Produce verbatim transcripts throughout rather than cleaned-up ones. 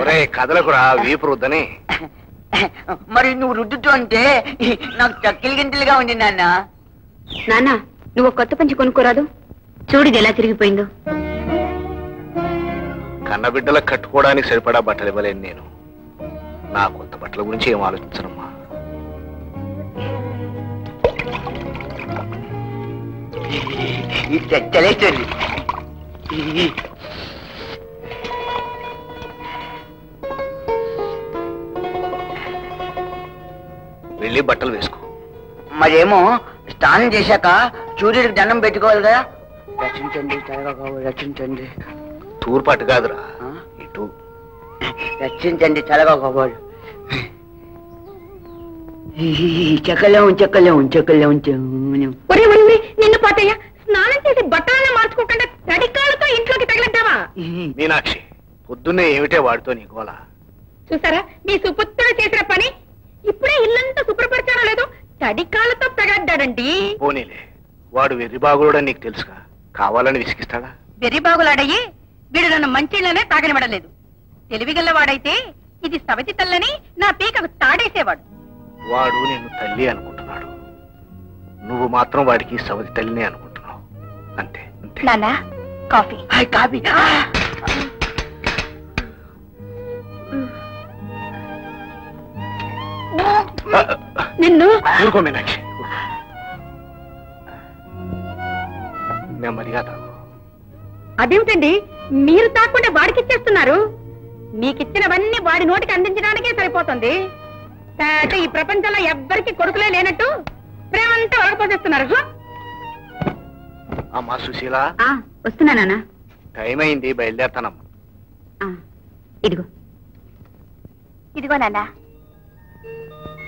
ఒరే కదలకురా వీపురుద్దని మరి నువ్వు రుద్దుతుంటే నాకు చక్కిలు గింటలుగా ఉంది నాన్న. నాన్న నువ్వు కొత్త పంచి కొనుక్కోరాదు, చూడు ఎలా తిరిగిపోయిందో. కన్నబిడ్డల కట్టుకోవడానికి సరిపడా బట్టలు ఇవ్వలేను నేను. నా కొత్త బట్టల గురించి ఏం ఆలోచించనమ్మా. వెళ్ళి బట్టలు వేసుకో. మరేమో స్నానం చేశాక సూర్యుడికి దండం పెట్టుకోవాలి కదా. రచించండి చదవగా రచించండి. తూర్పాటు కాదురా ఇటు. రచించండి చదవగా కాబోలు. చెక్కలే చెక్కలే చెక్కలే నిన్ను పోతాయా. స్నానం చేసి బట్టలనే మార్చుకోకుండా తడికాలతో ఇంట్లోకి తగిలిద్దామా? మీనాక్షి పొద్దున్నే ఏమిటే వాడితో నీ గోళ? చూసారా మీ సుపుత్రుడు చేసిన పని, ఇప్పుడే ఇల్లంతా శుభ్రపరచారో లేదు తడికాలతో తగలడ్డాడండి. పోనీలే వాడు వెర్రిబాగులోడని నీకు తెలుసుగా, కావాలని విసిగిస్తాడా? వెర్రిబాగులాడయ్యి వీడు నన్ను మంచిళ్ళనే తాగనివ్వడలేదు. తెలివిగల్లవాడైతే ఇది సవతి తల్లని నా పీకకు తాడేసేవాడు. వాడు నేను తల్లి అనుకుంటున్నాడు, నువ్వు మాత్రం వాడికి సవతి తల్లిని అనుకుంటున్నావు అంతే. నానా కాఫీ. Hi coffee. నిన్ను ఊరుకో మీనాక్షి, నెమ్మదిగా తాగు. అదేమిటండి మీరు తాకుండా వాడికి ఇచ్చేస్తున్నారు? మీకిచ్చినవన్నీ వాడి నోటికి అందించడానికే సరిపోతుంది. ఈ ప్రపంచంలో ఎవ్వరికి కొడుకులే లేనట్టు ప్రేమంతా వలకపోసేస్తున్నారు. అమ్మా సుశీల వస్తున్నా నాన్న, టైం అయింది బయలుదేరతానమ్మా. ఇదిగో ఇదిగో నాన్న.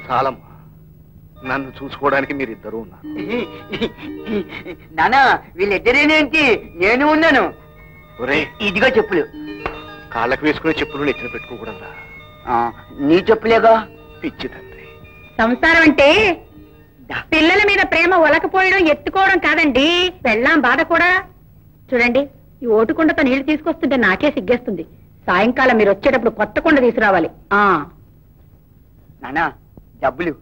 చాలమ్మా, నన్ను చూసుకోవడానికి మీరిద్దరూ ఉన్నారు. నాన్న వీళ్ళిద్దరేనేంటి, నేను ఉన్నాను. ఒరే ఇదిగో చెప్పులు, కాళ్ళకు వేసుకునే చెప్పులు నెచ్చిన పెట్టుకోకూడదురా. నీ చెప్పులేగా. పిచ్చి తండ్రి, సంసారం అంటే పిల్లల మీద ప్రేమ ఒలకపోయడం ఎత్తుకోవడం కాదండి, పెళ్ళాం బాధ కూడా. చూడండి ఈ ఓటుకుండతో నీళ్లు తీసుకొస్తుంటే నాకే సిగ్గేస్తుంది. సాయంకాలం మీరు వచ్చేటప్పుడు కొత్త కుండ తీసుకురావాలి. నానా డబ్బులు.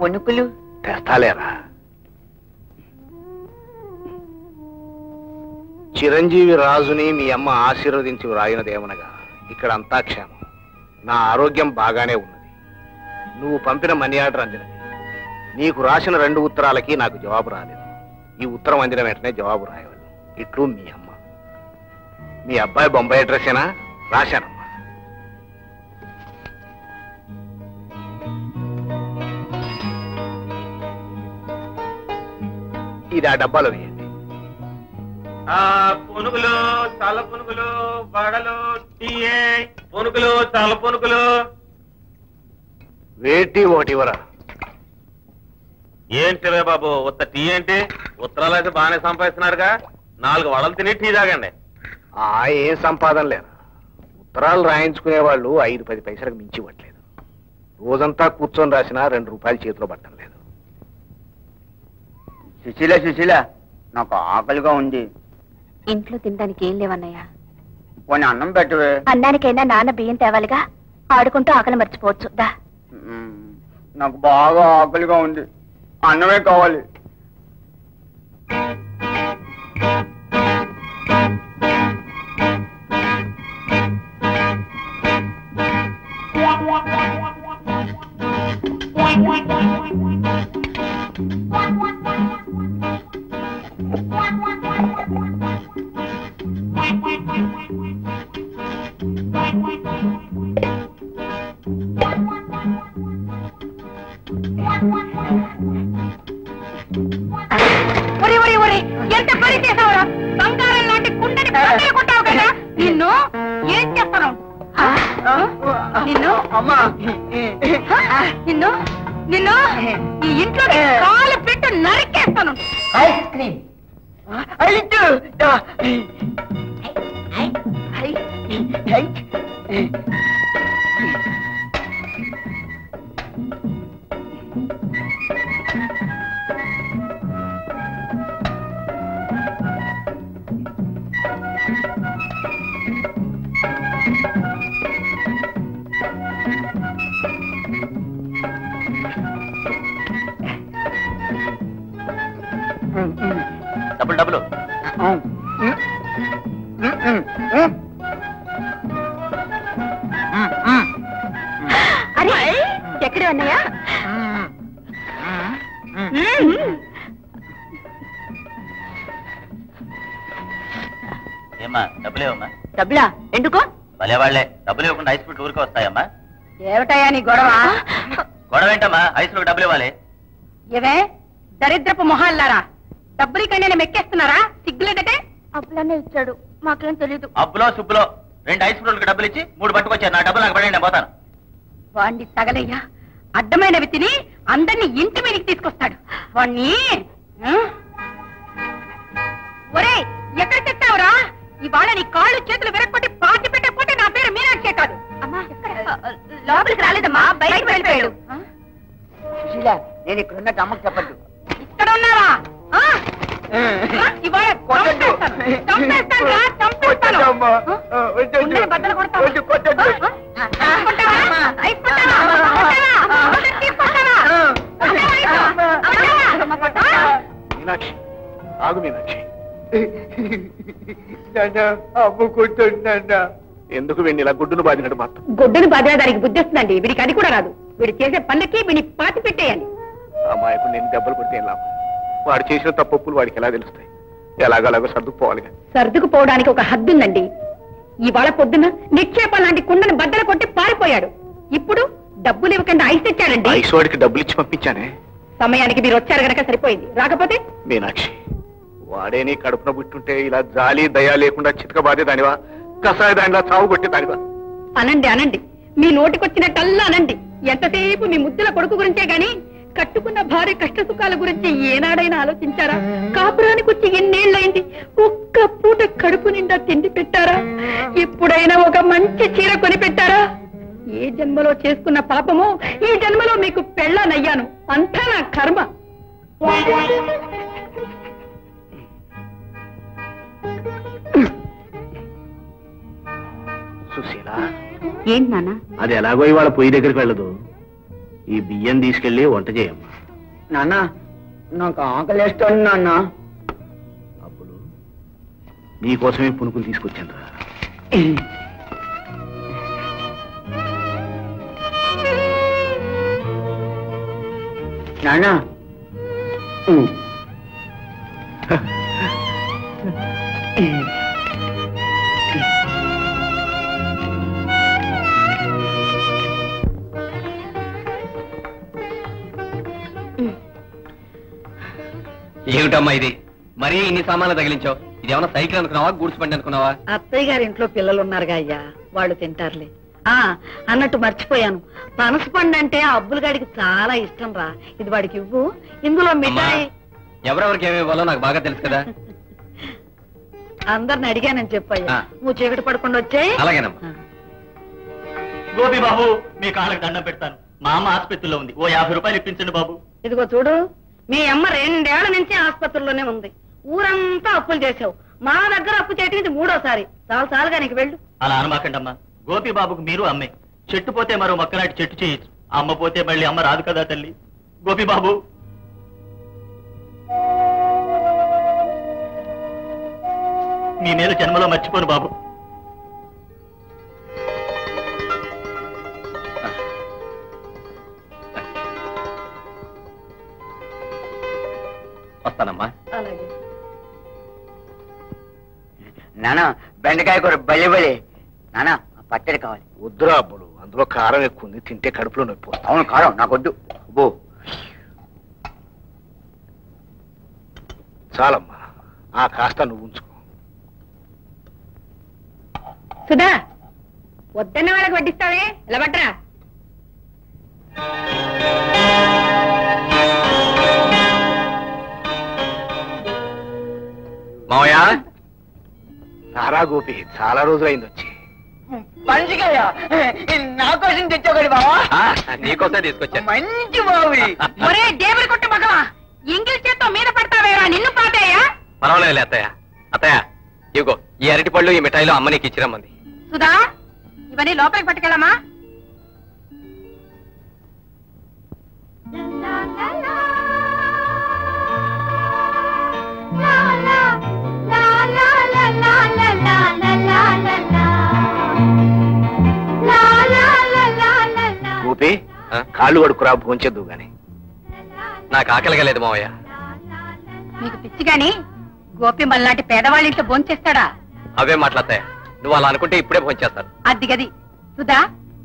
పొనుకులు తెస్తాలేరా? చిరంజీవి రాజుని మీ అమ్మ ఆశీర్వదించి వ్రాయినదేమనగా ఇక్కడ అంతా క్షేమం. నా ఆరోగ్యం బాగానే ఉన్నది. నువ్వు పంపిన మనీ ఆర్డర్ అందినది. నీకు రాసిన రెండు ఉత్తరాలకి నాకు జవాబు రాలేదు. ఈ ఉత్తరం అందిన వెంటనే జవాబు రాయవాలి. ఇట్లు మీ అమ్మ. మీ అబ్బాయి బొంబాయి అడ్రస్సేనా? రాశానమ్మా. ఇది ఆ డబ్బాలో వేయండి. పునుగులు తల పునుగులు వడలు టీఏ పునుగులు తల పునుగులు వేటి ఒకటి ఇవరా? ఏంటివే బాబు ఉత్త టీ ఏంటి? ఉత్తరాలు అయితే బాగానే సంపాదిస్తున్నారుగా, నాలుగు వడలు తిని టీ తాగండి. ఆ ఏం సంపాదన లేరా? ఉత్తరాలు రాయించుకునే వాళ్ళు ఐదు పది పైసలకు మించి ఇవ్వట్లేదు. రోజంతా కూర్చొని రాసినా రెండు రూపాయలు చేతిలో పట్టడం లేదు. సుశీల సుశీల నాకు ఆకలిగా ఉంది. ఇంట్లో తినడానికి ఏం లేవన్నయ్యా? పోనీ అన్నం పెట్టవే. అన్నానికైనా నాన్న బియ్యం తేవాలిగా, ఆడుకుంటూ ఆకలి మర్చిపోవచ్చు. నాకు బాగా ఆకలిగా ఉంది, అన్నమే కావాలి. డబుల్ డబుల్ అరే ఎక్కడ అన్నయ్య ఏమా డబుల్ ఏమా డబులా ఎందుకు భలే వాళ్ళే డబుల్ ఇవ్వకుండా ఐస్ ఫుట్ ఊరికి వస్తాయమ్మా ఏమిటయ్యా నీ గొడవ గొడవ ఏంటమ్మా ఐస్ లో డబుల్ ఇవ్వాలి ఏవే దరిద్రపు మొహాల్లారా డబ్బులు కంటే మెక్కేస్తున్నారా సిగ్గులేదంటే అప్పులనే ఇచ్చాడు మాకేం తెలియదు అప్పులో సుబ్బులో రెండు ఐస్ ఫ్రూట్లకి డబ్బులు ఇచ్చి మూడు పట్టుకొచ్చారు నా డబ్బులు నాకు పడండి పోతాను వాడిని తగలయ్యా అడ్డమైనవి తిని అందరినీ ఇంటి మీదకి తీసుకొస్తాడు వాణ్ణి ఒరే ఎక్కడ తెచ్చావురా ఇవాళ నీ కాళ్ళు చేతులు విరక్కొట్టి పాతి పెట్టకపోతే నా పేరు మీనాక్షే కాదు అమ్మా లోపలికి రాలేదమ్మా బయటకు వెళ్ళిపోయాడు నేను ఇక్కడ ఉన్నట్టు అమ్మకు చెప్పద్దు ఇక్కడ ఉన్నావా ఎందుకు వీడిని ఇలా గుడ్డును బాధినట్టు మాత్రం గుడ్డును బాధిన దానికి బుద్ధి వస్తుందండి వీడికి అది కూడా రాదు వీడు చేసే పనులకి వీడిని పాతి పెట్టేయాలి అమ్మాయికు నేను దెబ్బలు కొడితే లాభం వాడు చేసిన తప్పులు వాడికి ఎలా తెలుస్తాయి ఎలాగలాగో సర్దుకుపోవాలి సర్దుకుపోవడానికి ఒక హద్దు ఉందండి ఇవాళ పొద్దున నిక్షేపం లాంటి కుండను బద్దలు కొట్టి పారిపోయాడు ఇప్పుడు డబ్బులు ఇవ్వకుండా ఐస్ తెచ్చాడండి ఐస్ వాడికి డబ్బులు ఇచ్చి పంపించానే సమయానికి మీరు వచ్చారు గనక సరిపోయింది రాకపోతే మీనాక్షి వాడేని కడుపున పుట్టుంటే ఇలా జాలి దయా లేకుండా చితకబాదే దానివా కసాయి దానిలా చావు కొట్టే దానివా అనండి అనండి మీ నోటికొచ్చినట్టల్లా అనండి ఎంతసేపు మీ ముద్దుల కొడుకు గురించే గాని కట్టుకున్న భార్య కష్ట సుఖాల గురించి ఏనాడైనా ఆలోచించారా కాపురానికి వచ్చి ఎన్నేళ్ళైంది ఒక్క పూట కడుపు నిండా తిండి పెట్టారా ఎప్పుడైనా ఒక మంచి చీర కొని పెట్టారా ఏ జన్మలో చేసుకున్న పాపమో ఈ జన్మలో మీకు పెళ్ళానయ్యాను అంతా నా కర్మ సుశీల ఏంటి నాన్న అది ఎలాగో ఇవాళ పొయ్యి దగ్గరికి వెళ్ళదు ఈ బియ్యం తీసుకెళ్ళి వంట చేయమ్మా నాన్న నాకు ఆకలిస్తుంది నాన్న అప్పుడు నీకోసమే పునుకులు తీసుకొచ్చాను రా నాన్న ఏమిటమ్మా ఇది మరీ ఇన్ని సామాన్లు తగిలించావు ఇది ఏమన్నా సైకిల్ అనుకున్నావా గూడ్స్ బండి అనుకున్నావా అత్తయ్య గారి ఇంట్లో పిల్లలు ఉన్నారుగా అయ్యా వాళ్ళు తింటారులే ఆ అన్నట్టు మర్చిపోయాను పనస పండు అంటే ఆ అబ్బుల గాడికి చాలా ఇష్టం రా ఇది వాడికి ఇవ్వు ఇందులో మిఠాయి ఎవరెవరికి ఏమి ఇవ్వాలో నాకు బాగా తెలుసు కదా అందరిని అడిగానని చెప్పయ్యా నువ్వు చీకటి పడకుండా వచ్చాయి అలాగేనమ్మా గోపి బాబు మీ కాళ్ళకి దండం పెడతాను మా అమ్మ ఆసుపత్రిలో ఉంది ఓ యాభై రూపాయలు ఇప్పించండి బాబు ఇదిగో చూడు మీ అమ్మ రెండేళ్ల నుంచి ఆసుపత్రిలోనే ఉంది ఊరంతా అప్పులు చేసావు మా దగ్గర అప్పు చేయటం మూడోసారి చాలా సార్లుగా నీకు వెళ్ళు అలా అనమాకండమ్మా గోపి బాబుకు మీరు అమ్మే చెట్టు పోతే మరో మొక్కలాంటి చెట్టు చేయొచ్చు అమ్మ పోతే మళ్ళీ అమ్మ రాదు కదా తల్లి గోపి బాబు మీ మీద జన్మలో మర్చిపోను బాబు నానా బెండకాయ కూర బలి బలి నానా పచ్చడి కావాలి వద్దురా అప్పుడు అందులో కారం ఎక్కువ ఉంది తింటే కడుపులో నొప్పి అవును కారం నాకొద్దు బో చాలమ్మా ఆ కాస్త నువ్వు ఉంచుకో సుధా వద్దన్న వాళ్ళకి వడ్డిస్తావే ఇలా పట్టరా మావయ్యా నారా గోపి చాలా రోజులైంది వచ్చి మంచిగా నా కోసం తెచ్చాడు బావా నీకోసం తీసుకొచ్చా మంచి బావి మరే దేవుడి కొట్టు మగవా ఇంగ్లీష్ చేత్తో మీద పడతావేరా నిన్ను పాటయ్యా పర్వాలేదు అత్తయ్య అత్తయ్య ఇగో ఈ అరటి పళ్ళు ఈ మిఠాయిలో అమ్మ నీకు ఇచ్చిరమ్మంది సుధా ఇవన్నీ లోపలికి పట్టుకెళ్ళమా गोपी कालू अड़करा भूंचे आकलगा लेदु मावయ్య पिच्चि गानी गोपी मल्लांटी पेदवाళ్ళ इंట్లో భోంచేస్తాడా అవే మాట్లాడతాయా నువ్వు అలా అనుకుంటే ఇప్పుడే భోంచేస్తారు అది గది సుధా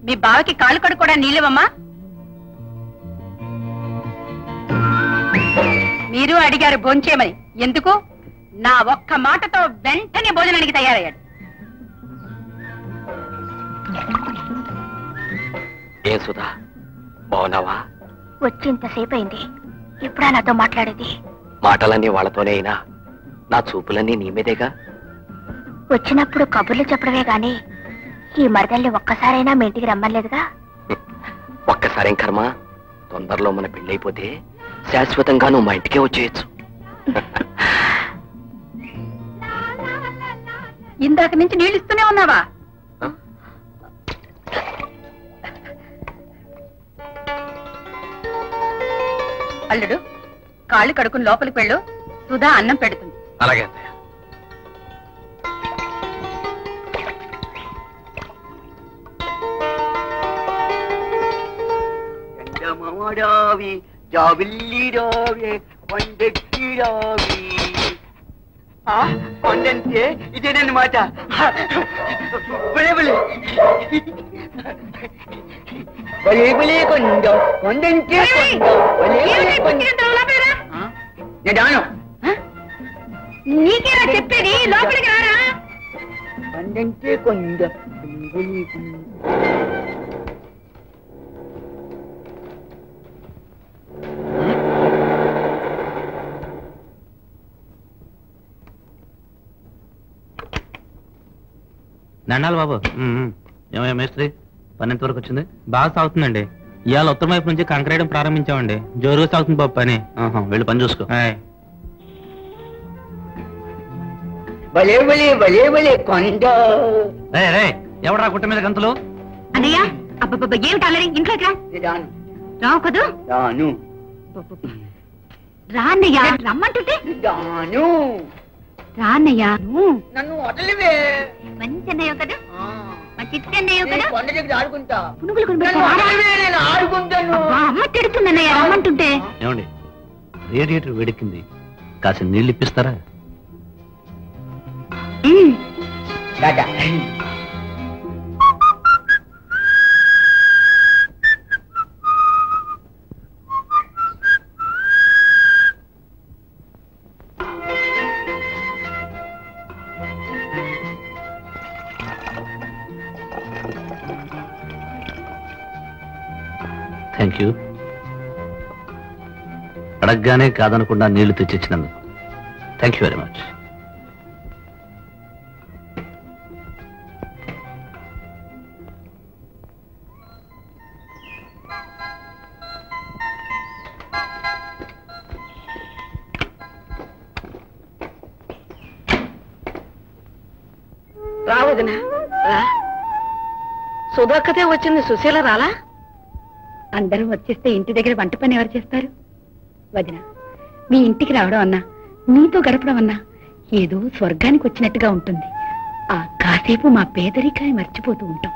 మీ బావకి కాళ్ళు కడుకోడా నీళ్ళేవమ్మా మీరు అడిగారు భోంచేమని ఎందుకు నా ఒక్క మాటతో వెంటనే భోజనానికి తయారయ్యాడు ఏ సుధా బావనావా వచ్చింత సేపు అయింది ఇప్పుడా నాతో మాట్లాడేది మాటలన్నీ వాళ్ళతోనేనా ना చూపులన్నీ నీ మీదేగా వచ్చినప్పుడు కబుర్లు చెప్పడమే గాని ఈ మర్దల్ని ఒక్కసారైనా మీ ఇంటికి రమ్మనలేదుగా ఒక్కసారేం కర్మ తొందరలో మన పెళ్ళైపోతే శాశ్వతంగా నువ్వు మా ఇంటికే వచ్చేయచ్చు ఇందాక నుంచి నీళ్ళు ఇస్తూనే ఉన్నావా అల్లుడు కాళ్ళు కడుక్కుని లోపలికి వెళ్ళు సుధా అన్నం పెడుతుంది అలాగే అత్తయ్య రావి జాబిల్లి రావి పండెక్కి రావి ఆ పండంటే ఇదేనన్నమాట బలేబలే బలేబలే కొండ పండంటే కొండ బలేబలే పండంటోలపేరా నేను దాను నీకేరా చెప్పేది లోపలికి రారా పండంటే కొండ బలేబలే కొండ దండాలి బాబు ఏమయ్యా మేస్త్రి పని ఎంతవరకు వచ్చింది బాగా సాగుతుందండి ఇవాళ ఉత్తరం వైపు నుంచి కంకరేయడం ప్రారంభించామండి జోరుగా సాగుతుంది బాబు పని వెళ్ళి పని చూసుకో ఎవడా గుట్ట మీద గంతులు అన్నయ్యా ఇంట్లోకి రావు కదూ రాన్నయ్యా రమ్మంటుంటే రేడియేటర్ వేడెక్కింది కాసిన నీళ్ళు ఇప్పిస్తారా థ్యాంక్ యూ అడగగానే కాదనకుండా నీళ్లు తెచ్చిచ్చినందుకు థ్యాంక్ యూ వెరీ మచ్ రావదనా రా సుధాకతే వచ్చింది సుశీల రాలా అందరూ వచ్చేస్తే ఇంటి దగ్గర వంట పని ఎవరు చేస్తారు వదిన మీ ఇంటికి రావడం అన్నా నీతో గడపడం అన్నా ఏదో స్వర్గానికి వచ్చినట్టుగా ఉంటుంది ఆ కాసేపు మా పేదరికాన్ని మర్చిపోతూ ఉంటాం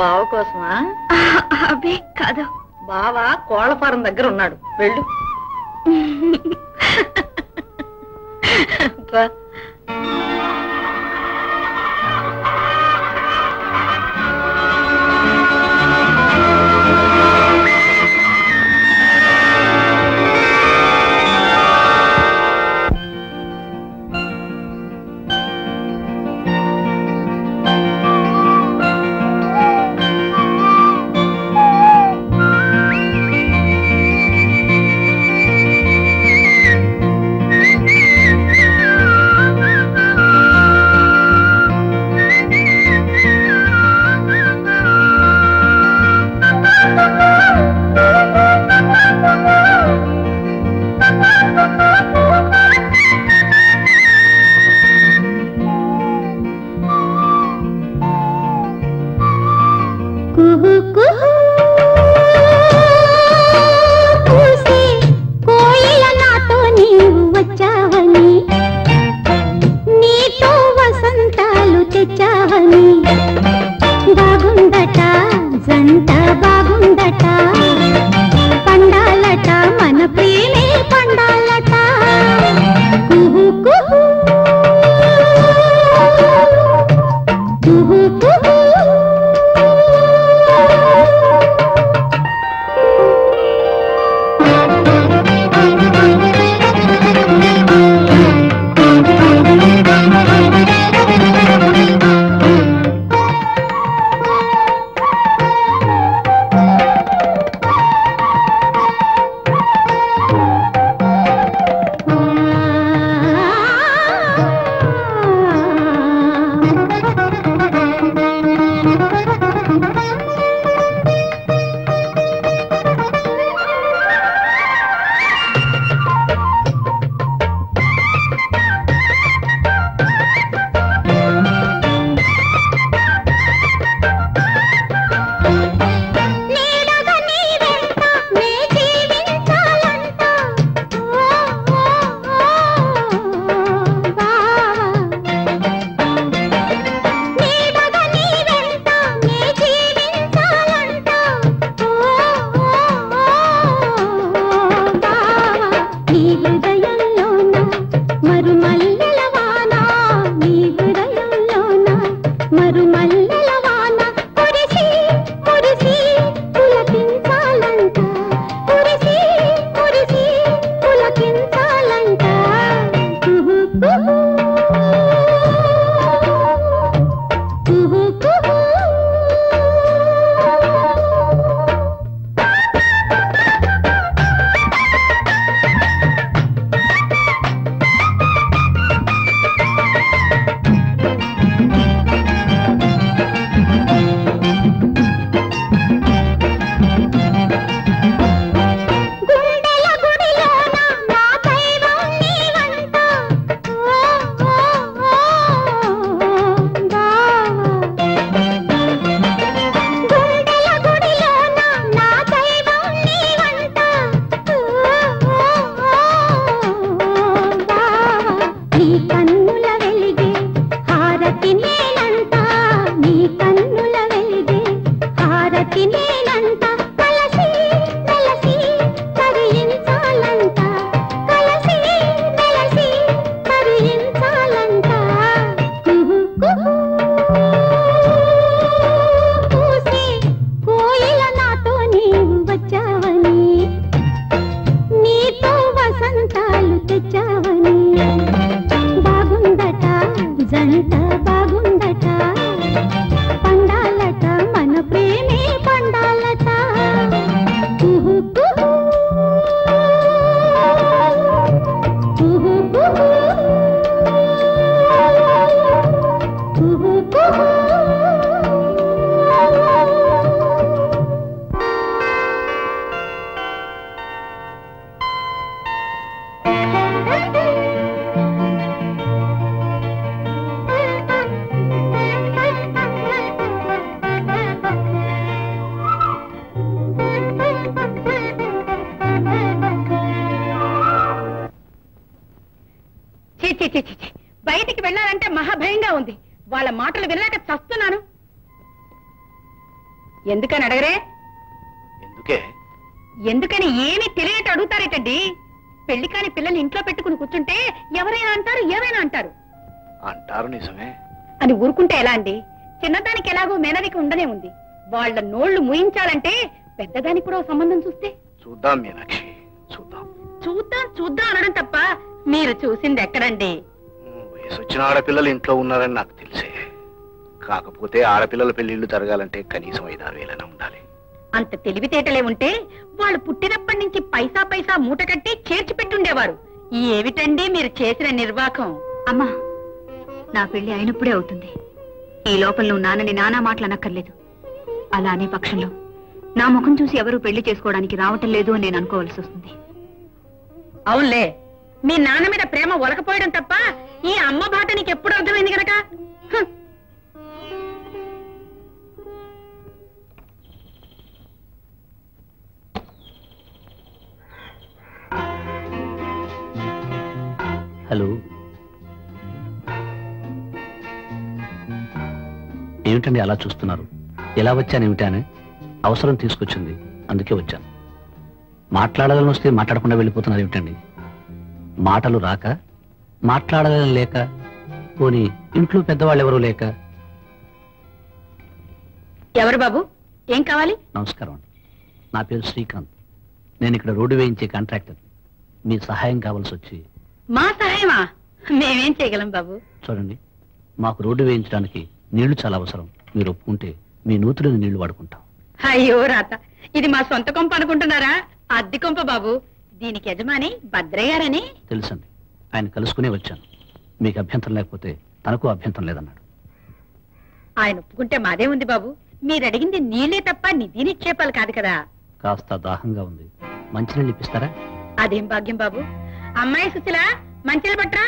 బావ కోసమా అబ్బే కాదు బావ కోళ్ళఫారం దగ్గర ఉన్నాడు వెళ్ళు చావని బాగుందా జంట బాగుందట పండాలట మన ప్రేమే పండాలట కుహు కుహు కుహు కుహు ఆడపిల్లల పెళ్లిళ్లు జరగాలంటే కనీసం ఐదారు వేలైనా ఉండాలి. అంత తెలివితేటలే ఉంటే వాళ్ళు పుట్టినప్పటి నుంచి పైసా పైసా మూట కట్టి చేర్చి పెట్టుండేవారు. ఈ ఏమిటండి మీరు చేసిన నిర్వాకం? అమ్మా, నా పెళ్లి అయినప్పుడే అవుతుంది. ఈ లోపల నువ్వు నాన్నని నానా మాటలు అనక్కర్లేదు. అలా అనే పక్షంలో నా ముఖం చూసి ఎవరు పెళ్లి చేసుకోవడానికి రావటం లేదు అని నేను అనుకోవాల్సి వస్తుంది. అవునులే, మీ నాన్న మీద ప్రేమ ఒలకపోయడం తప్ప ఈ అమ్మ బాట నీకు ఎప్పుడు అర్థమైంది కనుక. హలో, ఏమిటండి అలా చూస్తున్నారు? ఎలా వచ్చాను ఏమిటాను? అవసరం తీసుకొచ్చింది అందుకే వచ్చాను. మాట్లాడాలని వస్తే మాట్లాడకుండా వెళ్ళిపోతున్నారు ఏమిటండి? మాటలు రాక మాట్లాడాలని లేక పోనీ ఇంట్లో పెద్దవాళ్ళు ఎవరూ లేక. ఎవరు బాబు, ఏం కావాలి? నమస్కారం అండి, నా పేరు శ్రీకాంత్. నేను ఇక్కడ రోడ్డు వేయించే కాంట్రాక్టర్. మీ సహాయం కావాల్సి వచ్చి. మా సహాయమా? మేమేం చేయగలం బాబు? చూడండి, మాకు రోడ్డు వేయించడానికి నీళ్లు చాలా అవసరం. మీరు ఒప్పుకుంటే మీ నూతులని నీళ్లు వాడుకుంటాం. అయ్యో రాత, ఇది మా సొంత కొంప అనుకుంటున్నారా? అద్దె కొంప బాబు. దీనికి యజమాని భద్రయ్య గారని తెలుసండి, ఆయన కలుసుకునే వచ్చాను. మీకు అభ్యంతరం లేకపోతే తనకు అభ్యంతరం లేదన్నాడు. ఆయన ఒప్పుకుంటే మాదే ఉంది బాబు. మీరు అడిగింది నీళ్లే తప్ప నిధి నిక్షేపాలు కాదు కదా. కాస్త దాహంగా ఉంది, మంచినీళ్ళు ఇప్పిస్తారా? అదేం భాగ్యం బాబు. అమ్మాయి సుశీల, మంచినీళ్ళు పట్టరా.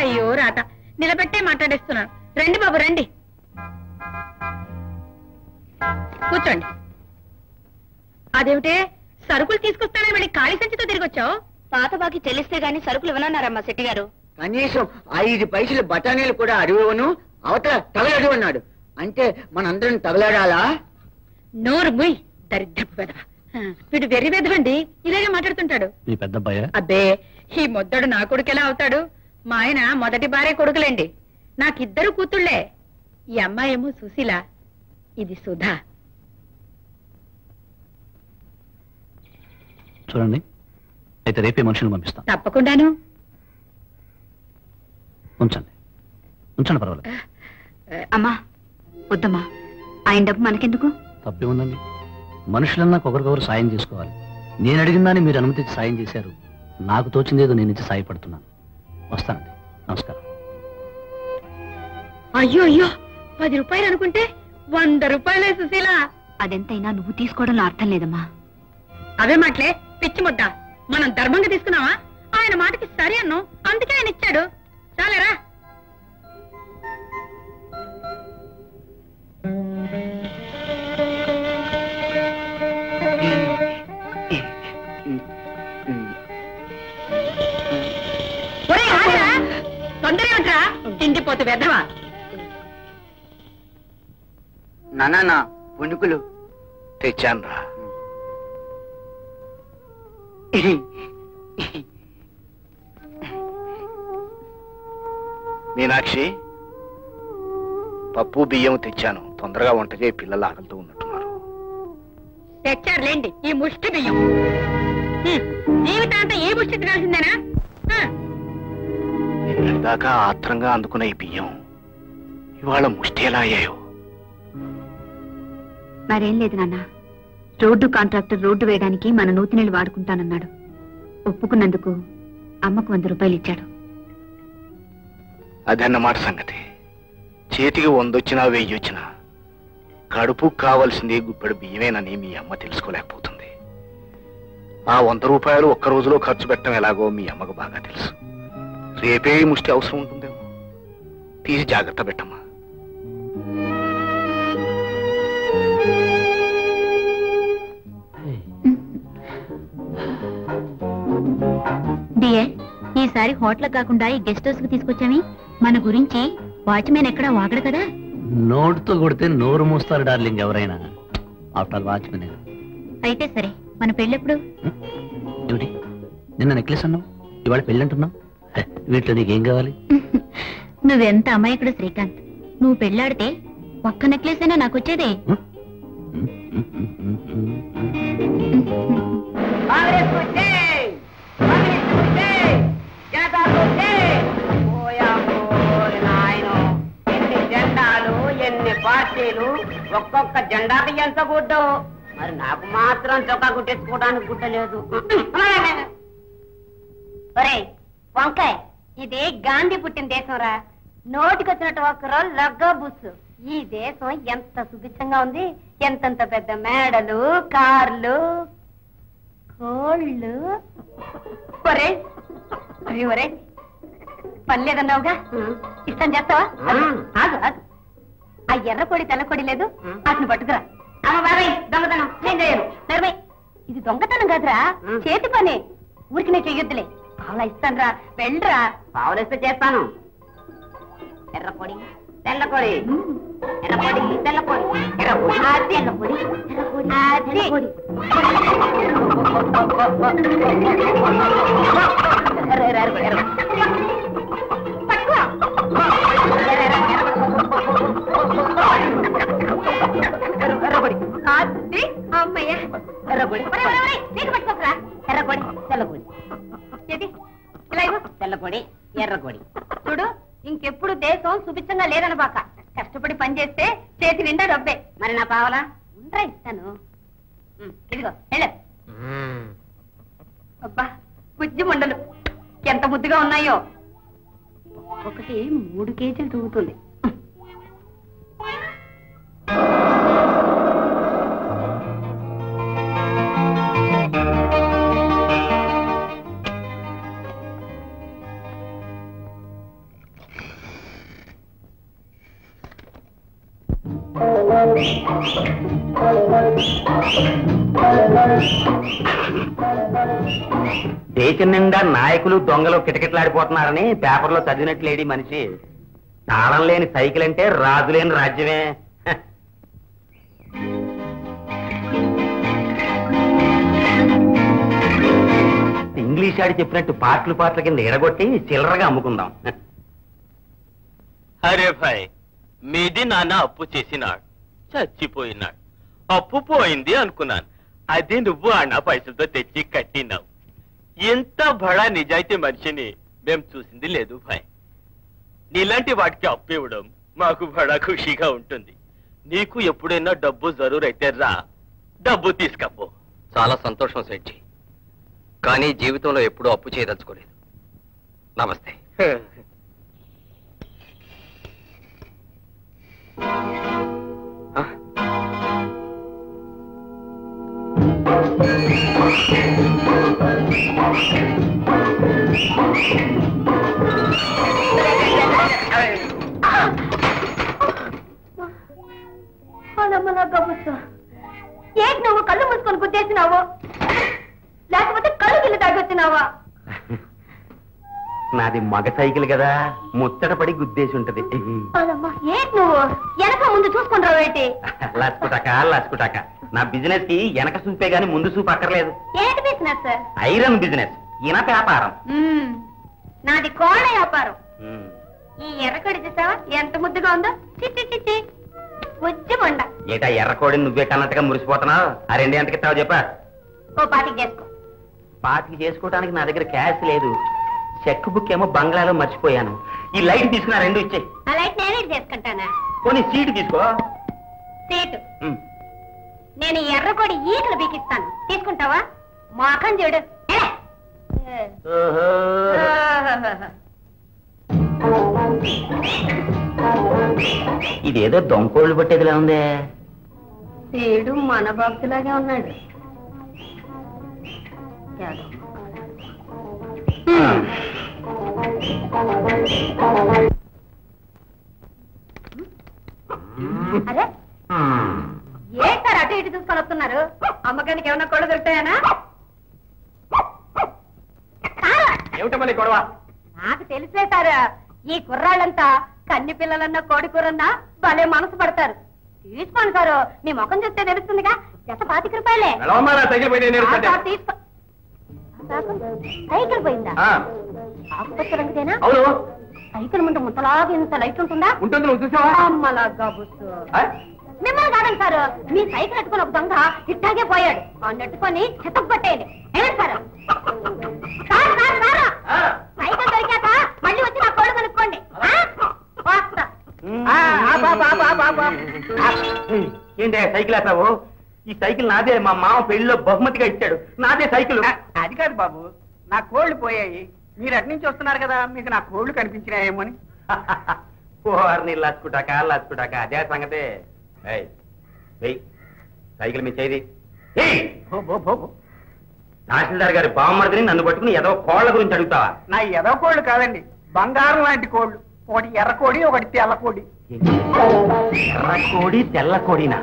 అయ్యో రాత, నిలబెట్టే మాట్లాడేస్తున్నాను. రండి బాబు రండి, కూర్చోండి. అదేమిటే సరుకులు తీసుకొస్తానని మళ్ళీ ఖాళీ సంచితో తిరిగొచ్చావు? పాత బాకి చెల్లిస్తే గానీ సరుకులు ఇవ్వనన్నారమ్మా శెట్టి గారు. కనీసం ఐదు పైసలు బఠానీలు కూడా అడిగివ్వను, అవతల తగలడు అన్నాడు. అంటే మనందరం తగలడాలా? నోరు ముయ్ దరిద్రపు వెధవ. వీడు వెర్రి వెధవండి, ఇలాగే మాట్లాడుతుంటాడు. అబ్బే, ఈ మొద్దడు నా కొడుకెలా అవుతాడు? మా ఆయన మొదటి భార్య కొడుకులేండి. నాకిద్దరు కూతుళ్లే. ఈ అమ్మాయేమో సుశీల, ఇది సుధా. చూడండి, అయితే రేపే మనుషులు పంపిస్తాను. తప్పకుండాను. ఉంచండి ఉంచండి, పర్వాలేదు. అమ్మా వద్దమ్మా, ఆయన డబ్బు మనకెందుకు? తప్పే ఉందండి, మనుషులన్నా ఒకరికొకరు సాయం చేసుకోవాలి. నేను అడిగిందాన్ని మీరు అనుమతించి సాయం చేశారు. నాకు తోచిందేదో నేను ఇచ్చి సాయపడుతున్నాను. వస్తానండి, నమస్కారం. అయ్యో అయ్యో, పది రూపాయలు అనుకుంటే వంద రూపాయలే సుశీల. అదెంతైనా నువ్వు తీసుకోవడంలో అర్థం లేదమ్మా. అవే మాటలే పిచ్చి ముద్ద. మనం ధర్మంగా తీసుకున్నావా? ఆయన మాటకి సరే అన్ను, అందుకే ఆయన ఇచ్చాడు. చాలేరా. తొందర ఏమిట్రా, తిండిపోతు వెధవా. నానా పుణుకులు తెచ్చాను రా. మీనాక్షి, పప్పు బియ్యం తెచ్చాను, తొందరగా వంట చేయి, పిల్లలు ఆకలితో ఉన్నట్టున్నారు. తెచ్చారులేండి ఈ ముష్టి బియ్యం. జీవితాంతా ఏ ముష్టి తినాల్సిందేనా? నిన్నటిదాకా ఆత్రంగా అందుకున్న ఈ బియ్యం ఇవాళ ముష్టి ఎలా అయ్యాయో. మరేం లేదు నాన్న, రోడ్డు కాంట్రాక్టర్ రోడ్డు వేయడానికి మన నూతి నీళ్లు వాడుకుంటానన్నాడు. ఒప్పుకున్నందుకు అమ్మకు వంద రూపాయలు ఇచ్చాడు. అదన్నమాట సంగతి. చేతికి వందొచ్చినా వెయ్యి వచ్చినా కడుపు కావాల్సింది గుప్పెడు బియ్యమేనని మీ అమ్మ తెలుసుకోలేకపోతుంది. ఆ వంద రూపాయలు ఒక్క రోజులో ఖర్చు పెట్టడం ఎలాగో మీ అమ్మకు బాగా తెలుసు. రేపే ముష్టి అవసరం ఉంటుందేమో, తీసి జాగ్రత్త పెట్టమ్మా. డియర్, ఈసారి హోటల్ కాకుండా ఈ గెస్ట్ హౌస్ కు తీసుకొచ్చామి. మన గురించి వాచ్మెన్ ఎక్కడ వాగడు కదా. నోటితో కొడితే నోరు మూస్తారు డార్లింగ్ ఎవరైనా. ఆఫ్టర్ వాచ్మెన్ అయితే సరే, మన పెళ్ళెప్పుడు? నిన్న నెక్లెస్ అన్నావు, ఇవాళ పెళ్ళి అంటున్నావు. వీటిలో నీకేం కావాలి? నువ్వెంత అమాయకుడు శ్రీకాంత్. నువ్వు పెళ్ళాడితే ఒక్క నెక్లెస్ అయినా నాకు వచ్చేదే. పార్టీలు ఒక్కొక్క జెండా బియ్యంతో గుడ్డవు, మరి నాకు మాత్రం చొక్కా గుట్టేసుకోవడానికి గుడ్డ లేదు. ఒరే వంకాయ, ఇది గాంధీ పుట్టిన దేశం రా. నోటికొచ్చినట్టు ఒక్కరో లగ్గ బుస్సు. ఈ దేశం ఎంత సుభిక్షంగా ఉంది, ఎంతంత పెద్ద మేడలు, కార్లు, కోళ్ళు. ఒరే అవి, ఒరే పని లేదన్నావుగా, ఇష్టం చేస్తావా? ఆ ఎర్ర కొడి తెల్ల కొడి లేదు, అతను పట్టుకురా. అమ్మ బాబాయ్, దొంగతనం నేను చేయను. నర్మై, ఇది దొంగతనం కాదురా, చేతి పని. ఊరికి నేను చెయ్యొద్దులే. పావులా ఇస్తాను రా, వెళ్ళరా. పావులేస్తే చేస్తాను. ఎర్ర కొడి తెల్లపొడి ఎర్రపొడి తెల్లపొడి ఎర్రపొడి ఆ తెల్లపొడి ఎర్రపొడి ఆ తెల్లపొడి అరే అరే అరే అరే పట్టుకో అరే అరే ఎర్రపొడి ఆ ది అమ్మయ్య ఎర్రపొడి అరే అరే నీకు పట్టుకోరా ఎర్రపొడి తెల్లపొడి చెది ఇలా ఇగో తెల్లపొడి ఎర్రపొడి చూడు इंकेपुडु देशं सुभिच्चंगा लेदनबाक कष्टपडि पनि चेस्ते चेति निंडा रब्बे मरि ना पावला उंड्रा इस्तानु इदिगो हेळ्ळु अब्बा गुज्जि मंडलु ఎంత ముద్దుగా ఉన్నాయో ఒకటి మూడు కేజీలు తూగుతుంది దేశం నిండా నాయకులు దొంగలు కిటకిటలాడిపోతున్నారని పేపర్లో చదివినట్లేడి మనిషి తాళం లేని సైకిల్ అంటే రాజు లేని రాజ్యమే ఇంగ్లీష్ ఆడి చెప్పినట్టు పాటలు పాటల కింద ఎడగొట్టి చిల్లరగా అమ్ముకుందాం అరే భాయ్ మీది నాన్న అప్పు చేసినాడు చచ్చిపోయినాడు అప్పు పోయింది అనుకున్నాను అది నువ్వు అన్న పైసలతో తెచ్చి కట్టినావు ఎంత బడా నిజాయితీ మనిషిని మేము చూసింది లేదు భాయ్ నీలాంటి వాటికి అప్పు ఇవ్వడం మాకు బడా ఖుషీగా ఉంటుంది నీకు ఎప్పుడైనా డబ్బు జరూరైతే రా డబ్బు తీసుకపో చాలా సంతోషం సెడ్జీ కానీ జీవితంలో ఎప్పుడూ అప్పు చేయదలుచుకోలేదు నమస్తే నాది మగ సైకిల్ కదా ముచ్చట పడి గుద్దేసి ఉంటది లాసుకుటాక లాసుకుటాక నా బిజినెస్ కి వెనక చూపే గానీ ముందు చూపు అక్కర్లేదు ఐరన్ బిజినెస్ ఇనప వ్యాపారం నాది కోళ్ళ వ్యాపారం ఈ ఎర్రకోడి చూసావా ఎంత ముద్దుగా ఉందో మండ ఏటా ఎర్రకోడిని నువ్వే కన్నట్టుగా మురిసిపోతున్నావు ఆ రెండు ఎంతకి ఇస్తావు చెప్పా ఓ పాతికి చేసుకో పాతికి చేసుకోవడానికి నా దగ్గర క్యాష్ లేదు చెక్ బుక్ ఏమో బంగ్లాలో మర్చిపోయాను ఈ లైట్ తీసుకున్నా రెండు ఇచ్చే ఆ లైట్ నేనే తీసుకుంటానా పోనీ సీటు తీసుకో సీటు నేను ఎర్రకోడి ఈకలు బీకిస్తాను తీసుకుంటావా మాకం చూడు ఇదేదో దొంకోళ్ళు పట్టేదిలా ఉందే సేడు మన భక్తులాగే ఉన్నాడు అరే ఏంటారు అటు ఇటు చూసుకొని వస్తున్నారు అమ్మకానికి ఏమన్నా కోళ్ళు దొరుకుతాయనా నాకు తెలిసే సారా ఈ కుర్రాళ్ళంతా కన్ని పిల్లలన్నా కోడి కూరన్నా భలే మనసు పడతారు తీసుకోండి సారు మీ ముఖం చూస్తే తెలుస్తుందిగా జత పాతిక రూపాయలే సైకిల్ పోయిందా ఆకుపచ్చ రంగుదేనా సైకిల్ ముందు ముద్దలాగా ఇంత లైట్ ఉంటుందా అమ్మలాగా మిమ్మల్ని కాదండి సారు మీ సైకిల్ ఎట్టుకుని ఒక దొంగ ఇట్టాగే పోయాడు ఆ నెట్టుకొని చెత్తకు పట్టేయండి సారు సైకిల్ దొరికాక మళ్ళీ వచ్చి నా కోళ్ళు కనుక్కోండి ఏంటే సైకిల్ అసావు ఈ సైకిల్ నాదే మా మామ పెళ్లిలో బహుమతిగా ఇచ్చాడు నాదే సైకిల్ అది కాదు బాబు నా కోళ్లు పోయాయి మీరు అటు నుంచి వస్తున్నారు కదా మీకు నా కోళ్లు కనిపించినాయేమో అని పోవారిని లాచుకుంటాక లాచుకుంటాక అదే సంగతే సైకిల్ మీ చేయి తహసీల్దార్ గారి బామ్మర్దిని నన్ను పట్టుకుని ఏదో కోళ్ల గురించి అడుగుతావా నా ఏదో కోళ్లు కాదండి బంగారం లాంటి కోళ్లు ఒకటి ఎర్రకోడి ఒకటి తెల్లకోడి ఎర్రకోడి తెల్లకోడినా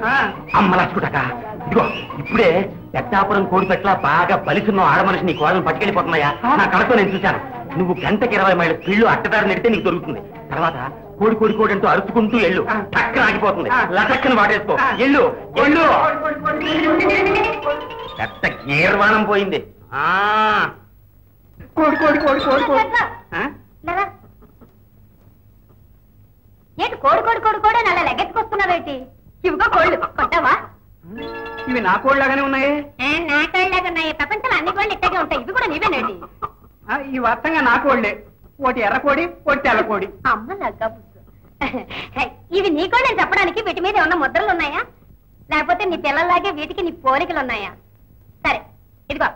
అమ్మ లాచుకుంటాక ఇదిగో ఇప్పుడే పెద్దాపురం కోడి పెట్లా బాగా బలిసున్న ఆడమనిషి నీ కోడలను పట్టుకెళ్ళిపోతున్నాయా నా కడతో నేను చూశాను నువ్వు గంటకి ఇరవై మైళ్ళ స్పీడ్లు అట్టదారు నెడితే నీకు దొరుకుతుంది తర్వాత कोड़ी कोड़ी कोड़ी तो अरुचुकुंटू एल्लू टक्कर आगिपोतुंदी लटक्कन वाटेस्तो एल्लू एल्लू పెద్ద గీర్వాణం పోయింది ఆ కోడి కోడి కోడి కోడి కోడి ఆ నరా ఏంటి కోడి కోడి కోడి కోడి నల్ల లెగెట్టుకొస్తున్నావేంటి ఇవిగో కోళ్ళు కొట్టావా ఇవి నా కోళ్ళ లాగానే ఉన్నాయి ఏ నా కోళ్ళ లాగా ఉన్నాయి ప్రపంచంలో అన్ని కోళ్ళు ఇట్టగే ఉంటాయి ఇవి కూడా నీవేనేంటి ఆ ఈ వత్తంగా నా కోళ్ళే కోటి ఎర్ర కోడి కోటి తెల్ల కోడి అమ్మ నాకు ఇవి నీ కోళ్ళని చెప్పడానికి వీటి మీద ఏమన్నా ముద్రలు ఉన్నాయా లేకపోతే నీ తెల్లలాగే వీటికి నీ పోలికలు ఉన్నాయా సరే ఇదిగో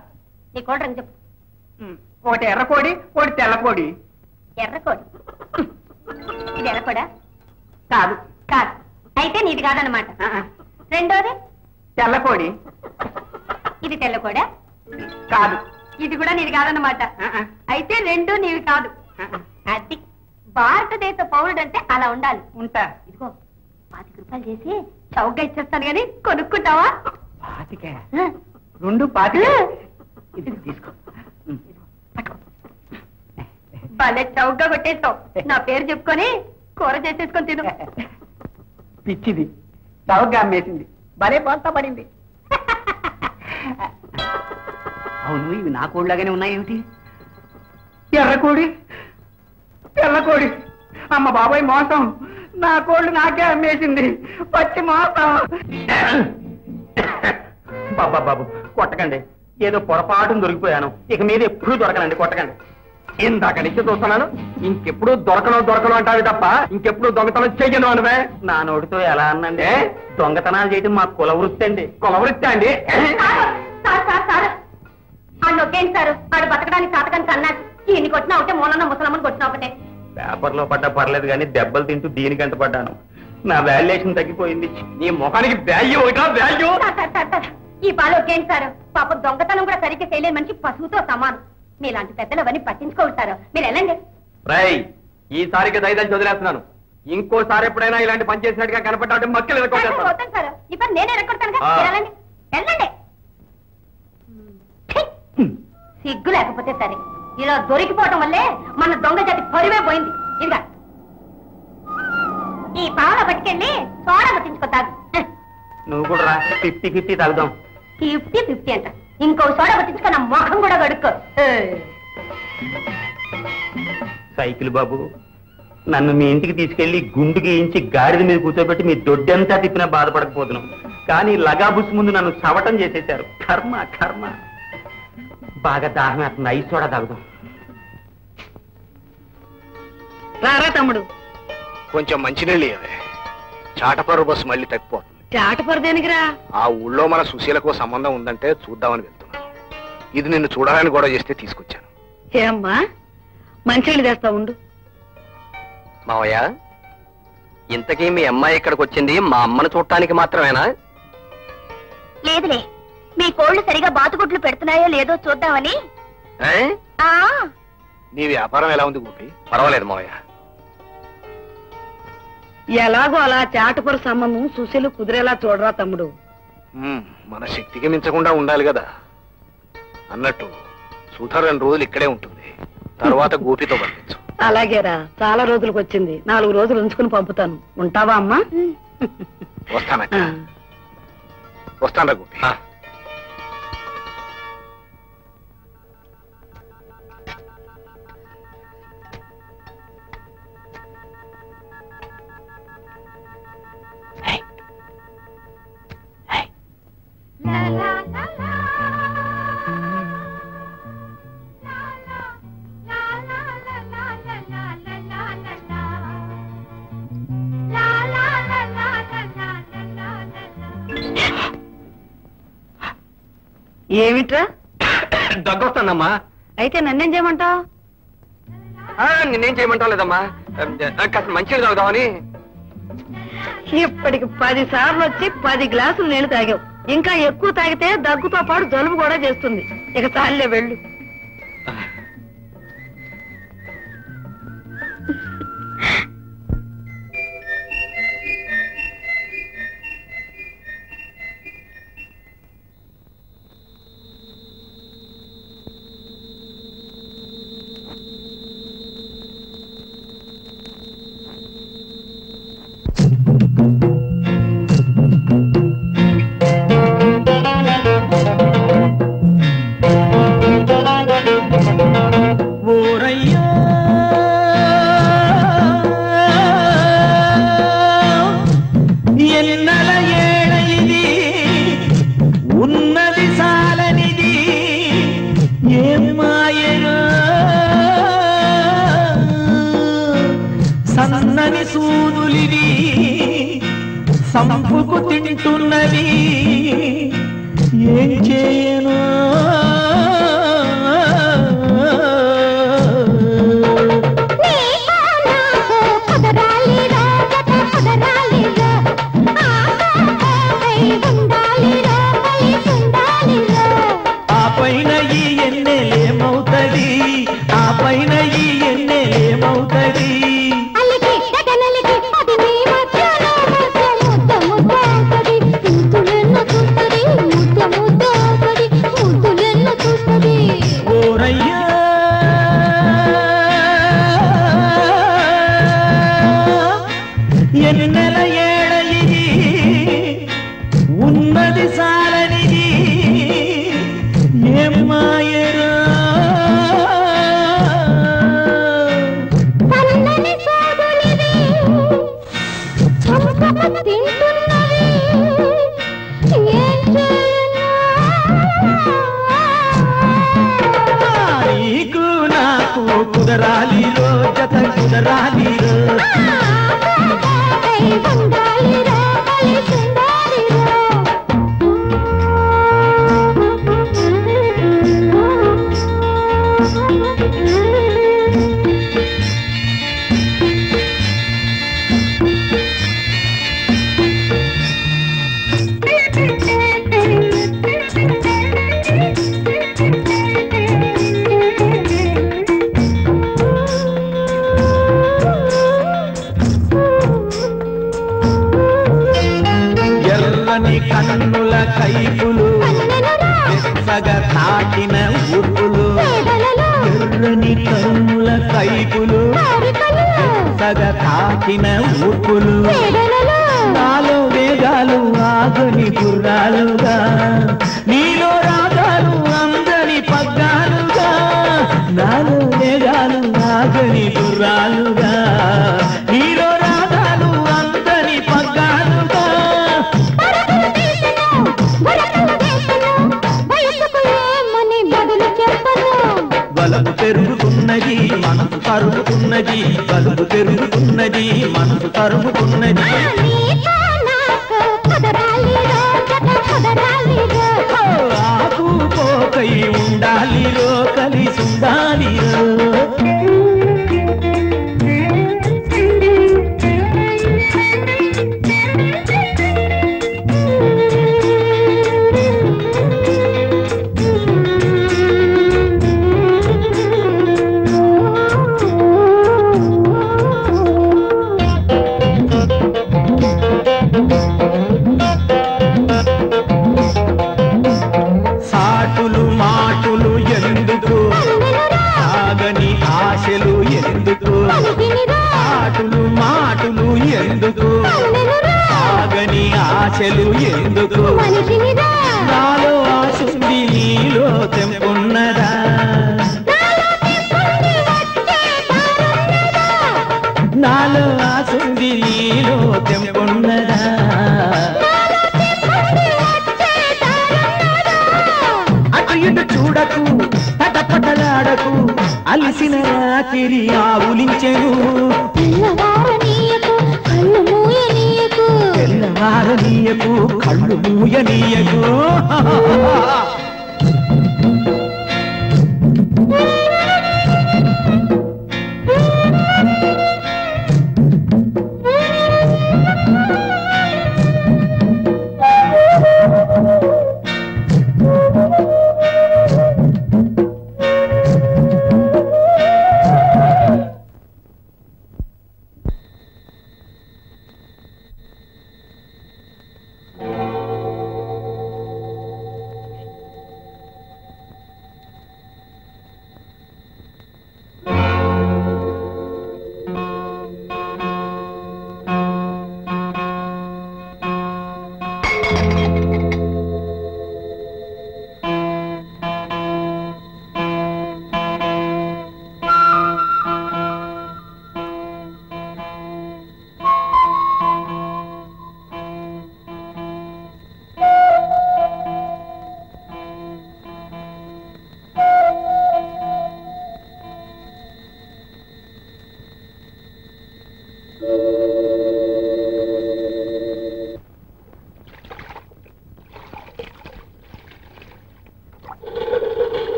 నీ కోడి రంగు చెప్పు కోటి ఎర్ర కోడి కోటి తెల్ల కోడి ఎర్ర కోడి ఇది ఎర్ర కోడా కాదు కాదు అయితే నీది కాదన్నమాట రెండోది తెల్ల కోడి ఇది తెల్ల కోడా కాదు ఇది కూడా నీది కాదన్నమాట అయితే రెండు నీవి కాదు అది భారతదేశ పౌరుడు అంటే అలా ఉండాలి ఉంటా ఇదిగో పాతిక రూపాయలు చేసి చౌకగా ఇచ్చేస్తాను కానీ కొనుక్కుంటావా పాతిక రెండు పాతిక ఇది తీసుకో భలే చౌకగా కొట్టేస్తావు నా పేరు చెప్పుకొని కూర చేసేసుకొని తిను పిచ్చిది చౌకగా అమ్మేసింది భలే పోస్తా పడింది అవును ఇవి నా కోళ్ళలాగానే ఉన్నాయేమిటి ఎర్రకోడి తెల్లకోడి అమ్మ బాబాయ్ మోసం నా కోళ్ళు నాకే అమ్మేసింది పచ్చి మోసం బాబా బాబు కొట్టకండి ఏదో పొరపాటును దొరికిపోయాను ఇక మీద ఎప్పుడూ దొరకనండి కొట్టకండి ఇందాక నుంచి చూస్తున్నాను ఇంకెప్పుడు దొరకను దొరకను అంటావి తప్ప ఇంకెప్పుడు దొంగతనం చెయ్యను అనువే నా నోటితో ఎలా అన్నండి దొంగతనాలు చేయడం మా కుల వృత్తి అండి కుల వృత్తి అండి సారు వాడు బతకడానికి కాతకాని కన్నాడు దీన్ని కొట్టినా ఒకటే మూలన్న ముసలమ్మని కొట్టినా ఒకటే పేపర్లో పడ్డా పర్లేదు కానీ దెబ్బలు తింటూ దీనికి అంత పడ్డాను నా వాల్యుయేషన్ తగ్గిపోయింది నీ ముఖానికి వాల్యూ వాల్యూ ఈ పాలు ఒకేంటి సారు పాప దొంగతనం కూడా సరిగ్గా చేయలేని మనిషి పశువుతో సమానం మీలాంటి పెద్దలు అవన్నీ పట్టించుకోగలుగుతారు మీరు వెళ్ళండి రై ఈసారికి దయదాన్ని వదిలేస్తున్నాను ఇంకోసారి ఎప్పుడైనా ఇలాంటి పని చేసినట్టుగా కనపడ్డా మక్కలు వెళ్ళకూడదు సార్ ఇప్పుడు నేనే వెళ్ళకొడతాను వెళ్ళండి వెళ్ళండి సిగ్గు లేకపోతే సరే ఇలా దొరికిపోవటం వల్లే మన దొంగ జాతి పరువే పోయింది ఇంకా ఈ పాల పట్టుకెళ్ళి తోడ పట్టించుకో తాగు నువ్వు కూడా ఫిఫ్టీ ఫిఫ్టీ తాగుదాం ఫిఫ్టీ ఫిఫ్టీ అంట ఇంకో సోడ పట్టించుకో నా మొఖం కూడా కడుక్కో సైకిల్ బాబు నన్ను మీ ఇంటికి తీసుకెళ్లి గుండు గీయించి గాడిద మీద కూర్చోబెట్టి మీ దొడ్డంతా తిప్పినా బాధపడకపోతున్నాం కానీ లగాబుస్ ముందు నన్ను చవటం చేసేశారు కర్మ కర్మ బాగా దాహం అతను ఐదు సోడా తాగుదాం రారా తమ్ముడు కొంచెం మంచినీళ్ళు చాటపరు బస్సు మళ్ళీ తగ్గిపోతుంది చాటపరు దేనికిరా ఆ ఊళ్ళో మన సుశీలకు సంబంధం ఉందంటే చూద్దామని వెళ్తున్నాను ఇది నిన్ను చూడాలని గొడవ చేస్తే తీసుకొచ్చాను ఏమ్మా మంచినీళ్ళు తెస్తా ఉండు మావయ్య ఇంతకీ మీ అమ్మాయి ఇక్కడికి వచ్చింది మా అమ్మను చూడటానికి మాత్రమేనా లేదులే మీ కోళ్లు సరిగా బాతుగుడ్లు పెడుతున్నాయో లేదో చూద్దామని నీ వ్యాపారం ఎలా ఉంది గోపి పర్వాలేదు మావయ్య ఎలాగో అలా చాటుపరు సంబంధం సుశీలు కుదిరేలా చూడరా తమ్ముడు మన శక్తికి మించకుండా ఉండాలి కదా అన్నట్టు సుధా రెండు రోజులు ఇక్కడే ఉంటుంది తర్వాత గోపితో పంపించు అలాగేరా చాలా రోజులకు వచ్చింది నాలుగు రోజులు ఉంచుకుని పంపుతాను ఉంటావా అమ్మా వస్తానక్క వస్తానరా గోపి ఏమిట్రా దగ్గొస్తానమ్మా అయితే నన్నేం చేయమంటావు నిన్నేం చేయమంటావు లేదమ్మా కాస్త మంచిగా తాగుదామని ఇప్పటికి పది సార్లు వచ్చి పది గ్లాసులు నీళ్లు తాగావు ఇంకా ఎక్కువ తాగితే దగ్గుతో పాటు జలుబు కూడా చేస్తుంది ఇక చాలే వెళ్ళు సంపుకు తింటున్నది ఏం చేయను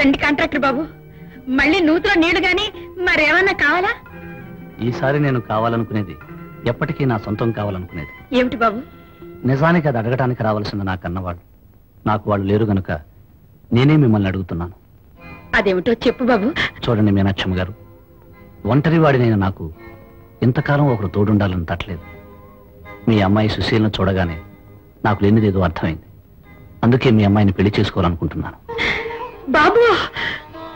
రండి కాంట్రాక్టర్ బాబు మళ్ళీ నూతులో నీళ్లు గాని మరేమన్నా కావాలా ఈసారి నేను కావాలనుకునేది ఎప్పటికీ నా సొంతం కావాలనుకునేది ఏంటి బాబు నిజానికి అది అడగడానికి రావాల్సింది నా కన్నవాళ్ళు నాకు వాళ్ళు లేరు గనుక నేనే మిమ్మల్ని అడుగుతున్నాను అదేమిటో చెప్పు బాబు చూడండి మీనాక్షమ్మ గారు ఒంటరి వాడినైన నాకు ఇంతకాలం ఒకరు తోడుండాలని తట్టలేదు మీ అమ్మాయి సుశీలను చూడగానే నాకు లేనిదేదో అర్థమైంది అందుకే మీ అమ్మాయిని పెళ్లి చేసుకోవాలనుకుంటున్నాను బాబు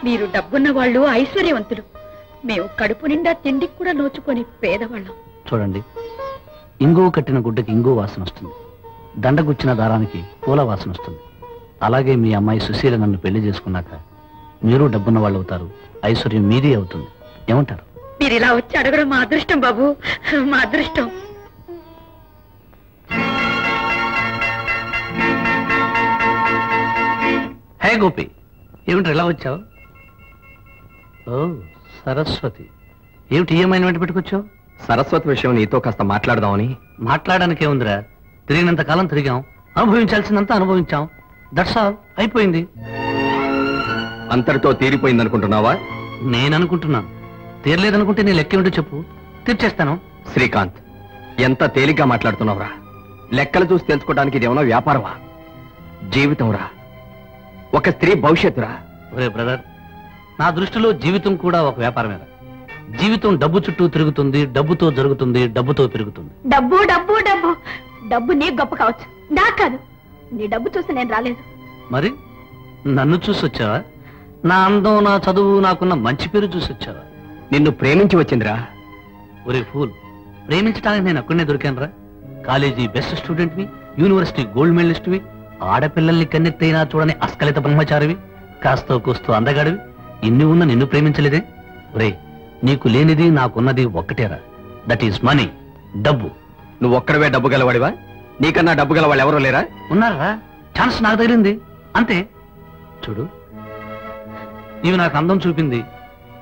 మీరు డబ్బున్న వాళ్ళు ఐశ్వర్యవంతులు మేము కడుపు నిండా తిండికి కూడా నోచుకొని పేదవాళ్ళం చూడండి ఇంగువ కట్టిన గుడ్డకి ఇంగువ వాసన వస్తుంది దండగుచ్చిన దారానికి పూల వాసన వస్తుంది అలాగే మీ అమ్మాయి సుశీల నన్ను పెళ్లి చేసుకున్నాక మీరు డబ్బున్న వాళ్ళు అవుతారు ఐశ్వర్యం మీదే అవుతుంది ఏమంటారు మీరు ఇలా వచ్చి అడగడం మా అదృష్టం బాబు మా అదృష్టం హే గోపి ఏమిటి ఇలా వచ్చావు ఓ సరస్వతి ఏమిటి ఏమైనా వెంట పెట్టుకొచ్చావు సరస్వతి విషయం నీతో కాస్త మాట్లాడదామని మాట్లాడడానికి ఏముందిరా తిరిగినంత కాలం తిరిగాం అనుభవించాల్సినంత అనుభవించాం దట్స్ ఆల్ అయిపోయింది అంతటితో తీరిపోయింది అనుకుంటున్నావా నేను అనుకుంటున్నాను తీరలేదనుకుంటే నీ లెక్క ఏమిటో చెప్పు తీర్చేస్తాను శ్రీకాంత్ ఎంత తేలిగ్గా మాట్లాడుతున్నావురా లెక్కలు చూసి తెలుసుకోవడానికి ఇదేమన్నా వ్యాపారమా జీవితంరా ఒక స్త్రీ భవిష్యత్తురా ఒరే బ్రదర్ నా దృష్టిలో జీవితం కూడా ఒక వ్యాపారమేరా జీవితం డబ్బు చుట్టూ తిరుగుతుంది డబ్బుతో జరుగుతుంది డబ్బుతో పెరుగుతుంది డబ్బు డబ్బు డబ్బు డబ్బు నీకు గొప్ప కావచ్చు నా కాదు నీ డబ్బు చూసి నేను రాలేదు మరి నన్ను చూసి వచ్చావా నా అందం నా చదువు నాకున్న మంచి పేరు చూసి వచ్చావా నిన్ను ప్రేమించి వచ్చిందిరా ఒరే ఫూల్ ప్రేమించడానికి నేను అక్కడనే దొరికానురా కాలేజీ బెస్ట్ స్టూడెంట్వి యూనివర్సిటీ గోల్డ్ మెడలిస్ట్వి ఆడపిల్లల్ని కన్నెత్తైనా చూడని అస్కలిత బ్రహ్మచారివి కాస్తో కూస్తూ అందగాడివి ఇన్ని ఉన్న నిన్ను ప్రేమించలేదే ఒరే నీకు లేనిది నాకున్నది ఒక్కటేరా దట్ ఈస్ మనీ డబ్బు నువ్వు ఒక్కడవే డబ్బు గలవాడివా నీకన్నా డబ్బు గల వాళ్ళు ఎవరో లేరా ఉన్నారా ఛాన్స్ నాకు తగిలింది అంతే చూడు ఇవి నాకు అందం చూపింది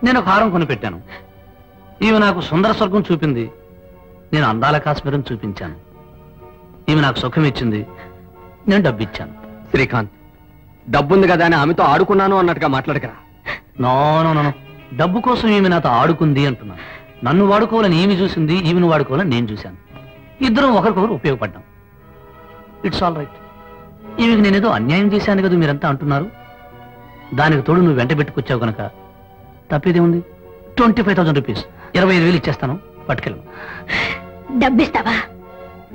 నేను ఒక హారం కొనిపెట్టాను ఇవి నాకు సుందర స్వర్గం చూపింది నేను అందాల కాశ్మీరం చూపించాను ఇవి నాకు సుఖం ఇచ్చింది నేను డబ్బు ఇచ్చాను శ్రీకాంత్ డబ్బుంది కదా అని ఆమెతో ఆడుకున్నాను అన్నట్టుగా మాట్లాడకరా నో నో నో డబ్బు కోసం ఈమె నాతో ఆడుకుంది అంటున్నాను నన్ను వాడుకోవాలని ఏమి చూసింది ఈమెను వాడుకోవాలని నేను చూశాను ఇద్దరం ఒకరికొకరు ఉపయోగపడ్డాం ఇట్స్ ఆల్ రైట్ ఈమెకి నేనేదో అన్యాయం చేశాను కదా మీరంతా అంటున్నారు దానికి తోడు నువ్వు వెంట పెట్టుకొచ్చావు కనుక తప్పేదే ఉంది ట్వంటీ ఫైవ్ థౌసండ్ రూపీస్ ఇరవై ఐదు వేలు ఇచ్చేస్తాను పట్టుకెళ్ళు డబ్బిస్తావా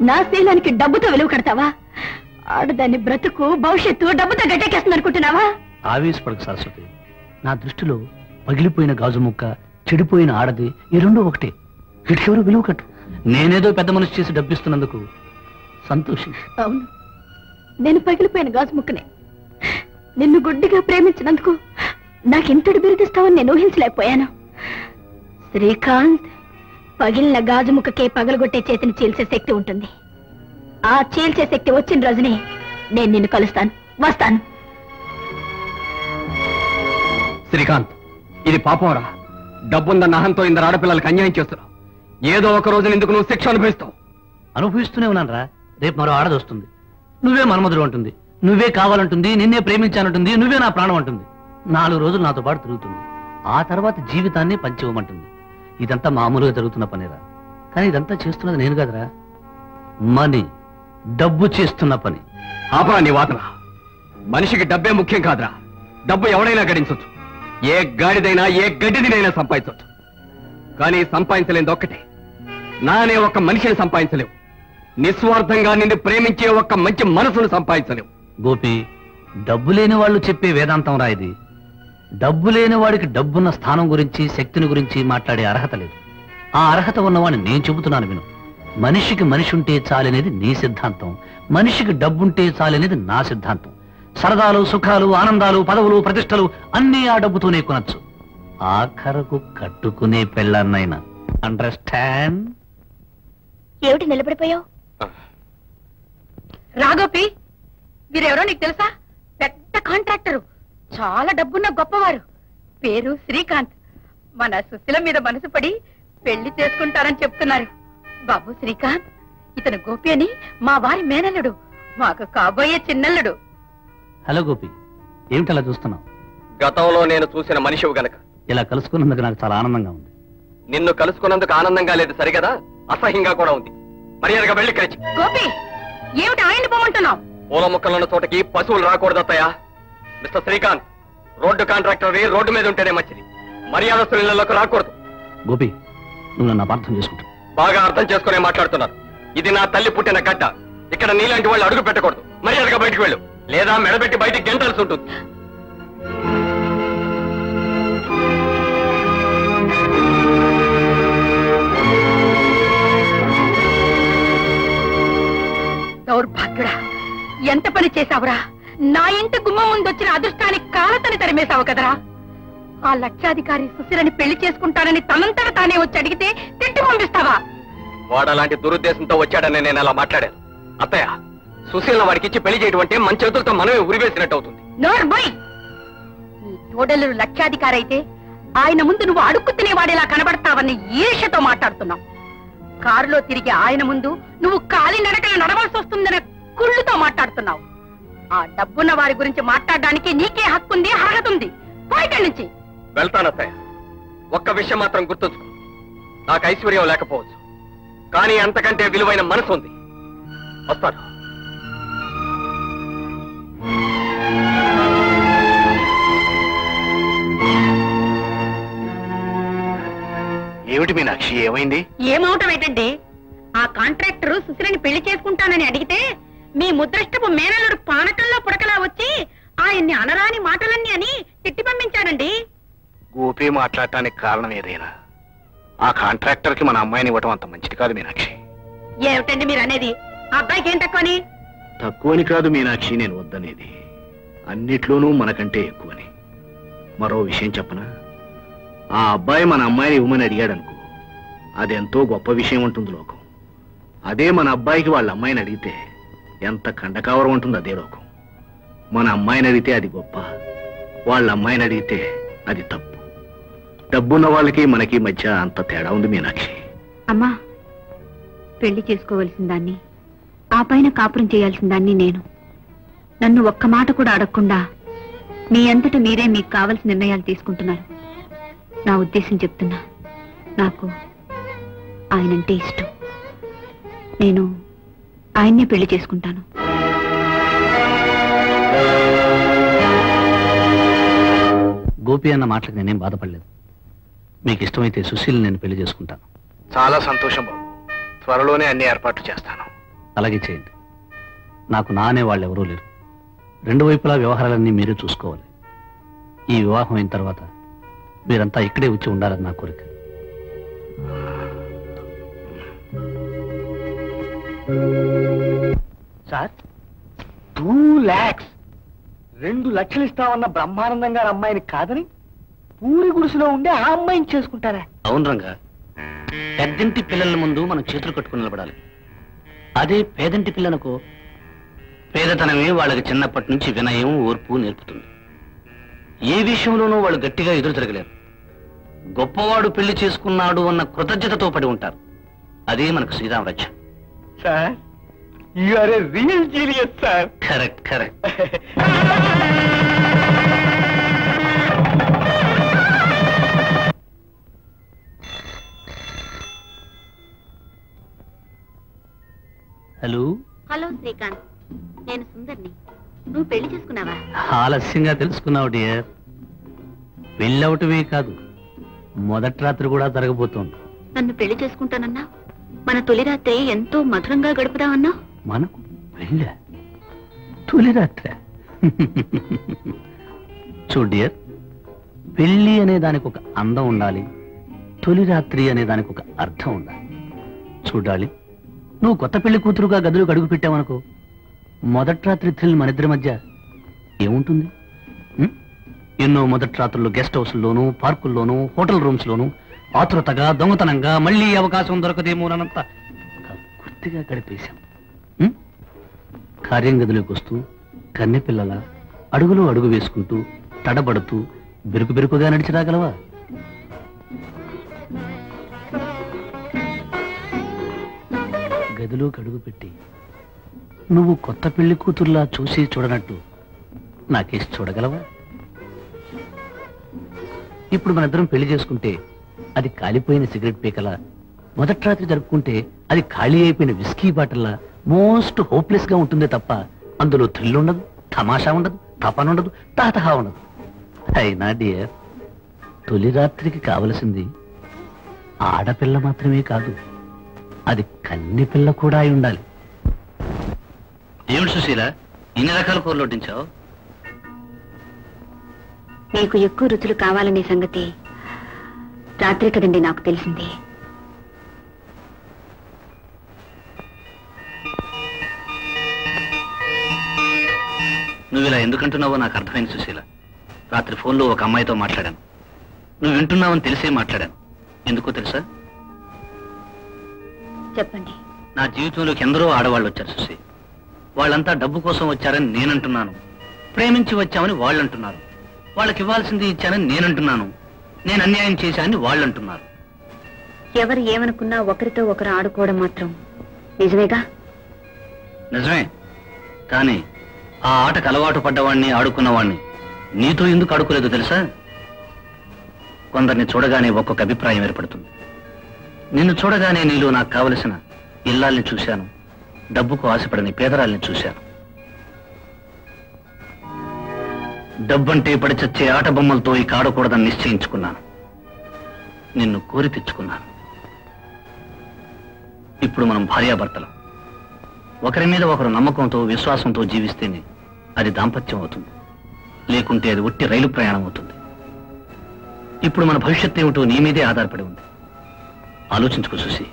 నా శీలానికి డబ్బుతో విలువ కడతావా ఆడదాన్ని బ్రతుకు భవిష్యత్తు డబ్బుతో గట్టెక్కేస్తుంది అనుకుంటున్నావా ఆవేశపడకు సరస్వతి నా దృష్టిలో పగిలిపోయిన గాజు ముక్క చెడిపోయిన ఆడది ఈ రెండో ఒకటే వీటికెవరు విలువ కట్టు నేనేదో పెద్ద మనిషి చేసి డబ్బిస్తున్నందుకు సంతోషం అవును నేను పగిలిపోయిన గాజు ముక్కనే నిన్ను గుడ్డిగా ప్రేమించినందుకు నాకెంతటి బిరుదిస్తావని నేను ఊహించలేకపోయాను శ్రీకాంత్ పగిలిన గాజు ముక్కకే పగలగొట్టే చేతిని చీల్చే శక్తి ఉంటుంది ఆ చీల్చే శక్తి వచ్చిన రోజునే నేను నిన్ను కలుస్తాను వస్తాను శ్రీకాంత్ ఇది పాపంరా డబ్బుందన్న అహంతో ఇందరు ఆడపిల్లలకి అన్యాయం చేస్తున్నావు ఏదో ఒక రోజు ఎందుకు నువ్వు శిక్ష అనుభవిస్తావు అనుభవిస్తూనే ఉన్నాను రా రేపు మరో ఆడది వస్తుంది నువ్వే మనమధుడు అంటుంది నువ్వే కావాలంటుంది నిన్నే ప్రేమించానంటుంది నువ్వే నా ప్రాణం అంటుంది నాలుగు రోజులు నాతో పాటు తిరుగుతుంది ఆ తర్వాత జీవితాన్ని పంచివ్వమంటుంది ఇదంతా మామూలుగా జరుగుతున్న పనిరా కానీ ఇదంతా చేస్తున్నది నేను కదరా మనీ డబ్బు చేస్తున్న పని ఆపరా నీ వాదన మనిషికి డబ్బే ముఖ్యం కాదురా డబ్బు ఎవడైనా గడించవచ్చు ఏ గాడిదైనా ఏ గడ్డిదినైనా సంపాదించవచ్చు కానీ సంపాదించలేని ఒక్కటే నానే ఒక్క మనిషిని సంపాదించలేవు నిస్వార్థంగా నిన్ను ప్రేమించే ఒక్క మంచి మనసును సంపాదించలేవు గోపి డబ్బు లేని వాళ్ళు చెప్పే వేదాంతం రా ఇది డబ్బు లేని వాడికి డబ్బున్న స్థానం గురించి శక్తిని గురించి మాట్లాడే అర్హత లేదు ఆ అర్హత ఉన్నవాడిని నేను చెబుతున్నాను విను మనిషికి మనిషి ఉంటే చాలనేది నీ సిద్ధాంతం మనిషికి డబ్బుంటే చాలనేది నా సిద్ధాంతం సరదాలు సుఖాలు ఆనందాలు పదవులు ప్రతిష్టలు అన్నీ ఆ డబ్బుతోనే కొనొచ్చు ఆఖరకు కట్టుకునే పెళ్ళన్నైనా అండర్స్టాండ్ ఏమిటి నిలబడిపోయావు రాగోపి మీరెవరో నీకు తెలుసా పెద్ద కాంట్రాక్టరు చాలా డబ్బున్న గొప్పవారు పేరు శ్రీకాంత్ మన సుశీల మీద మనసు పడి పెళ్లి చేసుకుంటారని చెప్తున్నారు బాబు శ్రీకాంత్ ఇతను గోపి అని మా వారి మేనల్లుడు మాకు కాబోయే చిన్నల్లుడు హలో గోపి ఏమిటలా చూస్తున్నావు గతంలో నేను చూసిన మనిషివు గనక ఇలా కలుసుకున్నందుకు నాకు చాలా ఆనందంగా ఉంది. నిన్ను కలుసుకున్నందుకు ఆనందంగా లేదు సరిగదా, అసహ్యంగా కూడా ఉంది. మర్యాదగా వెళ్ళి కరిచి గోపి ఏమిటి ఆయన పోమంటున్నావు? పూల మొక్కలున్న చోటకి పశువులు రాకూడదత్తయా. Mister Srikanth road contractor road మీద ఉంటేనే మంచిది, మర్యాదస్తుల ఇళ్లలోకి రాకూడదు. గోపి నువ్వు నన్ను అపార్థం చేసుకుంటావు. బాగా అర్థం చేసుకునే మాట్లాడుతున్నారు. ఇది నా తల్లి పుట్టిన గడ్డ, ఇక్కడ నీలాంటి వాళ్ళు అడుగు పెట్టకూడదు. మర్యాదగా బయటకు వెళ్ళు, లేదా మెడబెట్టి బయటికి గెంటాల్సి ఉంటుంది. దౌర్భాగ్యుడా, ఎంత పని చేశావురా! నా ఇంటి గుమ్మం ముందొచ్చిన అదృష్టానికి కాలతని తరిమేశావు కదరా! ఆ లక్షాధికారి సుశీలని పెళ్లి చేసుకుంటానని తనంతట తానే వచ్చి అడిగితే తిట్టి పంపిస్తావా? వాడలాంటి దురుద్దేశంతో వచ్చాడని నేను అలా మాట్లాడాను. అత్తయ్య, సుశీల వాడికి ఇచ్చి పెళ్లి చేయడం అంటే మన చేతులతో మనమే ఉరివేసినట్టు అవుతుంది. నోర్బోయ్, నీ తోడలు లక్షాధికారి అయితే ఆయన ముందు నువ్వు అడుక్కు తినేవాడేలా కనబడతావని ఈర్ష్యతో మాట్లాడుతున్నావు. కారులో తిరిగి ఆయన ముందు నువ్వు కాలి నడకన నడవాల్సి వస్తుందనే కుళ్ళుతో మాట్లాడుతున్నావు. ఆ డబ్బున్న వారి గురించి మాట్లాడడానికి నీకే హక్కుంది, అర్హత ఉంది. పోయిక నుంచి వెళ్తానత్తయ్య. ఒక్క విషయం మాత్రం గుర్తుంచుకో, నాకు ఐశ్వర్యం లేకపోవచ్చు, కానీ అంతకంటే విలువైన మనసు ఉంది. వస్తాను. ఏమిటి మీనాక్షి, ఏమైంది? ఏమవటం ఏంటండి, ఆ కాంట్రాక్టర్ సుశీలని పెళ్లి చేసుకుంటానని అడిగితే మీ ముద్రష్టపు మేనలుడు పానకంలో పుడకలా వచ్చి ఆయన్ని అనరాని మాటలన్నీ అని తిట్టి పంపించానండి. గోపి మాట్లాడటానికి కారణం ఏదైనా ఆ కాంట్రాక్టర్ కి మన అమ్మాయిని ఇవ్వటం అంత మంచిది కాదు మీనాక్షి. ఏమిటండి మీరు అనేది? ఆ అబ్బాయికి ఏం తక్కువని? తక్కువని కాదు మీనాక్షి, నేను వద్దనేది అన్నిట్లోనూ మనకంటే ఎక్కువని. మరో విషయం చెప్పనా, ఆ అబ్బాయి మన అమ్మాయిని ఇవ్వమని అడిగాడు అనుకో, అదెంతో గొప్ప విషయం ఉంటుంది లోకం. అదే మన అబ్బాయికి వాళ్ళ అమ్మాయిని అడిగితే ఎంత కండకావరం ఉంటుంది అదే లోకం. మన అమ్మాయిని అడిగితే అది గొప్ప, వాళ్ళ అమ్మాయిని అడిగితే అది తప్పు. డబ్బున్న వాళ్ళకి మనకి మధ్య అంత తేడా ఉంది మీనాక్షి. అమ్మా, పెళ్లి చేసుకోవలసిన దాన్ని, ఆ పైన కాపురం చేయాల్సిన దాన్ని నేను. నన్ను ఒక్క మాట కూడా అడగకుండా మీ అంతటా మీరే మీకు కావలసిన నిర్ణయాలు తీసుకుంటున్నారు. నా ఉద్దేశం చెప్తున్నా, నాకు ఆయనంటే ఇష్టం, నేను ఆయన్నే పెళ్లి చేసుకుంటాను. గోపి అన్న మాటలకు నేనేం బాధపడలేదు. మీకు ఇష్టమైతే సుశీల్ని నేను పెళ్లి చేసుకుంటాను. చాలా సంతోషం బాబు, త్వరలోనే అన్ని ఏర్పాట్లు చేస్తాను. అలాగే చేయండి. నాకు నా అనే వాళ్ళు ఎవరూ లేరు. రెండు వైపులా వ్యవహారాలన్నీ మీరే చూసుకోవాలి. ఈ వివాహం అయిన తర్వాత మీరంతా ఇక్కడే వచ్చి ఉండాలని నా కోరిక. సార్, టూ లాక్స్ రెండు లక్షలు ఇస్తామన్న బ్రహ్మానందం గారి అమ్మాయిని కాదని పూరి గుడిసెలో ఉండే ఆ అమ్మాయిని చేసుకుంటారా? అవును రంగా, పెద్దంటి పిల్లల ముందు మనం చేతులు కట్టుకుని నిలబడాలి. అదే పేదంటి పిల్లలకు పేదతనమే వాళ్ళకి చిన్నప్పటి నుంచి వినయం, ఓర్పు నేర్పుతుంది. ఏ విషయంలోనూ వాళ్ళు గట్టిగా ఎదురు తిరగలేరు. గొప్పవాడు పెళ్లి చేసుకున్నాడు అన్న కృతజ్ఞతతో పడి ఉంటారు. అదే మనకు శ్రీరామ రక్ష. Sir, you are a real genius sir. Correct correct. Hello hello Srikanth, నేను సుందర్ని. నువ్వు పెళ్లి చేసుకున్నావా? ఆలస్యంగా తెలుసుకున్నావు డియర్. పెళ్ళవటమే కాదు, మొదటి రాత్రి కూడా జరగబోతోంది. నన్ను పెళ్లి చేసుకుంటానన్నా, మన తొలి రాత్రి ఎంతో మధురంగా గడుపుదామన్నా. మనకు పెళ్ళ తొలి రాత్రి? చూడు డియర్, పెళ్లి అనే దానికి ఒక అందం ఉండాలి, తొలి రాత్రి అనే దానికి ఒక అర్థం ఉండాలి. చూడాలి, నువ్వు కొత్త పెళ్లి కూతురుగా గదులు గడుగు పెట్టావనుకో, మొదటి రాత్రి థ్రిల్ మనిద్దరి మధ్య ఏముంటుంది? ఎన్నో మొదటి రాత్రులు గెస్ట్ హౌస్లోనూ, పార్కుల్లోనూ, హోటల్ రూమ్స్లోనూ ఆతృతగా, దొంగతనంగా, మళ్ళీ అవకాశం దొరకదేమోనంత గుర్తిగా గడిపేశాం. కార్యం గదిలోకి వస్తూ కన్నెపిల్లల అడుగులో అడుగు వేసుకుంటూ తడబడుతూ బెరుకు బెరుకుగా నడిచి రాగలవా? గదిలోకి అడుగు పెట్టి నువ్వు కొత్త పెళ్లి కూతుర్లా చూసి చూడనట్టు నాకేసి చూడగలవా? ఇప్పుడు మనందరం పెళ్లి చేసుకుంటే అది కాలిపోయిన సిగరెట్ పీకలా, మొదటి రాత్రి జరుపుకుంటే అది ఖాళీ అయిపోయిన విస్కీ బాటిల్లా మోస్ట్ హోప్లెస్ గా ఉంటుందే తప్ప అందులో థ్రిల్ ఉండదు, తమాషా ఉండదు, తపన ఉండదు, తాతహా ఉండదు. అయినా డియర్, తొలి రాత్రికి కావలసింది ఆడపిల్ల మాత్రమే కాదు, అది కన్ని పిల్ల కూడా అయి ఉండాలి. ఏమిటి సుశీల, ఇన్ని రకాల కూరలు వడ్డించావు? నీకు ఎక్కువ రుచులు కావాలనే సంగతి రాత్రి కదండి నాకు తెలిసింది. నువ్వు ఇలా ఎందుకంటున్నావో నాకు అర్థమైంది సుశీల. రాత్రి ఫోన్లో ఒక అమ్మాయితో మాట్లాడాను, నువ్వు వింటున్నావని తెలిసే మాట్లాడాను. ఎందుకో తెలుసా? చెప్పండి. నా జీవితంలోకి ఎందరో ఆడవాళ్ళు వచ్చారు సుశీ. వాళ్ళంతా డబ్బు కోసం వచ్చారని నేనంటున్నాను, ప్రేమించి వచ్చామని వాళ్ళు అంటున్నారు, వాళ్ళకి ఇవ్వాల్సింది ఇచ్చానని నేనంటున్నాను, నేను అన్యాయం చేశానని వాళ్ళు అంటున్నారు. ఎవరు ఏమనుకున్నా ఒకరితో ఒకరు ఆడుకోవడం మాత్రం నిజమేగా? నిజమే, కానీ ఆ ఆటకు అలవాటు పడ్డవాణ్ణి, ఆడుకున్నవాణ్ణి నీతో ఎందుకు ఆడుకోలేదు తెలుసా? కొందరిని చూడగానే ఒక్కొక్క అభిప్రాయం ఏర్పడుతుంది. నిన్ను చూడగానే నీలో నాకు కావలసిన ఇల్లాల్ని చూశాను, డబ్బుకు ఆశపడని పేదరాల్ని చూశాను, డబ్బంటే పడిచచ్చే ఆట బొమ్మలతో ఇక ఆడకూడదని నిశ్చయించుకున్నాను, నిన్ను కోరి తెచ్చుకున్నాను. ఇప్పుడు మనం భార్యాభర్తలం, ఒకరి మీద ఒకరు నమ్మకంతో విశ్వాసంతో జీవిస్తేనే అది దాంపత్యం అవుతుంది, లేకుంటే అది ఒట్టి రైలు ప్రయాణం అవుతుంది. ఇప్పుడు మన భవిష్యత్తు ఏమిటో నీ మీదే ఆధారపడి ఉంది, ఆలోచించుకో సుశీ.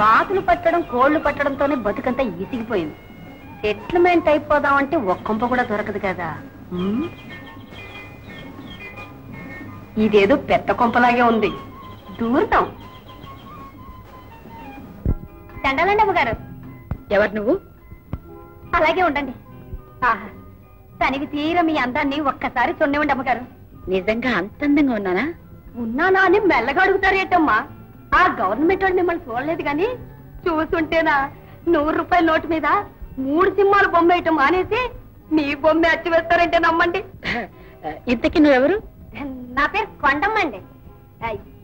బాతులు పట్టడం, కోళ్లు పట్టడంతోనే బతుకంతా ఈసిగిపోయింది. సెటిల్మెంట్ అయిపోదామంటే ఒక్కొంప కూడా దొరకదు కదా. ఇదేదో పెద్ద కొంపలాగే ఉంది, దూరుతాం. దండాలండి అమ్మగారు. ఎవరు నువ్వు? అలాగే ఉండండి. ఆహా, తనకి తీర మీ అందాన్ని ఒక్కసారి చూడనివ్వండి అమ్మగారు. నిజంగా అంత అందంగా ఉన్నానా? ఉన్నానా అని మెల్లగా అడుగుతారేటమ్మా. ఆ గవర్నమెంట్ వాళ్ళు మిమ్మల్ని చూడలేదు కానీ చూసుంటేనా నూరు రూపాయల నోటు మీద మూడు సింహాలు బొమ్మ వేయటం మానేసి మీ బొమ్మ అచ్చి వేస్తారంటే నమ్మండి. ఇంతకీ నువ్వెవరు? నా పేరు కొండమ్మండి.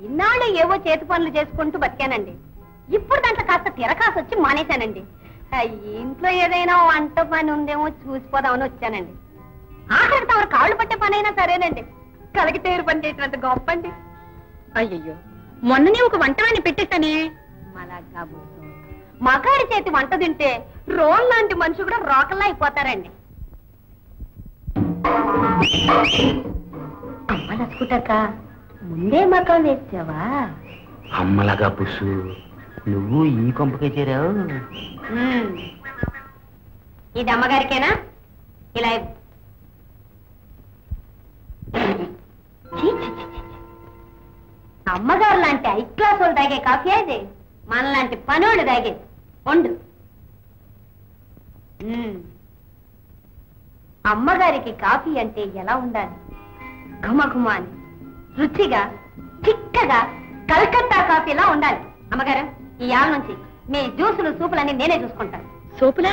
ఇన్నాళ్ళు ఏవో చేతి పనులు చేసుకుంటూ బతికానండి. ఇప్పుడు దాంట్లో కాస్త తిరకాసి వచ్చి మానేశానండి. ఇంట్లో ఏదైనా వంట పని ఉందేమో చూసిపోదామని వచ్చానండి. ఆఖరికి తమరు కాళ్ళు పట్టే పని అయినా సరేనండి, కలిగితేరు పని చేసినంత గొప్పండి. అయ్యయ్యో, మొన్ననే ఒక వంటవాన్ని పెట్టేస్తానే. మలాగా మగాడి చేతి వంట తింటే రోల్ లాంటి మనిషి కూడా రోకల్లా అయిపోతారండి. అమ్మ నచ్చుకుంటాక ముందే మకాం వేసావా? అమ్మలాగా పుసు, నువ్వు ఈ కొంపకే చేరావు. ఇది అమ్మగారికేనా? ఇలా అమ్మగారు లాంటి ఐ క్లాస్ వాళ్ళు తాగే కాఫీ అయితే మనలాంటి పనులు తాగేది ఉండు. అమ్మగారికి కాఫీ అంటే ఎలా ఉండాలి? ఘుమఘుమ అని రుచిగా చిక్కగా కలకత్తా కాఫీలా ఉండాలి. అమ్మగారు, ఈ ఆల నుంచి మీ జ్యూసులు సూపులన్నీ నేనే చూసుకుంటాను. సూపులా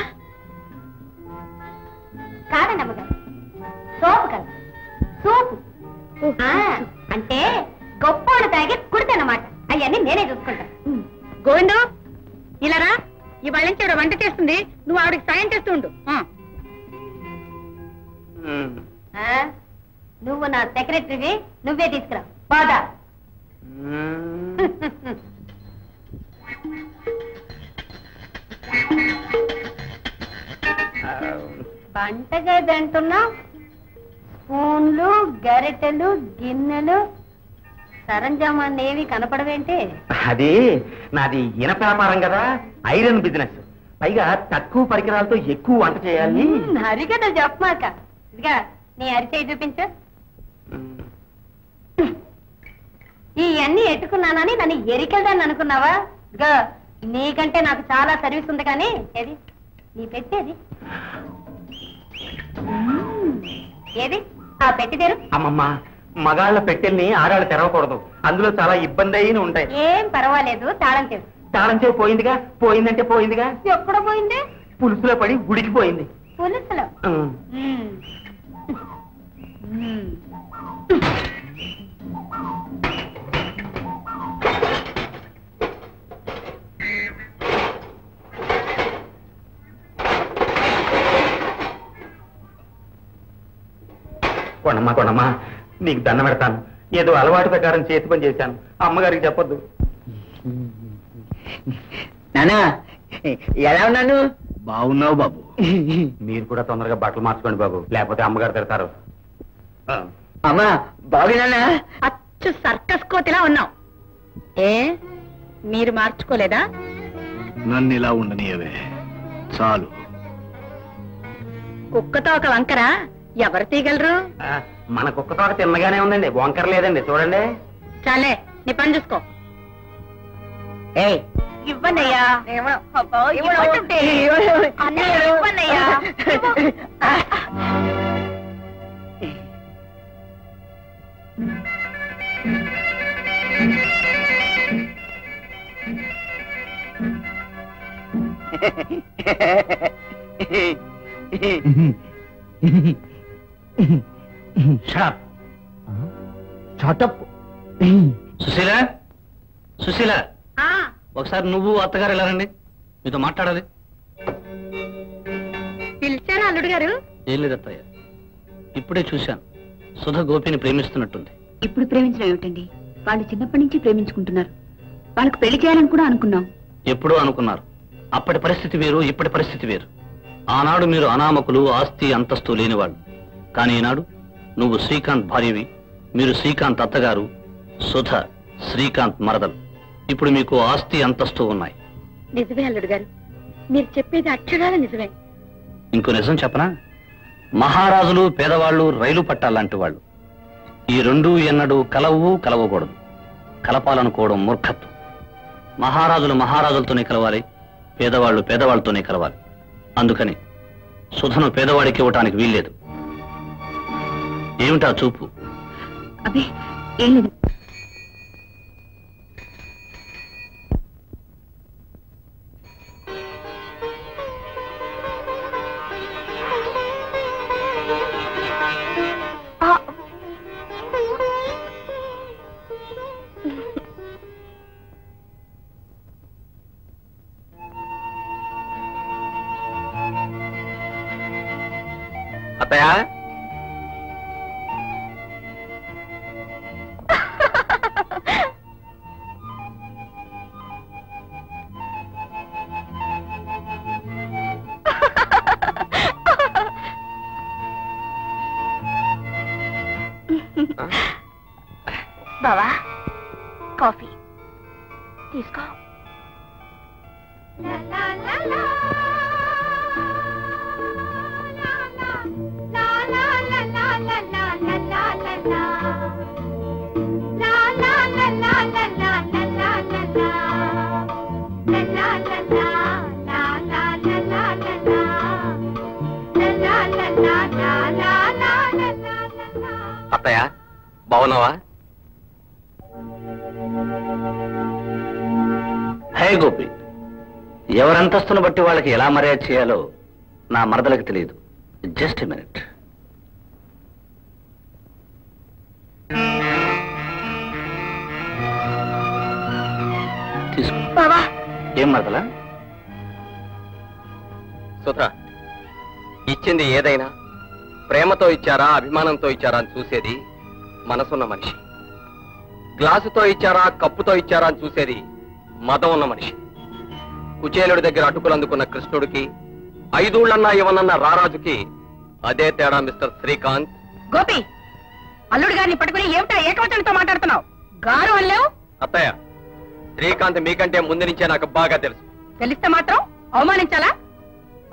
కాదండి అమ్మగారు, సోపు కదా, సూపు అంటే గొప్పలు తాగి కుడితేనమాట, అవన్నీ నేనే చూసుకుంటాను. గోవిందు, ఇలా రా. ఇవాళ నుంచి ఆవిడ వంట చేస్తుంది, నువ్వు ఆవిడకి సాయం చేస్తూ ఉండు. నువ్వు నా సెక్రటరీవి, నువ్వే తీసుకురా. బాగా వంటగా తింటున్నా, స్పూన్లు గరిటెలు గిన్నెలు సరంజామాన్ని ఏవి కనపడవేంటి? అది నాది ఇనప వ్యాపారం కదా, ఐరన్ బిజినెస్. పైగా తక్కువ పరికరాలతో ఎక్కువ వంట చేయాలి. అరికదా చెప్పమాక, ఇదిగా నీ అరిచే చూపించు. ఈ అన్ని ఎట్టుకున్నానని నన్ను ఎరికెళ్దాన్ని అనుకున్నావా? ఇదిగా నీకంటే నాకు చాలా సర్వీస్ ఉంది. కానీ ఏది నీ పెట్టేది? ఏది ఆ పెట్టిదేరు? అమ్మమ్మ, మగాళ్ళ పెట్టెల్ని ఆరాళ్ళు తెరవకూడదు, అందులో చాలా ఇబ్బంది అయిన ఉంటాయి. ఏం పర్వాలేదు, తాళం చేసి తాళం చేసి పోయిందిగా. పోయిందంటే పోయిందిగా. ఎక్కడ పోయింది? పులుసులో పడి గుడికి పోయింది. పులుసులో? కొండమ్మా కొండమ్మా, నీకు దండం పెడతాను. ఏదో అలవాటు ప్రకారం చేతి పని చేశాను, అమ్మగారికి చెప్పొద్దు. నానా ఎలా ఉన్నాను? బాగున్నావు బాబు. మీరు కూడా తొందరగా బట్టలు మార్చుకోండి బాబు, లేకపోతే అమ్మగారు తిడతారు. అమ్మా బాగున్నా? అచ్చు సర్కస్ కోతిలా ఉన్నావు. ఏ మీరు మార్చుకోలేదా? నన్ను ఇలా ఉండనివే చాలు. కుక్కతో ఒక వంకరా ఎవరు తీయగలరు? మన కుక్క తోట తిన్నగానే ఉందండి, వంకర లేదండి. చూడండి. చాలే నీ పని చూసుకో. ఇవ్వనయ్యా. సుశీలా, సుశీలా, ఒకసారి నువ్వు అత్తగారు ఎలా రండి, మీతో మాట్లాడాలి. పిలిచారా అల్లుడు గారు? ఏం లేదు అత్తయ్య, ఇప్పుడే చూశాను, సుధ గోపిని ప్రేమిస్తున్నట్టుంది. ఇప్పుడు ప్రేమించడం ఏమిటండి, వాళ్ళు చిన్నప్పటి నుంచి ప్రేమించుకుంటున్నారు. వాళ్ళకు పెళ్లి చేయాలని కూడా అనుకున్నాం. ఎప్పుడో అనుకున్నారు. అప్పటి పరిస్థితి వేరు, ఇప్పటి పరిస్థితి వేరు. ఆనాడు మీరు అనామకులు, ఆస్తి అంతస్తు లేనివాళ్ళు. కానీ ఈనాడు నువ్వు శ్రీకాంత్ భార్యవి, మీరు శ్రీకాంత్ అత్తగారు, సుధ శ్రీకాంత్ మరదలు. ఇప్పుడు మీకు ఆస్తి అంతస్తు ఉన్నాయి. నిజమే అల్లుడు గారు, మీరు చెప్పేది అక్షరాల నిజమే. ఇంకో నిజం చెప్పనా? మహారాజులు, పేదవాళ్ళు, రైలు పట్టాలంటూ వాళ్ళు, ఈ రెండు ఎన్నడూ కలవు, కలవకూడదు. కలపాలనుకోవడం మూర్ఖత్వం. మహారాజులు మహారాజులతోనే కలవాలి, పేదవాళ్ళు పేదవాళ్ళతోనే కలవాలి. అందుకని సుధను పేదవాడికి ఇవ్వటానికి వీల్లేదు. ఏమిటా చూపు? అబ్బే ఏం లేదు. అత్తయ్యా, బావా కాఫీ తీసుకో. అత్తయ్య బాగున్నావా? హే గోపి, ఎవరంతస్తును బట్టి వాళ్ళకి ఎలా మర్యాద చేయాలో నా మరదలకు తెలియదు. Just a minute. ఏం మరదలా? సుధ, ఇచ్చింది ఏదైనా ప్రేమతో ఇచ్చారా అభిమానంతో ఇచ్చారా అని చూసేది మనసున్న మనిషి. గ్లాసుతో ఇచ్చారా కప్పుతో ఇచ్చారా అని చూసేది మదం ఉన్న మనిషి. కుచేలుడి దగ్గర అటుకులు అందుకున్న కృష్ణుడికి, ఐదూళ్ళన్నా ఇవ్వనన్న రారాజుకి అదే తేడా మిస్టర్ శ్రీకాంత్. గోపి, అల్లుడు గారిని పట్టుకుని ఏమిటా ఏకవచనంతో మాట్లాడుతున్నావు? గారు అల్లేవు. అత్తయ్య, శ్రీకాంత్ మీకంటే ముందు నుంచే నాకు బాగా తెలుసు. తెలిస్తే మాత్రం అవమానించాలా?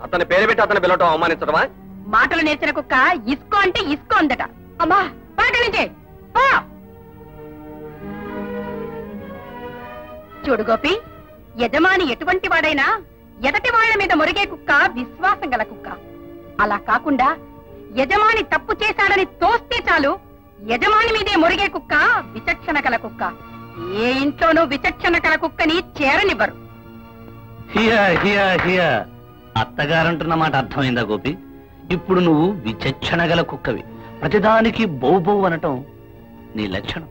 అతని పేరు పెట్టి అతను పిలవటం అవమానించడమా? మాటలు నేర్చిన కుక్క ఇసుకో అంటే ఇసుకో అందట. అమ్మా బయట నుంచే. చూడు గోపి, యజమాని ఎటువంటి వాడైనా ఎదటి వాళ్ళ మీద మురిగే కుక్క విశ్వాసం గల కుక్క. అలా కాకుండా యజమాని తప్పు చేశాడని తోస్తే చాలు యజమాని మీదే మురిగే కుక్క విచక్షణ కల కుక్క. ఏ ఇంట్లోనూ విచక్షణ కల కుక్కని చేరనివ్వరు. అత్తగారంటున్న మాట అర్థమైందా గోపి? ఇప్పుడు నువ్వు విచక్షణ గల కుక్కవి. ప్రతిదానికి బౌబౌ అనటం నీ లక్షణం.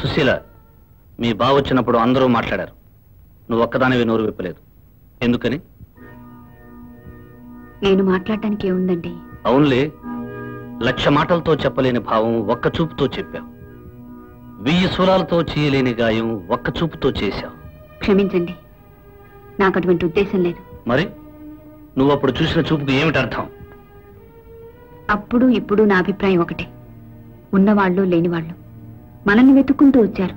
సుశీల, మీ బావ వచ్చినప్పుడు అందరూ మాట్లాడారు, నువ్వు ఒక్కదానివి నోరు విప్పలేదు, ఎందుకని? నేను మాట్లాడటానికి ఏముందండి? అవునులే, లక్ష మాటలతో చెప్పలేని భావం ఒక్క చూపుతో చెప్పావు, వెయ్యి సూలాలతో చేయలేని గాయం ఒక్క చూపుతో చేశావు. క్షమించండి, నాకు అటువంటి ఉద్దేశం లేదు. మరి నువ్వు అప్పుడు చూసిన చూపుకు ఏమిటి అర్థం? అప్పుడు ఇప్పుడు నా అభిప్రాయం ఒకటే. ఉన్నవాళ్ళు లేనివాళ్ళు మనల్ని వెతుక్కుంటూ వచ్చారు.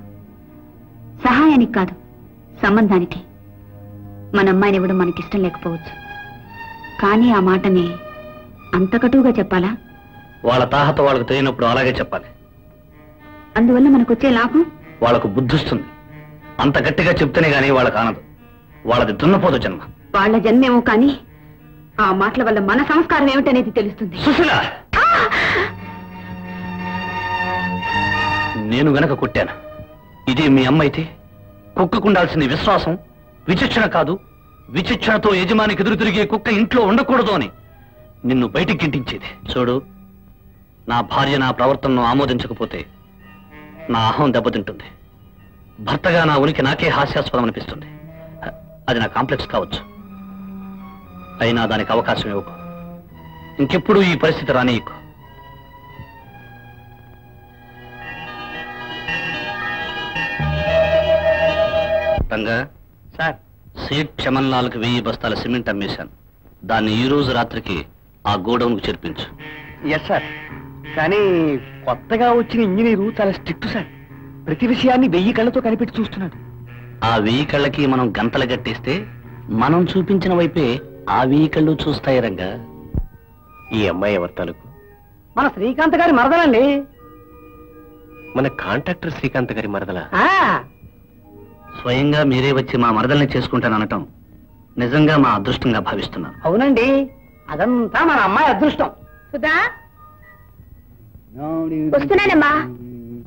సహాయానికి కాదు, సంబంధానికి. మన అమ్మాయిని ఇవ్వడం మనకిష్టం లేకపోవచ్చు, కానీ ఆ మాటని అంత కటువుగా చెప్పాలా? వాళ్ళ తాహత వాళ్ళకు తెలియనప్పుడు అలాగే చెప్పాలి. అందువల్ల మనకు వచ్చే లాభం? వాళ్ళకు బుద్ధిస్తుంది. అంత గట్టిగా చెప్తేనే కానీ వాళ్ళకు ఆనదు. వాళ్ళది దున్నపోదు జన్మ. వాళ్ళ జన్మేమో కానీ ఆ మాటల వల్ల మన సంస్కారం ఏమిటనేది తెలుస్తుంది. సుశీలా, నేను గనక కొట్టాను, ఇది మీ అమ్మ అయితే కుక్కకుండాల్సిన విశ్వాసం విచక్షణ కాదు, విచక్షణతో యజమానికి ఎదురు తిరిగే కుక్క ఇంట్లో ఉండకూడదు అని నిన్ను బయటికి గింటించేది. చూడు, నా భార్య నా ప్రవర్తనను ఆమోదించకపోతే నా అహం దెబ్బతింటుంది. భర్తగా నా ఉనికి నాకే హాస్యాస్పదం అనిపిస్తుంది. అది నా కాంప్లెక్స్ కావచ్చు, అయినా దానికి అవకాశం ఇవ్వకు. ఇంకెప్పుడు ఈ పరిస్థితి రానీయకు. రంగా సార్, సేట్ చమన్ లాల్కి వెయ్యి బస్తాల సిమెంట్ అమ్మేశాను. దాన్ని ఈ రోజు రాత్రికి ఆ గోడౌన్కు చేర్పించు. ఎస్ సార్, కానీ కొత్తగా వచ్చిన ఇంజనీరు చాలా స్ట్రిక్ట్ సార్. ప్రతి విషయాన్ని వెయ్యి కళ్ళతో కనిపెట్టి చూస్తున్నాడు. ఆ వెయ్యి కళ్ళకి మనం గంతలు కట్టేస్తే మనం చూపించిన వైపే ఆ వెయ్యి కళ్ళు చూస్తాయి. రంగా, ఈ అమ్మాయి ఎవరి తాలూకు? మన శ్రీకాంత్ గారి మరదలండి. మన కాంట్రాక్టర్ శ్రీకాంత్ గారి మరదలా? స్వయంగా మీరే వచ్చి మా మరదల్ని చేసుకుంటాననటం నిజంగా మా అదృష్టంగా భావిస్తున్నాను. అవునండి, అదంతా మన అమ్మాయి అదృష్టం. సుధా, వస్తున్నానమ్మా.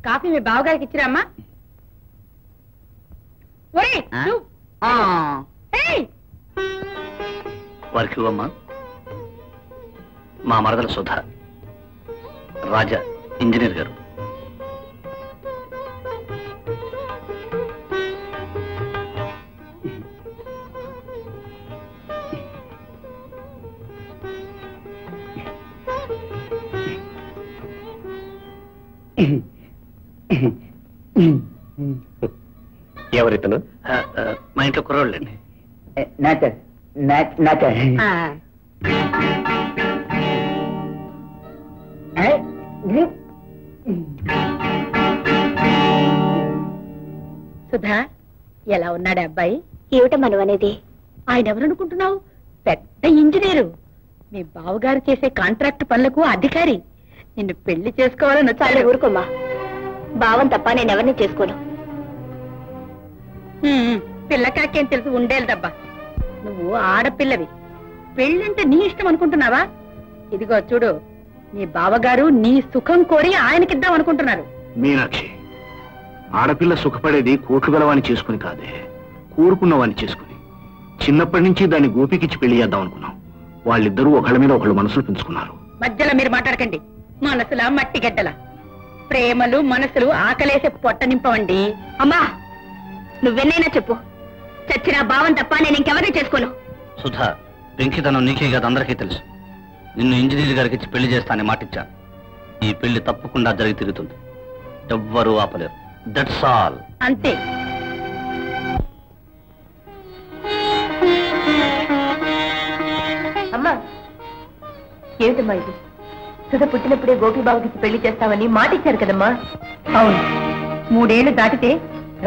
కాఫీ మీ బావగారికి ఇచ్చిరామ్మా. వారికి ఇవ్వమ్మా. మా మరదల సుధా, రాజా ఇంజనీర్ గారు. ఎవరితను? మా ఇంట్లో కుర్రోళ్ళండి. సుధా, ఎలా ఉన్నాడే అబ్బాయి? ఏమిట మనం అనేది? ఆయన ఎవరనుకుంటున్నావు? పెద్ద ఇంజనీరు, మీ బావగారు చేసే కాంట్రాక్ట్ పనులకు అధికారి. నిన్ను పెళ్లి చేసుకోవాలని చాలా ఊరుకోమ్మా. భావం తప్ప నేను ఎవరిని చేసుకోను. పిల్లకాకేం తెలుసు ఉండేదబ్బా, నువ్వు ఆడపిల్లవి. పెళ్ళంటే నీ ఇష్టం అనుకుంటున్నావా? ఇదిగో చూడు, నీ బావగారు నీ సుఖం కోరి ఆయనకిద్దాం అనుకుంటున్నారు. మీనాక్షి, ఆడపిల్ల సుఖపడేది కోట్లు గలవాణ్ణి చేసుకుని కాదే, కోరుకున్నవాణ్ణి చేసుకుని. చిన్నప్పటి నుంచి దాన్ని గోపికిచ్చి పెళ్లి చేద్దాం అనుకున్నాం. వాళ్ళిద్దరూ ఒకళ్ళ మీద ఒకళ్ళు మనసులు పెంచుకున్నారు. మధ్యలో మీరు మాట్లాడకండి. మనసులా మట్టి గడ్డలా, ప్రేమలు మనసులు ఆకలేసే పొట్ట నింపవండి. అమ్మా, నువ్వెన్నైనా చెప్పు, చచ్చినా భావం తప్ప నేను ఇంకెవరిని చేసుకోను. సుధా, వెంకితనం నీకే కాదు అందరికీ తెలుసు. నిన్ను ఇంజనీర్ గారికి ఇచ్చి పెళ్లి చేస్తానని మాటిచ్చా. ఈ పెళ్లి తప్పకుండా జరిగి తిరుగుతుంది, ఎవ్వరూ ఆపలేరు. That's all. అంతే. ఏమిటమ్మా ఇది? సుధ పుట్టినప్పుడే గోపిబాబుకి పెళ్లి చేస్తామని మాటిచ్చారు కదమ్మా? అవును, మూడేళ్లు దాటితే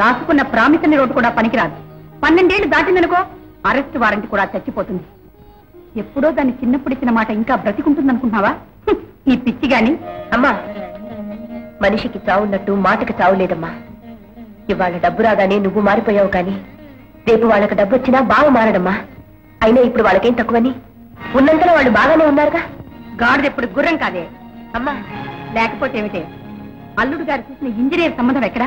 రాసుకున్న ప్రామిసరీ నోటు కూడా పనికిరాదు. పన్నెండేళ్లు దాటిందనుకో అరెస్ట్ వారెంట్ కూడా చచ్చిపోతుంది. ఎప్పుడో దాన్ని చిన్నప్పుడు ఇచ్చిన మాట ఇంకా బ్రతికుంటుంది అనుకుంటున్నావా? ఈ పిచ్చి గాని. అమ్మా, మనిషికి చావున్నట్టు మాటకి చావులేదమ్మా. ఇవాళ డబ్బు రాగానే నువ్వు మారిపోయావు కానీ రేపు వాళ్ళకి డబ్బు వచ్చినా బాగా మారడమ్మా. అయినా ఇప్పుడు వాళ్ళకేం తక్కువని, ఉన్నంతలో వాళ్ళు బాగానే ఉన్నారుగా. గాడిద ఎప్పుడు గుర్రం కాదే అమ్మా, లేకపోతే ఏమిటే? అల్లుడు గారు చూసిన ఇంజనీర్ సంబంధం ఎక్కడ?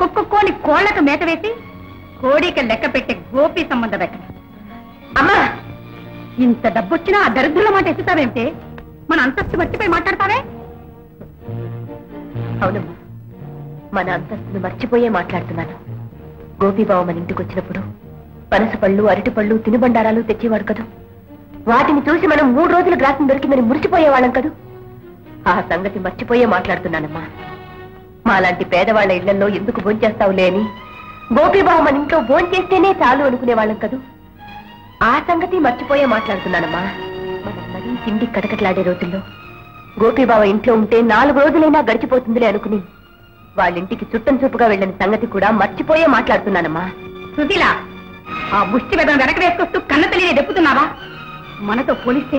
కుక్కకోని కోళ్ళకు మేత వేసి కోడికి లెక్క పెట్టే గోపి సంబంధం ఎక్కడ? అమ్మా, ఇంత డబ్బు వచ్చినా ఆ దరిద్రుల మాట ఎత్తుతావేమిటే? మన అంతస్తు మర్చిపోయి మాట్లాడతావే? అవునమ్మా, మన అంతస్తును మర్చిపోయే మాట్లాడుతున్నాను. గోపిబాబు మన ఇంటికి వచ్చినప్పుడు పనస పళ్ళు, అరటి పళ్ళు, తినుబండారాలు తెచ్చేవాడు కదా. వాటిని చూసి మనం మూడు రోజులు గ్రాసం దొరికిందని మురిసిపోయేవాళ్ళం కదా. ఆ సంగతి మర్చిపోయే మాట్లాడుతున్నానమ్మా. మాలాంటి పేదవాళ్ల ఇళ్లలో ఎందుకు భోంచేస్తావులే అని గోపిబాబు మన ఇంట్లో భోంచేస్తేనే చాలు అనుకునేవాళ్ళం కదా. ఆ సంగతి మర్చిపోయే మాట్లాడుతున్నానమ్మా. మనం మరీ తిండి కటకట్లాడే రోజుల్లో గోపిబాబు ఇంట్లో ఉంటే నాలుగు రోజులైనా గడిచిపోతుందిలే అనుకుని వాళ్ళింటికి చుట్టం చూపుగా వెళ్ళని సంగతి కూడా మర్చిపోయే మాట్లాడుతున్నానమ్మా. సుశీలా, ఆ ముష్టి వెదం వెనక వేసుకొస్తూ కన్న తల్లిని దెప్పుతున్నావా? మనతో పోలిస్తే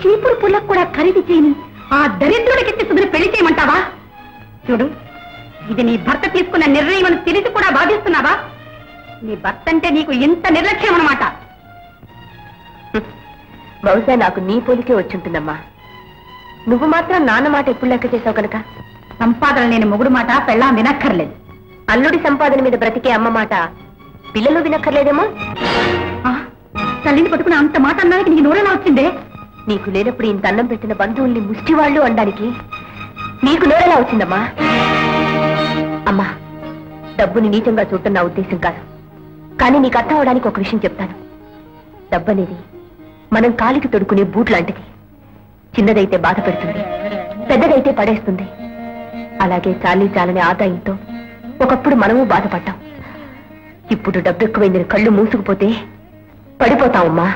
చీపురు పుల్లకు కూడా ఖరీదు చేయని ఆ దరిద్రుడికి సుధుని పెళ్లి చేయమంటావా? చూడు, ఇది నీ భర్త తీసుకున్న నిర్ణయం అని తెలిసి కూడా బాధిస్తున్నావా? నీ భర్త అంటే నీకు ఇంత నిర్లక్ష్యం అన్నమాట. బహుశా నాకు నీ పోలికే వచ్చుంటుందమ్మా. నువ్వు మాత్రం నాన్న మాట ఎప్పుడు లెక్క చేసావు కనుక సంపాదన లేని మొగుడు మాట పెళ్ళాం వినక్కర్లేదు. అల్లుడి సంపాదన మీద బ్రతికే అమ్మ మాట పిల్లలు వినక్కర్లేదేమో. తల్లిని పట్టుకుని అంత మాట అన్నానికి నీకు నోరేలా వచ్చిందే? నీకు లేనప్పుడు ఇంత అన్నం పెట్టిన బంధువుల్ని ముష్టి వాళ్ళు అనడానికి నీకు నోరేలా వచ్చిందమ్మా? అమ్మా, డబ్బుని నీచంగా చూడటం నా ఉద్దేశం కాదు. కానీ నీకు అర్థం అవడానికి ఒక విషయం చెప్తాను. డబ్బు అనేది మనం కాలికి తొడుకునే బూట్ లాంటిది. చిన్నదైతే బాధ పెడుతుంది, పెద్దదైతే పడేస్తుంది. అలాగే చాలీ చాలని ఆదాయంతో ఒకప్పుడు మనము బాధపడ్డాం. ఇప్పుడు డబ్బు ఎక్కువైందని కళ్ళు మూసుకుపోతే పడిపోతావమ్మా.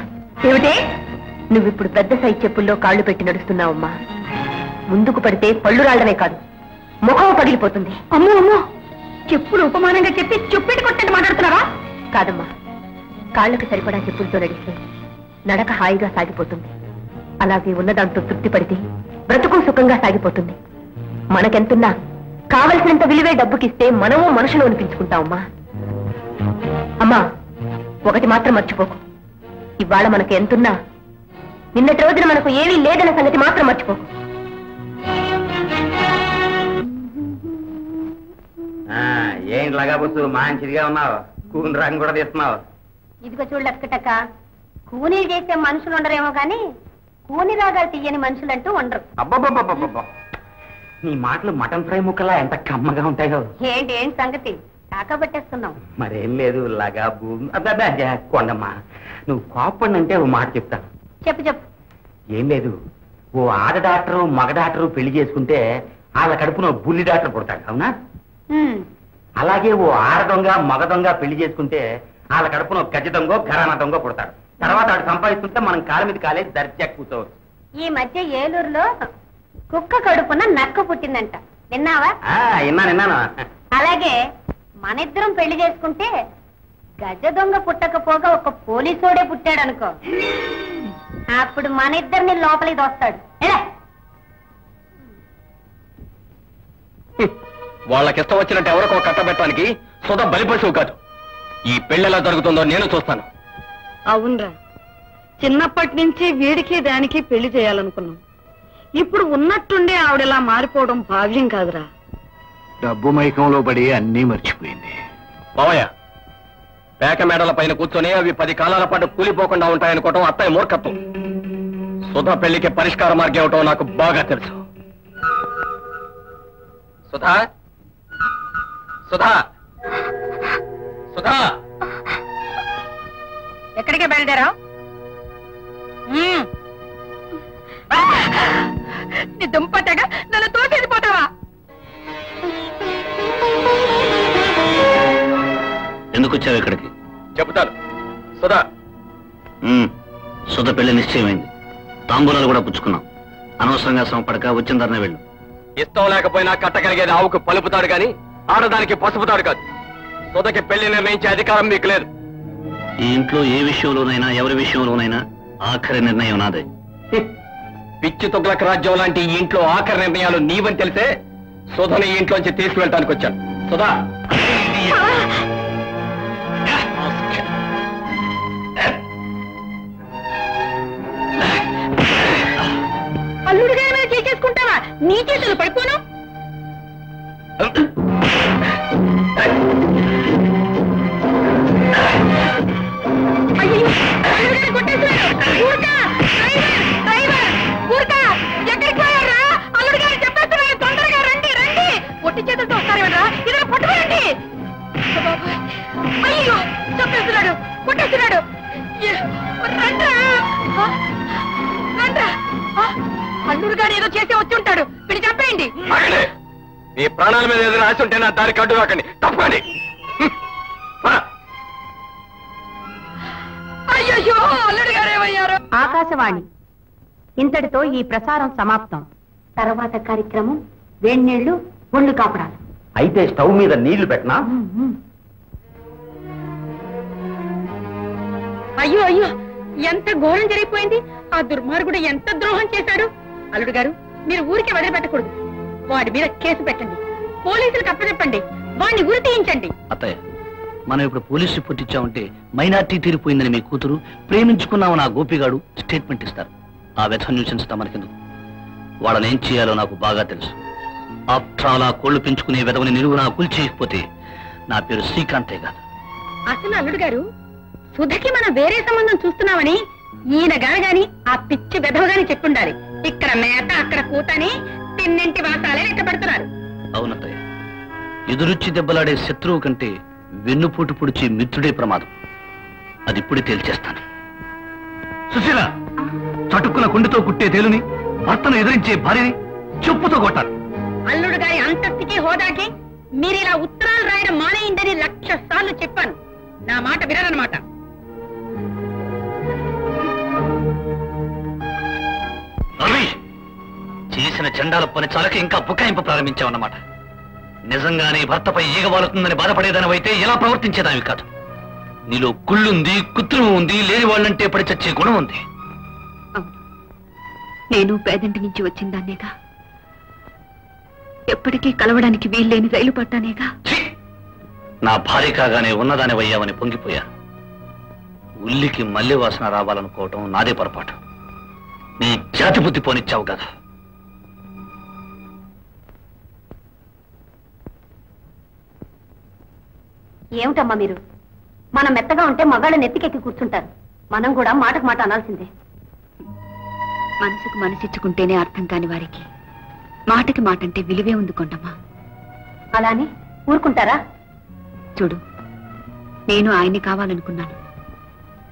ఏమిటే? నువ్విప్పుడు పెద్ద సైజ్ చెప్పుల్లో కాళ్ళు పెట్టి నడుస్తున్నావమ్మా. ముందుకు పడితే పళ్ళు రాళ్లమే కాదు, ముఖం పగిలిపోతుంది. అమ్మో అమ్మో, చెప్పులు ఉపమానంగా చెప్పి చెప్పేటి కొట్టండి మాట్లాడుతున్నావా? కాదమ్మా, కాళ్ళకు సరిపడా చెప్పులతో నడిస్తే నడక హాయిగా సాగిపోతుంది. అలాగే ఉన్నదాంతో తృప్తి పడితే బ్రతుకు సుఖంగా సాగిపోతుంది. మనకెంతున్నా కావలసినంత విలువే డబ్బుకిస్తే మనము మనుషులు అనిపించుకుంటావమ్మా. అమ్మా, ఒకటి మాత్రం మర్చిపోకు. ఇవాళ మనకు ఎంతున్నా నిన్నటి రోజున మనకు ఏమీ లేదన్న సంగతి మాత్రం మర్చిపోకు. ఏంటి లగాబోతు మంచిదిగా ఉన్నావు, కూని రంగు కూడా తీస్తున్నావు. ఇదిగో చూడలక్కటక్క, కూనీలు చేసే మనుషులు ఉండరేమో కానీ కూని రాగాలు తీయని మనుషులంటూ ఉండరు. అబ్బబ్బబ్బబ్బబ్బ, నీ మాటలు మటన్ ఫ్రై ముక్కలా ఎంత కమ్మగా ఉంటాయో. ఏంటి ఏంటి సంగతి? కాకబట్టేస్తున్నావు. మరేం లేదు లగాబు కొండమ్మా, నువ్వు కోపడినంటే ఓ మాట చెప్తాను. చెప్పు చెప్పు. ఏం లేదు, ఓ ఆడ డాక్టరు మగ డాక్టరు పెళ్లి చేసుకుంటే వాళ్ళ కడుపున బుల్లి డాక్టర్ పుడతాడు, అవునా? అలాగే ఓ ఆడ దొంగ మగ దొంగ పెళ్లి చేసుకుంటే వాళ్ళ కడుపున గజ దొంగ ఘరానా దొంగ పుడతాడు. తర్వాత వాడు సంపాదిస్తుంటే మనం కాళ్ళ మీద కాలేజ్ దర్జా కూర్చోవచ్చు. ఈ మధ్య ఏలూరులో కుక్క కడుపున నక్క పుట్టిందంట, విన్నావా? విన్నా విన్నాను. అలాగే మనిద్దరం పెళ్లి చేసుకుంటే గజ దొంగ పుట్టకపోగా ఒక పోలీసోడే పుట్టాడు అనుకో, అప్పుడు మనిద్దరిని లోపలికి దోస్తాడు. వాళ్ళకిష్టం వచ్చినట్టు ఎవరికో కట్టబెట్టడానికి సుధ బలిపశువు కాదు. ఈ పెళ్లి ఎలా జరుగుతుందో నేను చూస్తాను. అవునరా, చిన్నప్పటి నుంచి వీడికి దానికి పెళ్లి చేయాలనుకున్నాం. ఇప్పుడు ఉన్నట్టుండే ఆవిడలా మారిపోవడం భావ్యం కాదురా. డబ్బు మైకంలో పడి అన్నీ మర్చిపోయింది. బావయ్య, పేక మేడల పైన కూర్చొని అవి పది కాలాల పాటు కూలిపోకుండా ఉంటాయనుకోవటం అత్తయ్య మూర్ఖత్వం. సుధ పెళ్లికి పరిష్కార మార్గం అవటం నాకు బాగా తెలుసు. సుధా, సుధా, సుధా, ఎక్కడికే బయలుదేరావు? నీ దుంపటగా నన్ను తోసేసిపోతావా? ఎందుకు వచ్చావు ఇక్కడికి? చెబుతాను. సుధా, సుధ పెళ్లి నిశ్చయమైంది, తాంబూలాలు కూడా పుచ్చుకున్నాం. అనవసరంగా సంపడక వచ్చిన ధరనే వెళ్ళు. ఇష్టం లేకపోయినా కట్టగలిగేది ఆవుకు పలుపుతాడు కానీ ఆడదానికి పసుపుతాడు కాదు. సోదకి పెళ్లి నిర్ణయించే అధికారం మీకు లేదు. ఈ ఇంట్లో ఏ విషయంలోనైనా ఎవరి విషయంలోనైనా ఆఖరి నిర్ణయం నాదే. పిచ్చి తొగలక రాజ్యం లాంటి ఈ ఇంట్లో ఆఖరి నిర్ణయాలు నీవని తెలిసే సోదను ఈ ఇంట్లోంచి తీసుకువెళ్ళటానికి వచ్చాను. సోదా నీ చేతులు పడిపోను. తొందరగా రండి రండి, పొట్టి చేతులతో వస్తారేమరా, ఇద్దరు పట్టుకోండి. అయ్యో చంపేస్తున్నాడు, కొట్టేస్తున్నాడు. అల్లుడు గారు ఏదో చేసే వచ్చి ఉంటాడు, వీడు చంపేయండి. మీ ప్రాణాల మీద ఏదైనా ఆశ ఉంటే నా దారికి అడ్డు రాకండి, తప్పకండి. అయ్యో అల్లుడు గారు ఏమయ్యారు? ఆకాశవాణి ఇంతటితో ఈ ప్రసారం సమాప్తం. తర్వాత కార్యక్రమం వేడి నీళ్లు ఒళ్ళు కాపడాలి. అయితే స్టవ్ మీద నీళ్లు పెట్టనా? అయ్యో అయ్యో ఎంత ఘోరం జరిగిపోయింది. ఆ దుర్మార్గుడు ఎంత ద్రోహం చేశాడు. అల్లుడు గారు మీరు ఊరికే వదిలిపెట్టకూడదు, వాడి మీద కేసు పెట్టండి, పోలీసులకు అప్పచెప్పండి, వాడిని ఊరి తీయించండి. అత్తయ్య మనం ఇప్పుడు పోలీసు రిపోర్ట్ ఇచ్చామంటే మైనార్టీ తీరిపోయిందని మీ కూతురు, ప్రేమించుకున్నావు నా గోపిగాడు స్టేట్మెంట్ ఇస్తారు. ఆ వ్యథం నిలిచిస్తా మనకెందుకు? వాళ్ళని ఏం చేయాలో నాకు బాగా తెలుసు. ఆప్ట్రాలా కోళ్లు పెంచుకునే వెధవని నిలువు నా కూల్చేయకపోతే నా పేరు శ్రీకాంతే కాదు. అసలు అల్లుడు గారు సుధకి మనం వేరే సంబంధం చూస్తున్నామని ఈయన గాని ఆ పిచ్చి బెదవగాని చెప్పుండాలి. ఇక్కడ మేత అక్కడ కూతని తిన్నింటి వాసాలే ఎక్కబడుతున్నారు. అవునత్తయ్య, ఎదురుచ్చి దెబ్బలాడే శత్రువు కంటే వెన్నుపూటు పొడిచి మిత్రుడే ప్రమాదం. అది ఇప్పుడే తేల్చేస్తాను. సుశీల చటుక్కున గుండెతో కుట్టే తేలుని, భర్తను ఎదిరించే భార్యని చెప్పుతో కొట్టాలి. అల్లుడు గారి అంతస్తుకి హోదాకి మీరిలా ఉత్తరాలు రాయడం మానేయిందని లక్ష సార్లు చెప్పాను. నా మాట వినరన్నమాట. చేసిన చండాల పని చాలక ఇంకా బుకాయింపు ప్రారంభించావన్నమాట. నిజంగానే భర్తపై ఈగ వాలుతుందని బాధపడేదానివైతే ఇలా ప్రవర్తించేదావి కాదు. నీలో కుళ్ళుంది, కుత్రుము ఉంది, లేని వాళ్ళంటే పడి చచ్చే గుణం ఉంది. నేను పేదంటి నుంచి వచ్చిందాన్నేగా, ఎప్పటికీ కలవడానికి వీల్లేని రైలు పట్టానేగా. నా భార్య కాగానే ఉన్నదానివయ్యావని పొంగిపోయా. ఉల్లికి మల్లె వాసన రావాలనుకోవటం నాదే పొరపాటు. నీ జాతి బుద్ధి పోనిచ్చావు కదా. ఏమిటమ్మా మీరు? మనం మెత్తగా ఉంటే మగాళ్ళు నెత్తికెక్కి కూర్చుంటారు. మనం కూడా మాటకు మాట అనాల్సిందే. మనసుకు మనసిచ్చుకుంటేనే అర్థం కాని వారికి మాటకి మాట అంటే విలువే ఉందికొండమ్మా. అలానే ఊరుకుంటారా? చూడు, నేను ఆయన్ని కావాలనుకున్నాను,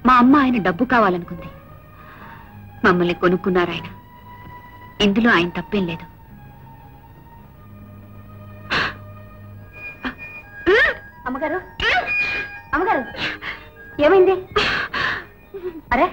మా అమ్మ ఆయన డబ్బు కావాలనుకుంది, మమ్మల్ని కొనుక్కున్నారాయన. ఇందులో ఆయన తప్పేం లేదు. అమ్మగారు అమ్మగారు ఏమైంది? అరే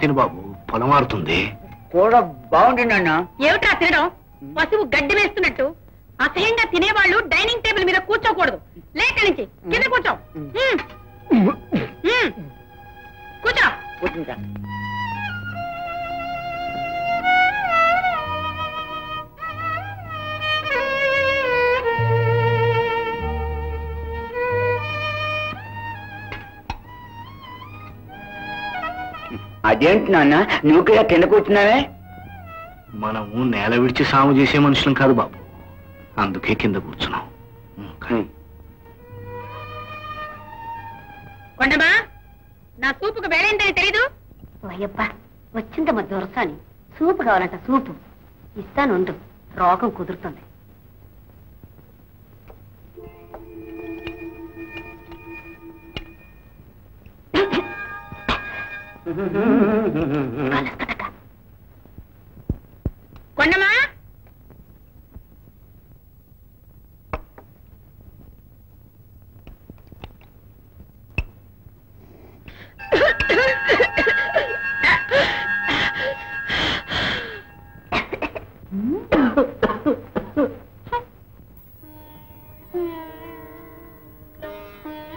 నెమ్మదిగా తిను బాబు, పొలం ఆరుతుంది. కూర బాగుంది నాన్న. ఏమిట్రా తినడం? పసుపు గడ్డి వేస్తున్నట్టు. అసహ్యంగా తినేవాళ్ళు డైనింగ్ టేబుల్ మీద కూర్చోకూడదు. లేక నుంచి కింద కూర్చో. కూర్చో. కూర్చుంటా. అదేంటి నాన్న నువ్వు కూడా కింద కూర్చున్నావే? మనము నేల విడిచి సాము చేసే మనుషులం కాదు బాబు, అందుకే కింద కూర్చున్నాం. కొండమా, నా సూపుకు వేలైందని తెలీదు. అయ్యబ్బా వచ్చిందమ్మా దొరసాని, సూపు కావాలంట. సూపు ఇస్తాను, రోగం కుదురుతుంది. కొండమా,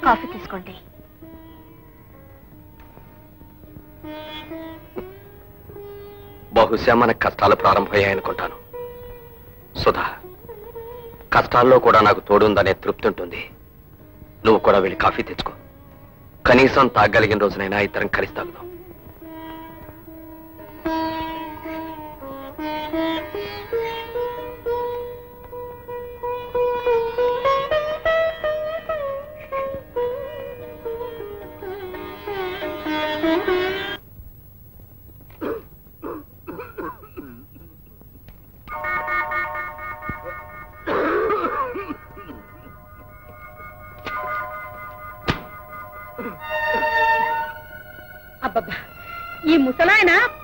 కాఫీ తీసుకోండి. బహుశా మన కష్టాలు ప్రారంభమయ్యాయనుకుంటాను. సుధా, కష్టాల్లో కూడా నాకు తోడుందనే తృప్తి ఉంటుంది. నువ్వు కూడా వెళ్ళి కాఫీ తెచ్చుకో. కనీసం తాగలిగిన రోజునైనా ఇద్దరం కలిసి తాగుదాం.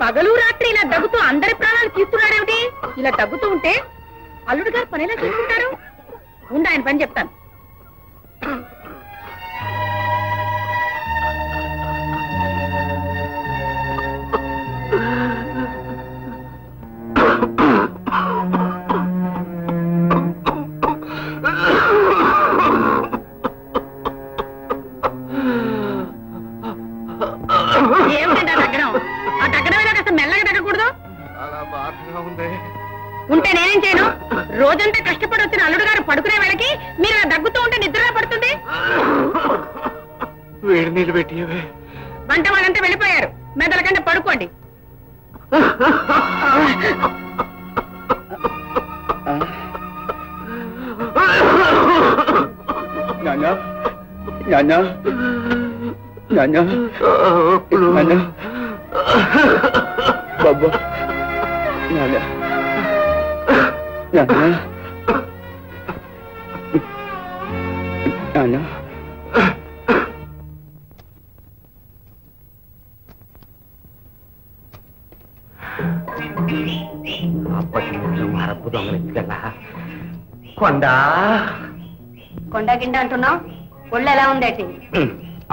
పగలు రాత్రి ఇలా దగ్గుతూ అందరి ప్రాణాలు తీస్తున్నాడేమిటి? ఇలా దగ్గుతూ ఉంటే అల్లుడు గారు పనేలా చూసుకుంటారు. ఉండి ఆయన పని చెప్తాను.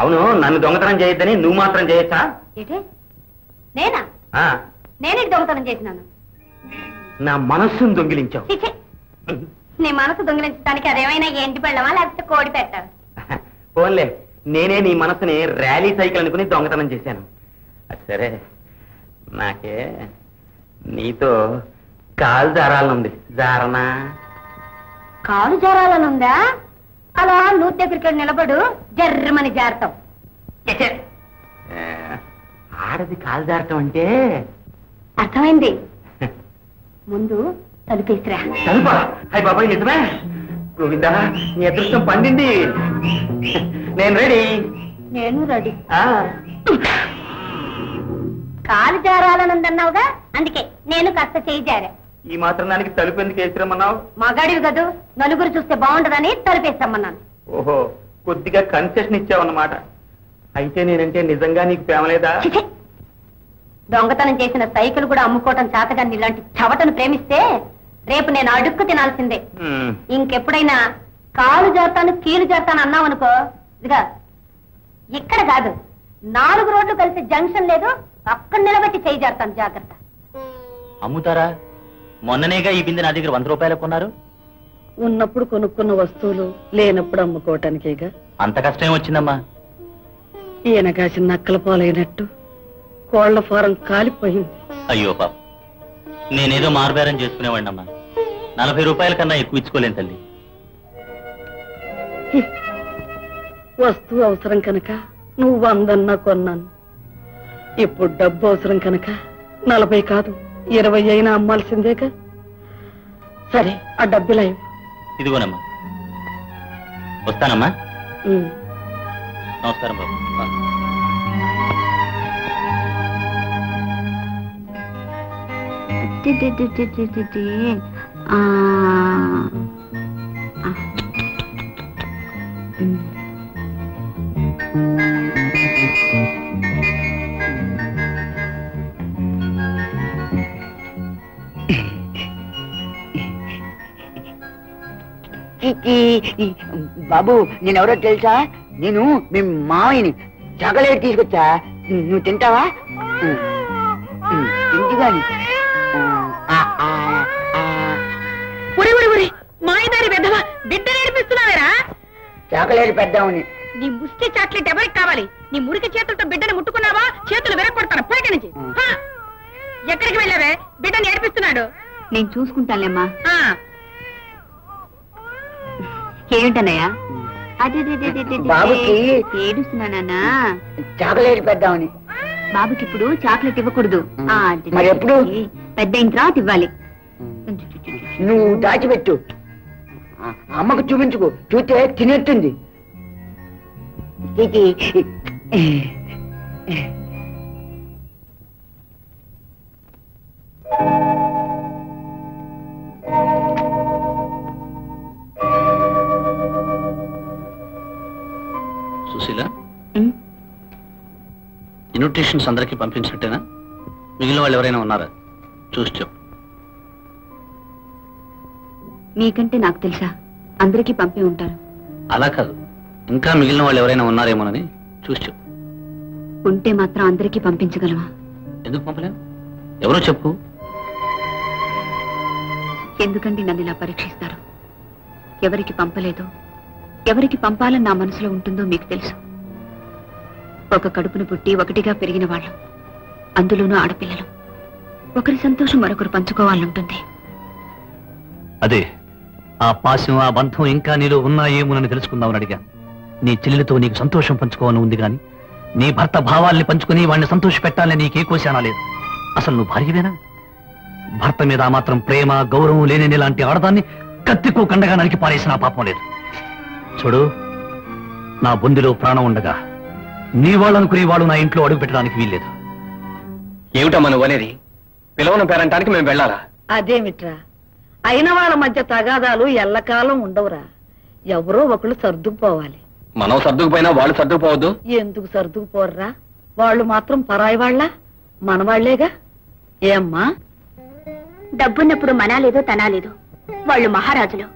అవును, నన్ను దొంగతనం చేయొద్దని నువ్వు మాత్రం చేయొచ్చా? నేనా? నేనే దొంగతనం చేసినాను. నా మనస్సును దొంగిలించావు. నీ మనసు దొంగిలించడానికి అదేమైనా ఎండి పెళ్ళమా లేకపోతే కోడి పెట్టారు? పోన్లే, నేనే నీ మనసుని ర్యాలీ సైకిల్ అనుకుని దొంగతనం చేశాను. సరే, నాకే నీతో కాలు జారాలనుంది. జారనా? కాలు జారాలనుందా? అలా నువ్వు దగ్గరికి నిలబడు, జర్రమని జారతాం. ఆడది కాలు జారటం అంటే అర్థమైంది. ముందు తలుపేసిరా. తలుపా? అయ్యి బాబాయ్ నిజమే. గోవిందా, నీ అదృష్టం పండింది. నేను రెడీ. నేను రెడీ. కాలు జారాలనుందన్నావుగా, అందుకే నేను కాస్త చేయి జారా. ఈ మాత్రం దానికి తలుపు ఎందుకు వేసిరమ్మన్నావు? మగాడివి కదూ, నలుగురు చూస్తే బాగుంటదని తలుపేస్తామన్నాను. ఓహో, కొద్దిగా కన్సెషన్ ఇచ్చావన్నమాట. అయితే నేనంటే నిజంగా నీకు ప్రేమలేదా? దొంగతనం చేసిన సైకిల్ కూడా అమ్ముకోవటం చేతగా ఇలాంటి చవటను ప్రేమిస్తే రేపు నేను అడుక్కు తినాల్సిందే. ఇంకెప్పుడైనా కాలు జాతాను కీలు జాతాను అన్నావనుకో, ఇదిగా ఇక్కడ కాదు, నాలుగు రోడ్లు కలిసి జంక్షన్ లేదు, పక్కన నిలబెట్టి చేయి జార్తాను జాగృత అమ్ముతారా మొన్ననేగా ఈ బిందె నా దగ్గర వంద రూపాయలు కొన్నారు ఉన్నప్పుడు కొనుక్కున్న వస్తువులు లేనప్పుడు అమ్ముకోవడానికిగా అంత కష్టం వచ్చిందమ్మా ఏనగా చిన్న అక్కల పోలైనట్టు కోళ్ళ ఫారం కాలిపోయింది అయ్యో బాబు నేనేదో మార్బేరం చేసుకునేవాడినమ్మా నలభై రూపాయల కన్నా ఎక్కువ ఇచ్చుకోలేను తల్లి వస్తువు అవసరం కనుక నువ్వు వందన్నా కొన్నాను ఇప్పుడు డబ్బు అవసరం కనుక నలభై కాదు ఇరవై అయినా అమ్మాల్సిందేగా సరే ఆ డబ్బులే ఇదిగోనమ్మా వస్తానమ్మా నమస్కారం బాబు బాబు నేనెవరో తెలుసా నేను మీ మామయ్యని చాకలేట్ తీసుకొచ్చా నువ్వు తింటావా తింటిగాని మాయదారి పెద్దవా బిడ్డ నేర్పిస్తున్నావేరా చాకలేట్ పెద్దామని నీ ముష్టి చాక్లెట్ ఎవరికి కావాలి నీ మురికి చేతులతో బిడ్డని ముట్టుకున్నావా చేతులు విరగొడతాను పైకి నుంచి ఎక్కడికి వెళ్ళావే బిడ్డ నేర్పిస్తున్నాడు నేను చూసుకుంటానులేమ్మా ఏమిటన్నయ్యా ఏడుస్తున్నానా చాకలేట్ పెద్దామని బాబుకి ఇప్పుడు చాక్లెట్ ఇవ్వకూడదు పెద్ద ఇంట్లో ఇవ్వాలి నువ్వు దాచిపెట్టు అమ్మకు చూపించుకో చూస్తే తినేస్తుంది సుశీల ఇన్విటేషన్స్ అందరికీ పంపించినట్టేనా మిగిలిన వాళ్ళు ఎవరైనా ఉన్నారా చూసి చెప్పు మీకంటే నాకు తెలుసా అందరికీ పంపి ఉంటారు అలా కాదు ఇంకా మిగిలిన వాళ్ళు ఎవరైనా ఉన్నారేమోనని చూసి చెప్పు ఉంటే మాత్రం అందరికీ పంపించగలవా ఎందుకు పంపలేవు ఎవరో చెప్పు ఎందుకండి నన్ను ఇలా పరీక్షిస్తారు ఎవరికి పంపలేదు ఎవరికి పంపాలని నా మనసులో ఉంటుందో మీకు తెలుసు ఒక కడుపును పుట్టి ఒకటిగా పెరిగిన వాళ్ళు అందులోనూ ఆడపిల్లలు ఒకరి సంతోషం మరొకరు పంచుకోవాలంటుంది అదే ఆ పాశం ఆ బంధం ఇంకా నీలో ఉన్నాయేమోనని తెలుసుకుందామని అడిగా నీ చెల్లెలతో నీకు సంతోషం పంచుకోవాలని ఉంది కానీ నీ భర్త భావాల్ని పంచుకుని వాడిని సంతోష పెట్టాలని నీకే కోశానా లేదు అసలు నువ్వు భార్యవేనా భర్త మీద ఆ మాత్రం ప్రేమ గౌరవం లేని లాంటి ఆడదాన్ని కత్తికో కండగా నరికి పారేసిన పాపం లేదు చూడు నా బొందిలో ప్రాణం ఉండగా నీ వాళ్ళనుకునే వాడు నా ఇంట్లో అడుగు పెట్టడానికి వీల్లేదు ఏమిటమ్మా నువ్వనేది పిలవను పేరంటానికి మేము వెళ్ళాలా అదేమిట్రా అయిన వాళ్ళ మధ్య తగాదాలు ఎల్లకాలం ఉండవురా ఎవరో ఒకళ్ళు సర్దుకుపోవాలి మనం సర్దుకుపోయినా వాళ్ళు సర్దుకుపోవద్దు ఎందుకు సర్దుకుపోర్రా వాళ్ళు మాత్రం పరాయి వాళ్ళ మన వాళ్లేగా ఏమ్మా డబ్బున్నప్పుడు మనాలేదో తనాలేదో వాళ్ళు మహారాజులు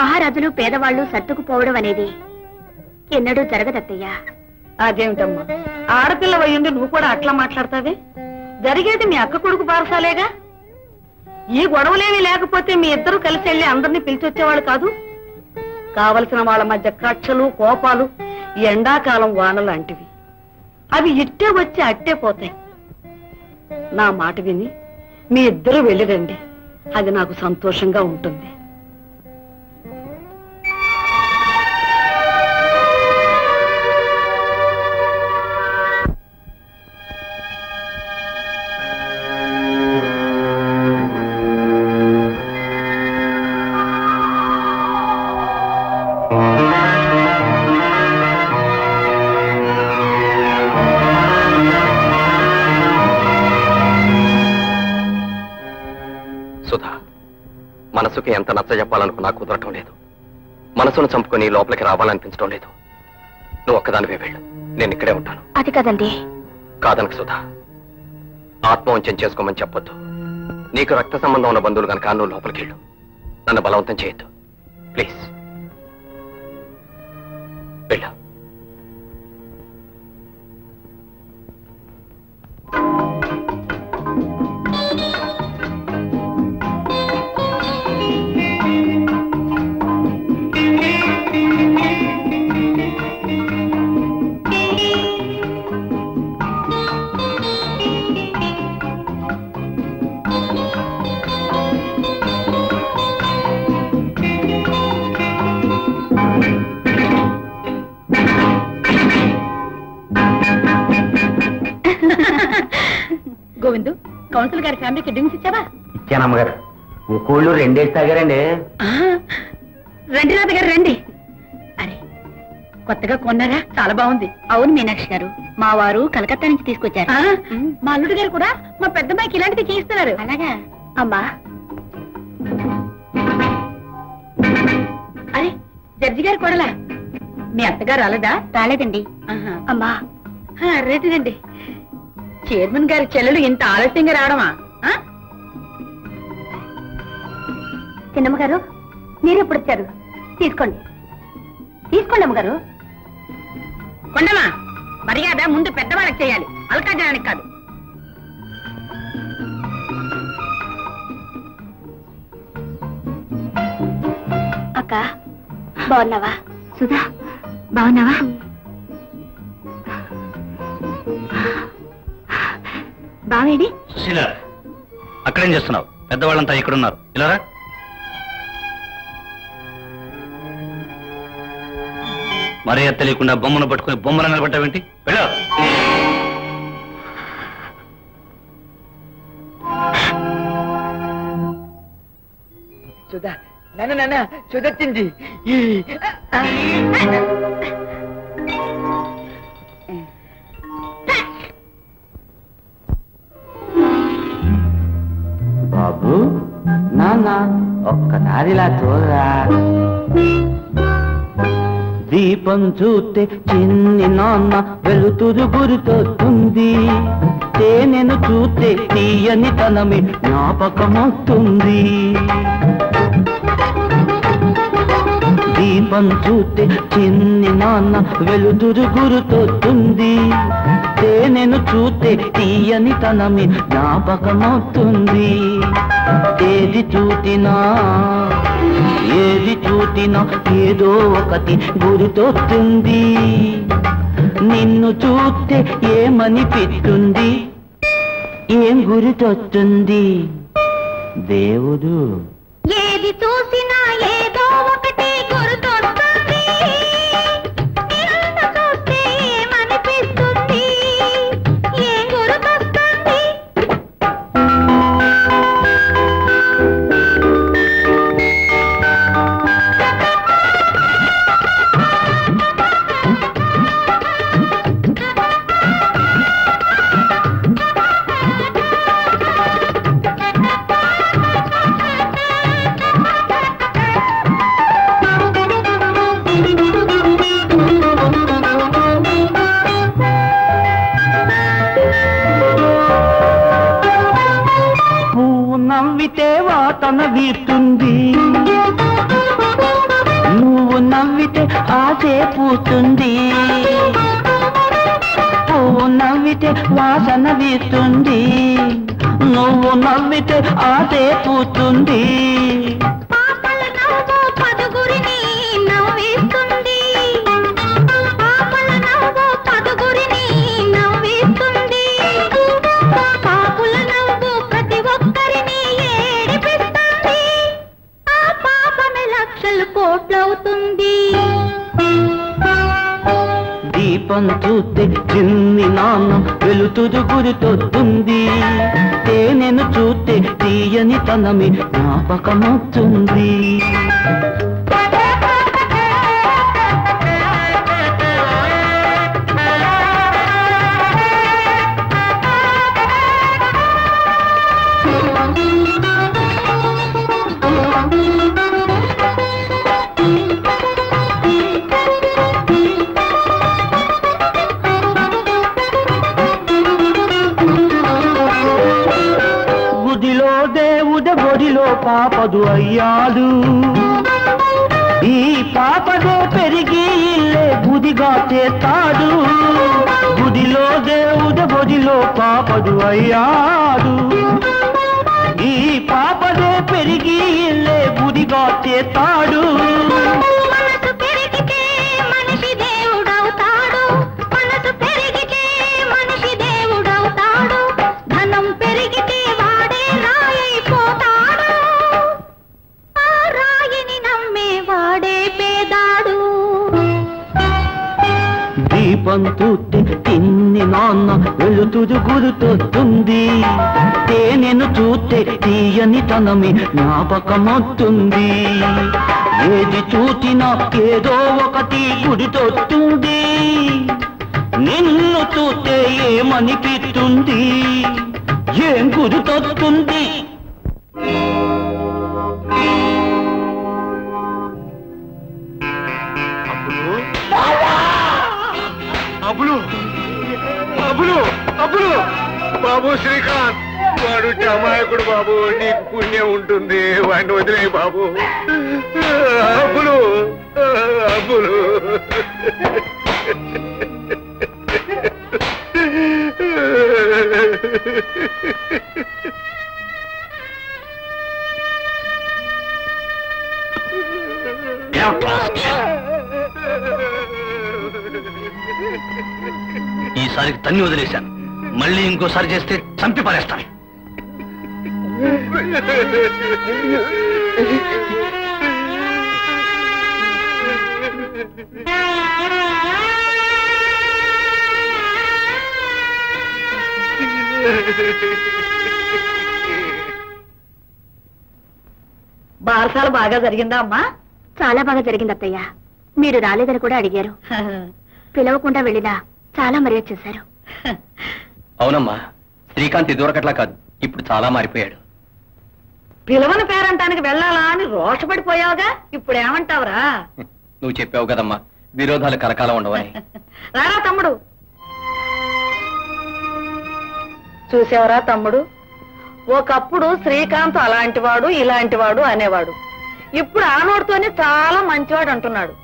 మహారాజులు పేదవాళ్ళు సర్దుకుపోవడం అనేది ఎన్నడూ జరగదత్తయ్యా అదేమిటమ్మా ఆడపిల్ల వయ్యుండి నువ్వు కూడా అట్లా మాట్లాడతావే జరిగేది మీ అక్క కొడుకు పారసాలేగా ఈ గొడవలేవి లేకపోతే మీ ఇద్దరు కలిసి వెళ్ళి అందరినీ పిలిచొచ్చేవాళ్ళు కాదు కావలసిన వాళ్ళ మధ్య కక్షలు కోపాలు ఎండాకాలం వాన లాంటివి అవి ఇట్టే వచ్చి అట్టే పోతాయి నా మాట విని మీ ఇద్దరు వెళ్ళిరండి అది నాకు సంతోషంగా ఉంటుంది మనసుకి ఎంత నచ్చ చెప్పాలనుకున్నా కుదరటం లేదు మనసును చంపుకొని లోపలికి రావాలనిపించడం లేదు నువ్వు ఒక్కదానివే వెళ్ళు నేను ఇక్కడే ఉంటాను అది కదండి కాదనక సుధా ఆత్మవంచం చేసుకోమని చెప్పొద్దు నీకు రక్త సంబంధం ఉన్న బంధువులు కనుక నువ్వు లోపలికి వెళ్ళు నన్ను బలవంతం చేయొద్దు ప్లీజ్ వెళ్ళు చాలా బాగుంది. అవును మీనాక్షి గారు, మా వారు కలకత్తా నుంచి తీసుకొచ్చారు. మా అల్లుడు గారు కూడా మా పెద్దమ్మాయికి ఇలాంటిది చేస్తున్నారు. అలాగా అమ్మా. అరే జడ్జి గారు కూడా మీ అత్తగారు రాలేదా? రాలేదండి అమ్మా. రేటిదండి చైర్మన్ గారి చెల్లెలు ఇంత ఆలస్యంగా రావడమా? చిన్నమ్మగారు మీరు ఎప్పుడు వచ్చారు? తీసుకోండి తీసుకోండి అమ్మగారు. కొండమా మర్యాద ముందు పెద్దవాళ్ళకి చేయాలి, అల్కా జనానికి కాదు. అక్క బాగున్నావా? సుధా బాగున్నావా? బావేడి సుశీల అక్కడేం చేస్తున్నావు? పెద్దవాళ్ళంతా ఎక్కడున్నారు? ఇలా రా. మర్యాద తెలియకుండా బొమ్మను పట్టుకుని బొమ్మలు నిలబెట్టావేంటి? వెళ్ళ. చూడ నాన్న నాన్న చూడొచ్చింది. బాబు నాన్న ఒక్కసారిలా చూడరా. దీపం చూస్తే చిన్ని నాన్న వెలుతురు గురితోస్తుంది, తేనెను చూస్తే తీయని తనమే జ్ఞాపకమవుతుంది. దీపం చూస్తే చిన్ని నాన్న వెలుతురు గురితోస్తుంది, తేనెను చూస్తే తీయని తనమే జ్ఞాపకమవుతుంది. ఏది చూసినా ఏది చూసినా ఏదో ఒకటి గుర్తొస్తుంది, నిన్ను చూస్తే ఏమనిపిస్తుంది, ఏం గుర్తొస్తుంది దేవుడు? ఏది చూసినా ఏదో ఒకటి గుర్తొస్తుంది, నిన్ను చూస్తే ఏమనిపిస్తుంది, ఏం గుర్తొస్తుంది? తన వీతుంది, నువ్వు నవ్వితే ఆశే పూతుంది, పువ్వు నవ్వితే వాసన వీతుంది, నువ్వు నవ్వితే ఆశే పూతుంది. దీపం చూస్తే చిన్ని నాన్న వెలుతురు గురితోస్తుంది, తేనెను చూస్తే తీయని తనమే జ్ఞాపకమవుతుంది. పాపదు అయ్యాడు, ఈ పాపదే పెరిగి ఇల్లే బుదిగా చేస్తాడు. గుడిలో దేవుడ బొడిలో పాపదు అయ్యాడు ఈ పాపదే పెరిగి ఇల్లే గుడిగా చేతాడు మనసు పెరిగితే మనిషి దేవుడవుతాడు మనసు పెరిగితే మనిషి దేవుడవుతాడు ధనం పెరిగితే వాడే రాయిపోతాడు ఆ రాయిని నమ్మే వాడే పేదాడు దీపంతో తిన్ని నాన్న వెలుతురు గుర్తొస్తుంది తేనెను చూస్తే తీయని తనమే జ్ఞాపకమొస్తుంది ఏది చూసినా ఏదో ఒకటి గుర్తొస్తుంది నిన్ను చూస్తే ఏమనిపిస్తుంది ఏం గుర్తొస్తుంది बाबू श्रीकांत अमायकड़ बाबू नी पुण्य उदले बाबू तन्नी वदिलेशा मल्ली इंकोसारी చేస్తే చంపి పారేస్తాను బార్సాల బాగా జరిగిందా అమ్మా చాలా బాగా జరిగింది అత్తయ్య మీరు రాలేదని కూడా అడిగారు పిలవకుండా వెళ్ళినా చాలా మర్యాద చేశారు అవునమ్మా శ్రీకాంత్ దూరకట్లా కాదు ఇప్పుడు చాలా మారిపోయాడు పిలవన పేరంటానికి వెళ్ళాలా అని రోషపడిపోయావుగా ఇప్పుడు ఏమంటావురా నువ్వు చెప్పావు కదమ్మా విరోధాలు కలకాలం ఉండవని రారా తమ్ముడు చూసావరా తమ్ముడు ఒకప్పుడు శ్రీకాంత్ అలాంటి వాడు ఇలాంటి వాడు అనేవాడు ఇప్పుడు ఆ నోటితోనే చాలా మంచివాడు అంటున్నాడు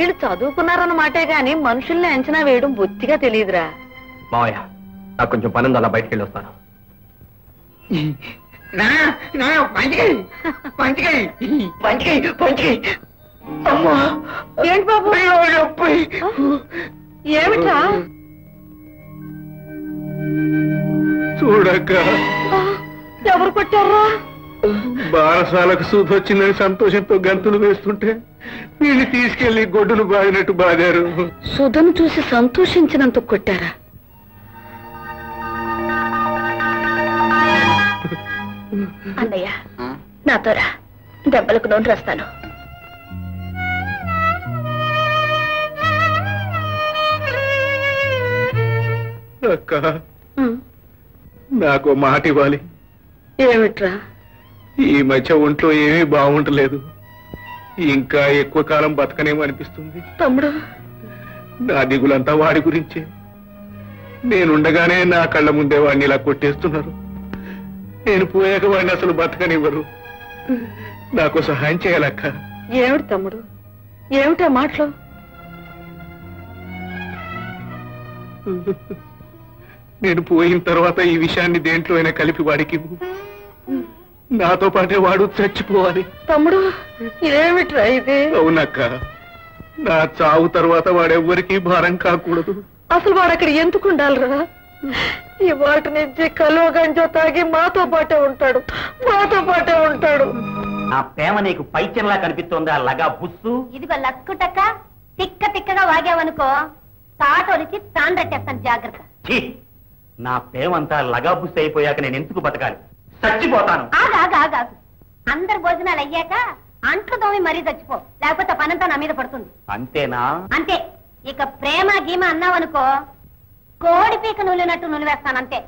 వీళ్ళు చదువుకున్నారన్నమాటే గాని మనుషుల్ని అంచనా వేయడం బొత్తిగా తెలియదురా మావయ్య నాకు కొంచెం పని ఉంది అలా బయటికి వెళ్ళి వస్తాను ఏమిటా చూడక ఎవరు కొట్టారా బారసాలకు సూదొచ్చిందని సంతోషంతో గంతులు వేస్తుంటే వీళ్ళు తీసుకెళ్లి గొడ్డును బాగినట్టు బాగారు సుధను చూసి సంతోషించినంత కొట్టారా అన్నయ్య నాతో రా దెబ్బలకు నోటి రాస్తాను నాకు మాట ఇవ్వాలి ఏమిట్రా ఈ మధ్య ఒంట్లో ఏమీ బాగుంటలేదు ఇంకా ఎక్కువ కాలం బతకనేమో అనిపిస్తుంది తమ్ముడు నా దిగులంతా వాడి గురించే నేనుండగానే నా కళ్ళ ముందే వాడిని ఇలా కొట్టేస్తున్నారు నేను పోయాక వాడిని అసలు బతకనివ్వరు నాకు సహాయం చేయాలక్క ఏమిటి తమ్ముడు ఏమిటా మాటలో నేను పోయిన తర్వాత ఈ విషయాన్ని దేంట్లో అయినా కలిపి వాడికి నాతో పాటే వాడు చచ్చిపోవాలి తమ్ముడు ఏమిట్రా ఇది అవునక్క నా చావు తర్వాత వాడెవ్వరికీ భారం కాకూడదు అసలు వాడు అక్కడ ఎందుకు ఉండాలిరా ఈ వాటి నుంచి కలువ గంజో తాగి మాతో పాటే ఉంటాడు మాతో పాటే ఉంటాడు ఆ ప్రేమ నీకు పైచనలా కనిపిస్తోందా లగా బుస్సు ఇదిగో లక్కుటక్క తిక్క తిక్కగా వాగావనుకో తాటొలిచి తాండ్రట్టేస్తాను జాగ్రత్త నా ప్రేమంతా లగా బుస్సు అయిపోయాక నేను ఎందుకు బతకాలి చచ్చిపోతాను ఆగాగాగాగు అందరు భోజనాలు అయ్యాక అంట్లు దోమి మరీ చచ్చిపో లేకపోతే పనంతా నా మీద పడుతుంది అంతేనా అంతే ఇక ప్రేమ గీమ అన్నావనుకో కోడి పీక నులినట్టు నులివేస్తానంతే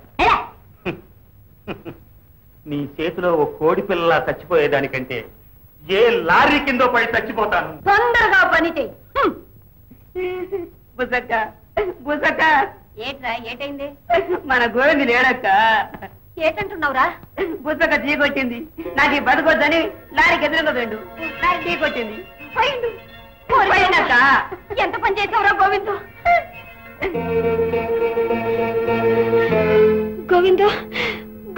నీ చేతిలో ఓ కోడి పిల్ల చచ్చిపోయేదానికంటే ఏ లారీ కిందో పడి చచ్చిపోతాను తొందరగా పని చెయ్యి బుసక్క బుసక్క ఏట్రా ఏటైంది మన గోవింది లేడక్క ఏటంటున్నావురా బుసక టీ కొట్టింది నాకు ఈ బతుకొద్దని లారీకి ఎదురుగా వెండు నాకు టీ కొట్టింది ఎంత పని చేసావురా గోవిందు गोविंदो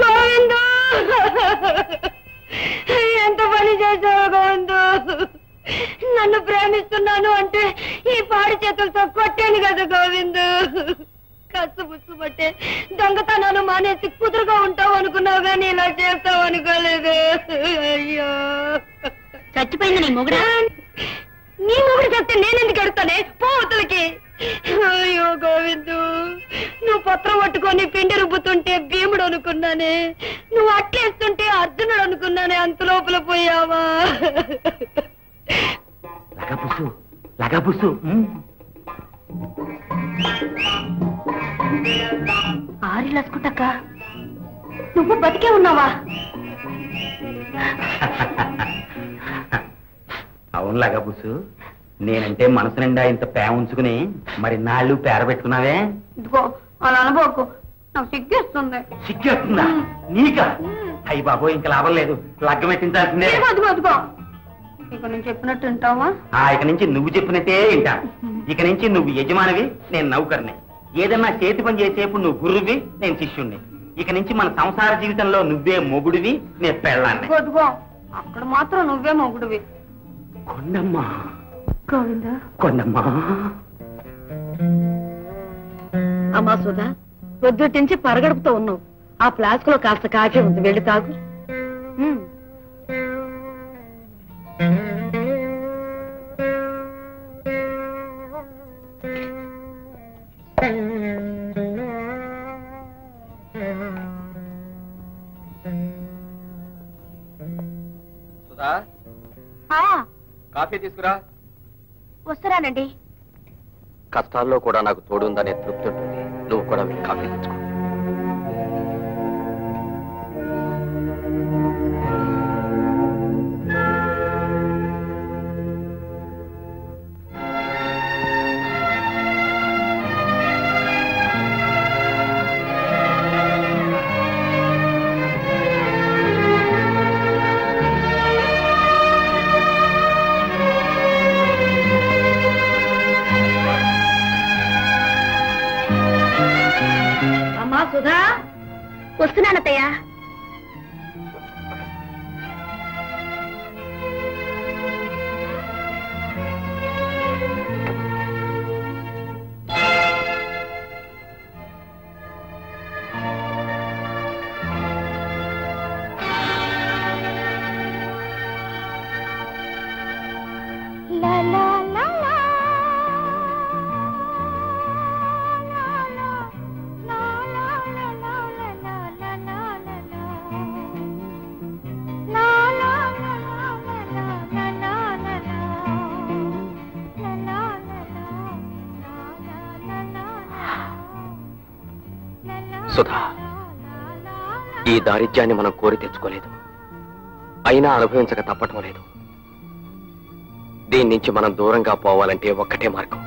गोविंदो ఎంత పని చేశావు గోవిందో నన్ను ప్రేమిస్తున్నాను అంటే ఈ పాడి చేతులతో కొట్టాను కదా గోవిందో కసుబుసు పట్టే దొంగతనాలు మానేసి కుదురుగా ఉంటావు అనుకున్నావు కానీ ఇలా చేస్తావు అనుకోలేదు అయ్యో చచ్చిపోయింది నీ మొగుడా నీ మొగుడు చెప్తే నేనెందుకు ఎడతానే పోతులకి అయ్యో గోవిందు నువ్వు పత్రం పట్టుకొని పిండి రుబ్బుతుంటే భీముడు అనుకున్నానే నువ్వు అట్లేస్తుంటే అర్జునుడు అనుకున్నానే అంత లోపల పోయావా లగబుసు లగబుసు ఆరి లసుకుంటాక నువ్వు బతికే ఉన్నావా అవును లగబుసు నేనంటే మనసు నిండా ఇంత ప్రేమ ఉంచుకుని మరి నాళ్ళు పేరబెట్టుకున్నావే అలా అనుభవకు నాకు సిగ్గేస్తుంది సిగ్గేస్తుందా నీకా అయ్యి బాబో ఇంకా లాభం లేదు లగ్గం ఎట్టించాల్సిందే ఇక నుంచి చెప్పినట్టు వింటావా ఇక నుంచి నువ్వు చెప్పినట్టే వింటా ఇక నుంచి నువ్వు యజమానివి నేను నౌకర్ని ఏదన్నా చేతి పని చేసేప్పుడు నువ్వు గురువి నేను శిష్యుణ్ణి ఇక నుంచి మన సంసార జీవితంలో నువ్వే మొగుడివి నేను పెళ్ళాన్ని అక్కడ మాత్రం నువ్వే మొగుడివి కొండమ్మా అమ్మా సుధా పొద్దుటించి పరగడుపుతో ఉన్నావు ఆ ఫ్లాస్క్ లో కాస్త కాఫీ ఉంది వెళ్ళి తాగు సుధా కాఫీ తీసుకురా వస్తానండి కష్టాల్లో కూడా నాకు తోడుందనే తృప్తి ఉంటుంది నువ్వు కూడా మీ కాఫీ తెచ్చుకో సుధా ఈ దారిద్ర్యాన్ని మనం కోరి తెచ్చుకోలేదు అయినా అనుభవించక తప్పటం లేదు దీని నుంచి మనం దూరంగా పోవాలంటే ఒక్కటే మార్గం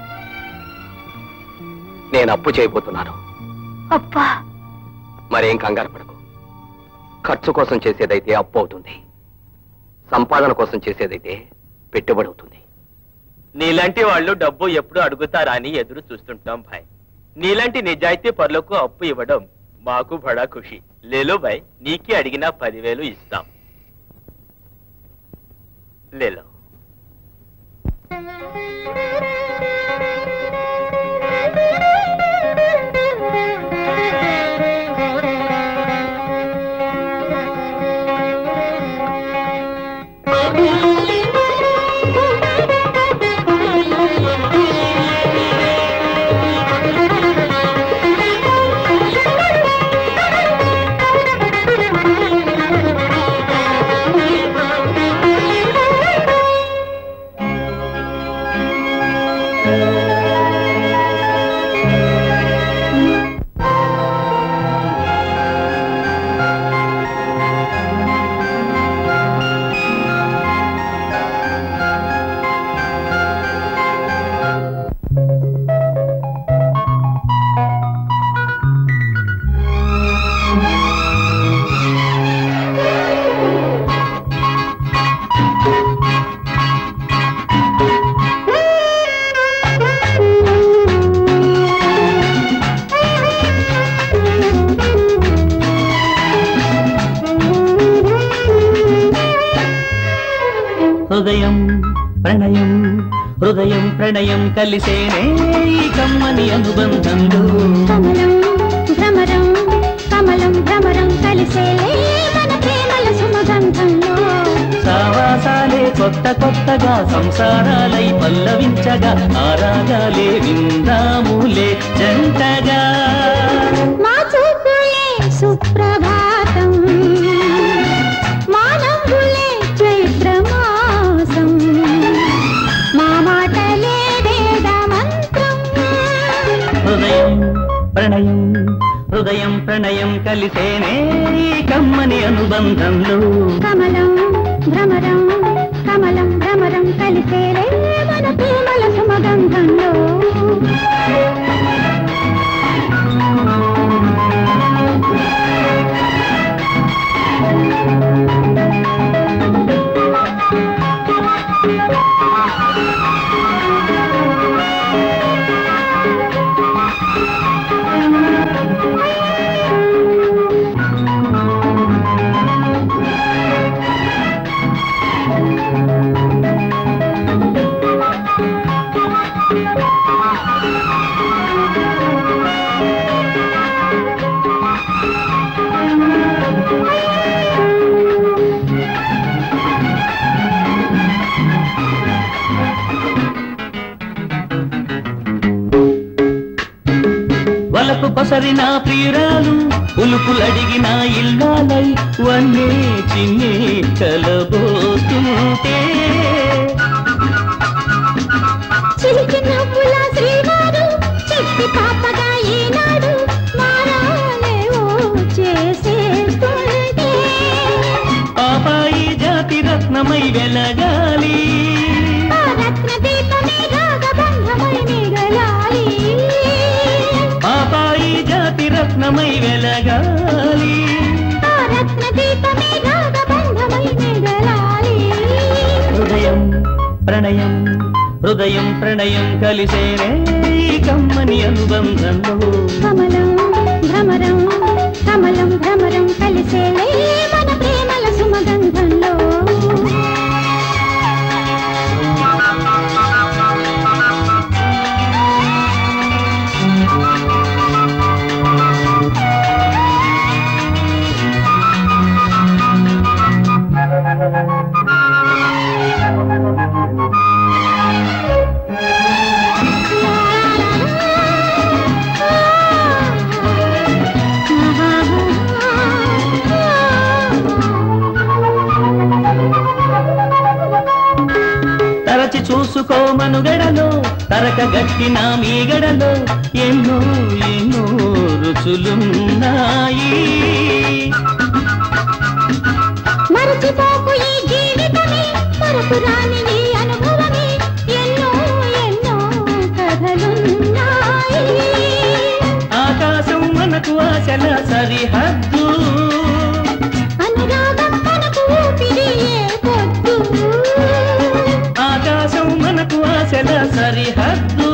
నేను అప్పు చేయబోతున్నాను అప్పా మరేం కంగారు పడకు ఖర్చు కోసం చేసేదైతే అప్పు అవుతుంది సంపాదన కోసం చేసేదైతే పెట్టుబడి అవుతుంది నీలాంటి వాళ్ళు డబ్బు ఎప్పుడు అడుగుతారా అని ఎదురు చూస్తుంటాం భాయ్ నీలాంటి నిజాయితీ పరులకు అప్పు ఇవ్వడం మాకు బడా ఖుషి లేలో భాయ్ నీకే అడిగినా పదివేలు ఇస్తాం లేలో హృదయం ప్రణయం హృదయం ప్రణయం కలిసేనే ఈ కమ్మని అనుబంధంలో కమలం భ్రమరం కమలం భ్రమరం కలిసేనే మన ప్రేమల సుమగంధంలో సావాసాలే కొత్త కొత్తగా సంసారాలై పల్లవించగా ఆరాగాలే విందాములే జంటగా మా చూపులే సుప్రభాతం ప్రణయం హృదయం ప్రణయం కలిసేనే ఈ కమ్మని అనుబంధంలో కమలం భ్రమరం కమలం భ్రమరం కలిసేనే మన ప్రేమల సుమగంధంలో పసరిన ప్రియురాలు ఉలుపులడిగిన ఇల్లాలై వన్నే చిన్నే కలబోస్తుంటే చిలికిన పుల శ్రీవారు చిట్టి పాపగా ఈనాడు మారాలేవో చేసేస్తుంటే పాపాయి జాతి రత్నమై వెలగాలి రత్నమై వెలగాలి రత్న దీపమే రాగబంధమై నిగలాలి హృదయం ప్రణయం హృదయం ప్రణయం కలిసేనే ఈ కమ్మని అనుబంధంలో కమలం భ్రమరం కమలం భ్రమరం కలిసేనే మన ప్రేమల సుమగంధంలో చూసుకో మనుగడలో తరక గట్టిన మీ గడలో ఎన్నో ఎన్నో రుచులున్నాయి మరచిపోకు ఈ జీవితమే మరపురాని నీ అనుభవమే ఎన్నో ఎన్నో కథలున్నాయి ఆకాశం మనకు ఆశల సరిహద్దు సరిహద్దు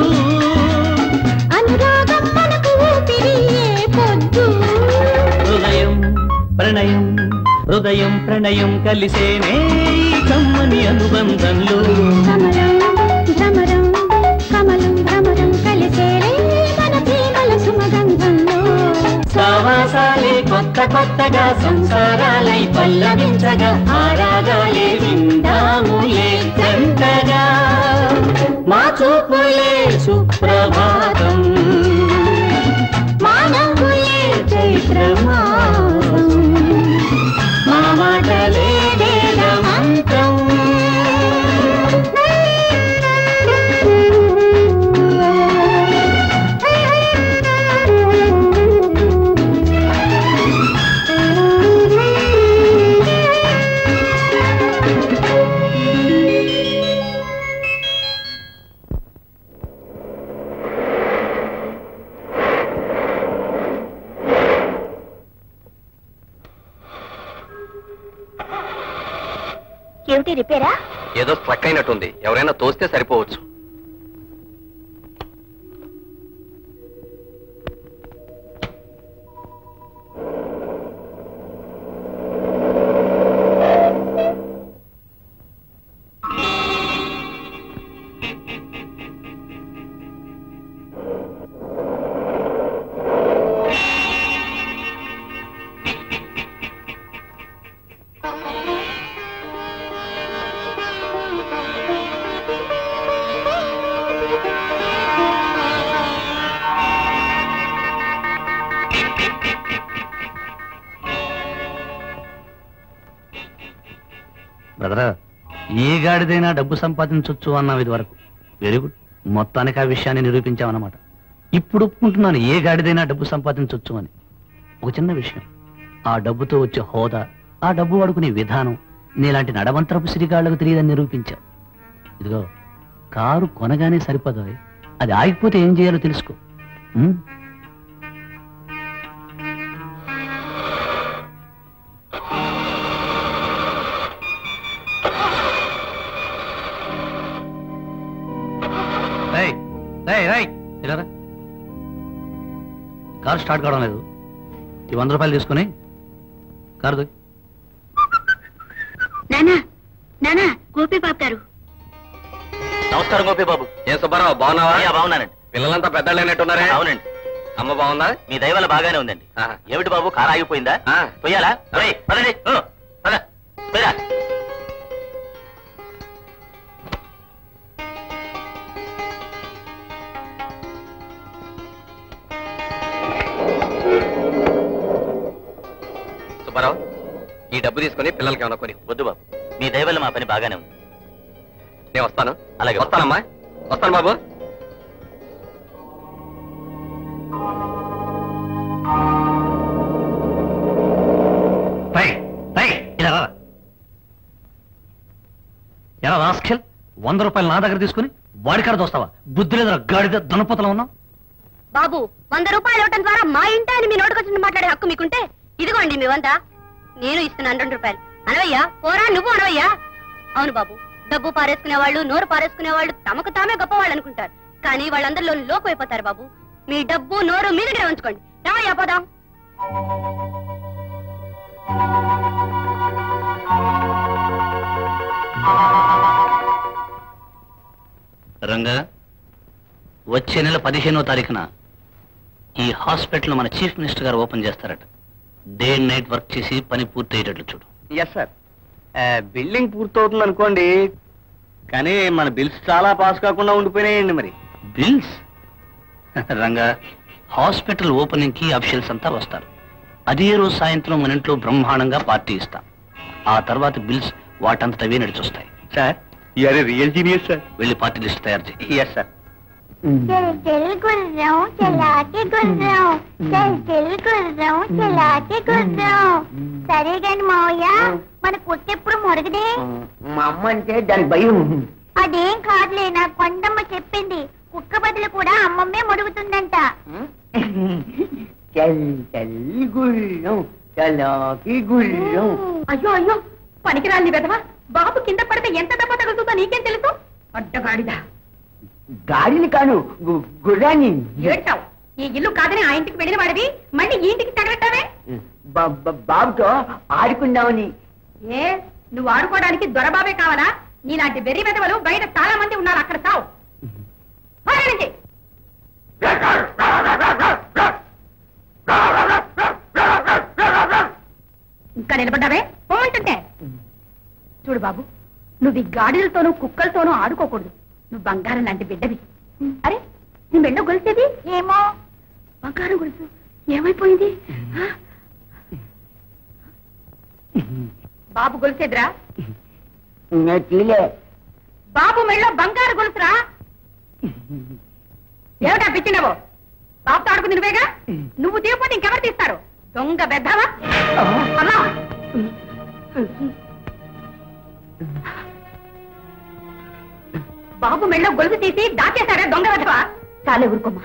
అనురాగం మనకు ఊపిరియే పొద్దు హృదయం ప్రణయం హృదయం ప్రణయం కలిసేనే ఈ కమ్మని అనుబంధంలో కమలం భ్రమరం కమలం భ్రమరం కలిసేనే మన ప్రేమల సుమగంధంలో సావాసాలే కొత్త కొత్తగా సంసారాలై పల్లవించగా ఆరాగాలే విందాములే జంటగా మా చూపులే సుప్రభాతం మా నవ్వులే చైత్రమాసం మా మాటలే వేదమంత్రం ఏదో స్ట్రక్ అయినట్టుంది, ఎవరైనా తోస్తే సరిపోవచ్చు. కదరా ఏ గాడిదైనా డబ్బు సంపాదించొచ్చు అన్నావు ఇదివరకు. వెరీ గుడ్, మొత్తానికి ఆ విషయాన్ని నిరూపించావు అన్నమాట. ఇప్పుడు ఒప్పుకుంటున్నాను ఏ గాడిదైనా డబ్బు సంపాదించొచ్చు అని. ఒక చిన్న విషయం, ఆ డబ్బుతో వచ్చే హోదా, ఆ డబ్బు వాడుకునే విధానం నీలాంటి నడవంతరపు శ్రీగాళ్లకు తెలియదని నిరూపించావు. ఇదిగో కారు కొనగానే సరిపోదు, అది ఆగిపోతే ఏం చేయాలో తెలుసుకో. కారు స్టార్ట్ కావడం లేదు, ఈ వంద రూపాయలు తీసుకుని కారు దొరికి. నమస్కారం గోపి బాబు. ఏ సుబ్బారావు బాగున్నావా? బాగున్నానండి. పిల్లలంతా పెద్దలేనట్టున్నారా? అవునండి. అమ్మ బాగుందా? మీ దయ వల్ల బాగానే ఉందండి. ఏమిటి బాబు కారు ఆగిపోయిందా? పోయాలా? సుబ్బారావు, ఈ డబ్బు తీసుకుని పిల్లలకి ఏమైనా కొని. వద్దు బాబు, మీ దయ వల్ల మా పని బాగానే ఉంది. నేను వస్తాను. అలాగే వస్తానమ్మా. వస్తాను బాబు. ఎలా రాస్కెల్, వంద రూపాయలు నా దగ్గర తీసుకుని వాడి కాడ దోస్తావా? బుద్ధి లేదా గాడిద, దున్నపోతలో ఉన్నావు. బాబు, వంద రూపాయలు ఇవ్వడం ద్వారా మా ఇంటి అని మీ నోటికొచ్చి మాట్లాడే హక్కు మీకుంటే ఇదిగోండి మీ వంద, నేను ఇస్తున్నాను రెండు రూపాయలు. అనవయ్యా, పోరా నువ్వు అనవయ్యా. అవును బాబు, డబ్బు పారేసుకునే వాళ్ళు, నోరు పారేసుకునే వాళ్ళు తమకు తామే గొప్ప వాళ్ళు అనుకుంటారు, కానీ వాళ్ళందరిలో లోకు అయిపోతారు. బాబు, మీ డబ్బు నోరు మీ దగ్గర ఉంచుకోండి. రావయ్యా పోదాం. రంగా, వచ్చే నెల పదిహేనో తారీఖున ఈ హాస్పిటల్ మన చీఫ్ మినిస్టర్ గారు ఓపెన్ చేస్తారట. డే అండ్ నైట్ వర్క్ చేసి పని పూర్తి అయ్యేటట్లు చూడు. Yes sir. బిల్డింగ్ పూర్తవుతుంది అనుకోండి, కానీ మన బిల్స్ చాలా పాస్ కాకుండా ఉండిపోయినాయండి. మరి బిల్స్? రంగా, హాస్పిటల్ ఓపెనింగ్ కి అఫీషియల్స్ అంతా వస్తారు. అదే రోజు సాయంత్రం మన ఇంట్లో బ్రహ్మాండంగా పార్టీ ఇస్తాం. ఆ తర్వాత బిల్స్ వాటంతటవే నడిచొస్తాయి. Sir, you're real genius sir. వెళ్ళి పార్టీ లిస్ట్ తయారు చేయి. Yes sir. సరేగాని మావయ్య, మన కొట్టెప్పుడు మొరగదే? మా అమ్మ అంటే దానికి భయం. అదేం కాదులే, నా కొండమ్మ చెప్పింది, కుక్క బదులు కూడా అమ్మమ్మే మొరుగుతుందంట. అయ్యో అయ్యో, పనికిరాలి వెధవా, బాబు కింద పడితే ఎంత దెబ్బ తగులుతుందో నీకేం తెలుసు? అడ్డగాడిదా, గాడిని కాను గుర్రాన్ని. ఈ ఇల్లు కాదని ఆ ఇంటికి వెళ్ళిన వాడివి, మళ్ళీ ఈ ఇంటికి తగలట్టావే. బాబుతో ఆడుకుందామని. ఏ నువ్వు ఆడుకోవడానికి దొరబాబే కావాలా? నీలాంటి వెర్రి వెదవలు బయట చాలా మంది ఉన్నారు, అక్కడ సావు. ఇంకా నిలబడ్డావే పోంటుంటే. చూడు బాబు, నువ్వు ఈ గాడిలతోనూ కుక్కలతోనూ ఆడుకోకూడదు. నువ్వు బంగారం లాంటి బిడ్డవి. అరే నీ బిడ్డ గొలిసేది ఏమో, బంగారం గొలుసు ఏమైపోయింది? బాబు గొలిసేదిరా, బాబు మెళ్ళో బంగారు గొలుసురా. ఏమిటా పిచ్చినవో, బాబుతో ఆడుకుంది నువ్వేగా, నువ్వు తీయపోతే ఇంకెవరు తీస్తారు? దొంగ బెద్దావా. అమ్మా, బాబు మెళ్ళో గొలుసు తీసి దాచేశాడే దొంగ వెధవా. చాలే ఊరుకోమా,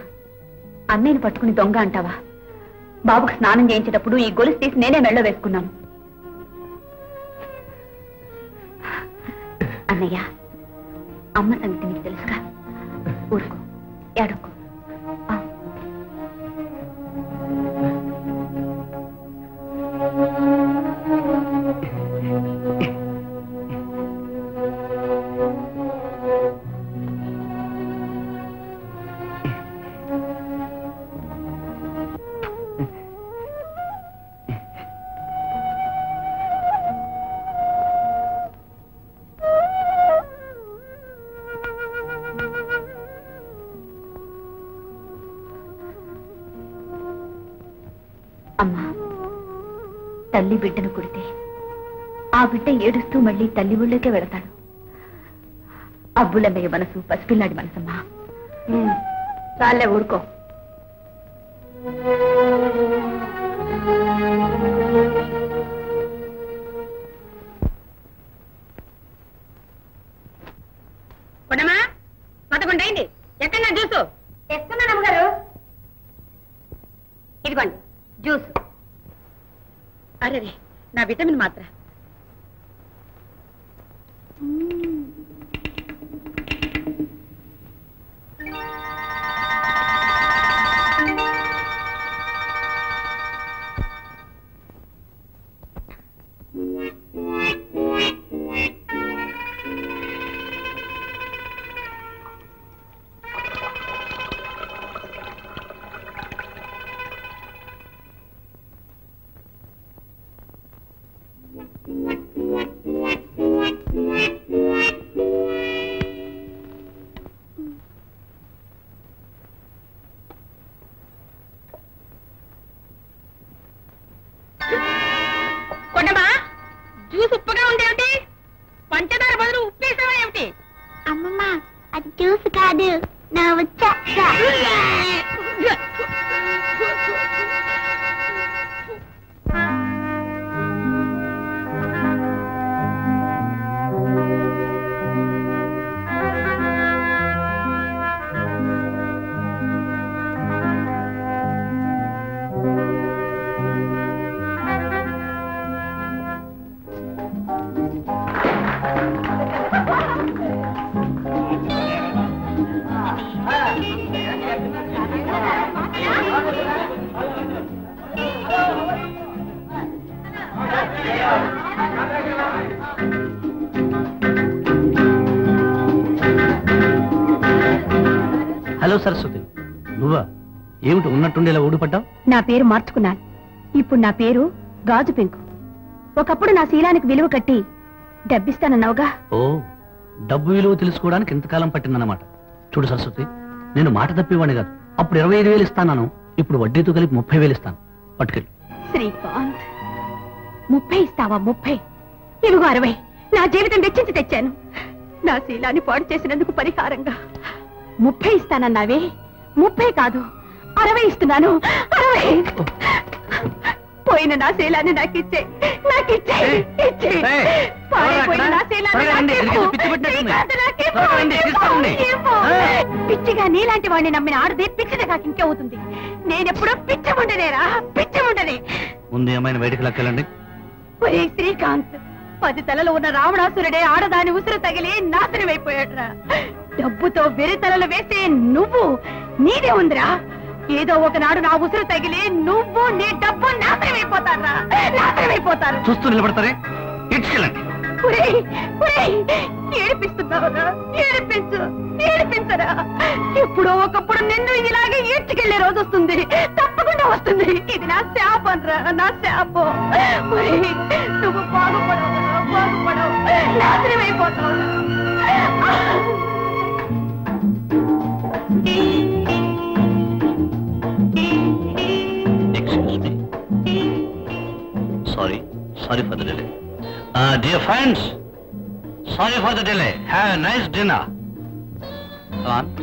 అన్నయ్యను పట్టుకుని దొంగ అంటావా? బాబుకు స్నానం చేయించేటప్పుడు ఈ గొలుసు తీసి నేనే మెళ్ళో వేసుకున్నాను. అన్నయ్య, అమ్మ సంగతి నీకు తెలుసుగా, ఊరుకో, ఏడోకో. ఆ ఆ బిడ్డ ఏడుస్తూ మళ్ళీ తల్లి ఊళ్ళోకి వెళ్తాడు. అబ్బులన్నయ్య మనసు పసిపిల్లాడి మనసమ్మా. చాలే ఊరుకో. కొడమా పదకొండైంది ఎక్కడ నా జ్యూసు తెచ్చుకున్నాను అమ్మగారు. ఇదిగోండి జ్యూసు. అరే నా విటమిన్ మాత్ర. నా పేరు మార్చుకున్నాను. ఇప్పుడు నా పేరు గాజు పెంకు. ఒకప్పుడు నా శీలానికి విలువ కట్టి డబ్బిస్తానన్నావుగా. ఓ డబ్బు విలువ తెలుసుకోవడానికి ఎంతకాలం పట్టిందన్నమాట. చూడు సరస్వతి, నేను మాట తప్పేవాడిని కాదు. అప్పుడు ఇరవై ఐదు వేలు ఇస్తాను, ఇప్పుడు వడ్డీతో కలిపి ముప్పై వేలు ఇస్తాను. పట్టుకెళ్ళు. శ్రీకాంత్, ముప్పై ఇస్తావా? ముప్పై ఇదిగో అరవై. నా జీవితం వెచ్చించి తెచ్చాను. నా శీలాన్ని పాడు చేసినందుకు పరిహారంగా ముప్పై ఇస్తానన్నావే. ముప్పై కాదు అరవై ఇస్తున్నాను. అరవై. పోయిన నా శీలాన్ని నాకిచ్చే, నాకిచ్చే, ఇచ్చే. పోయిన నా శీలాన్ని పిచ్చిగా నీలాంటి వాడిని నమ్మిన ఆడదే పిచ్చిగా కాక ఇంకేమవుతుంది? నేనెప్పుడో పిచ్చముండనేరా, పిచ్చముండనే. ముందు ఏమైనా బయటకు లెక్కెళ్ళండి. ఒరే శ్రీకాంత్, పది తలలో ఉన్న రావణాసురుడే ఆడదాని ఉసురు తగిలి నాశనమైపోయాడురా. డబ్బుతో వెరి తలలు వేసే నువ్వు, నీదే ఉందిరా. ఏదో ఒకనాడు నా ఉసురు తగిలి నువ్వు నీ డబ్బు నాశనమైపోతారా, నాశనమైపోతారు. చూస్తూ నిలబడతారే, ఇచ్చుకెళ్ళండి. ఏడిపిస్తున్నావురా, ఏడిపించు, ఏడిపించరా. ఇప్పుడు ఒకప్పుడు నిన్ను ఇలాగే ఈడ్చుకెళ్లే రోజు వస్తుంది, తప్పకుండా వస్తుంది. ఇది నా శాపం రా, నా శాపం. నువ్వు బాగుపడవు, బాగుపడవు, నాశనమైపోతావు. Sorry, sorry for the delay. Uh, dear friends, sorry for the delay. Have a nice dinner. Come on.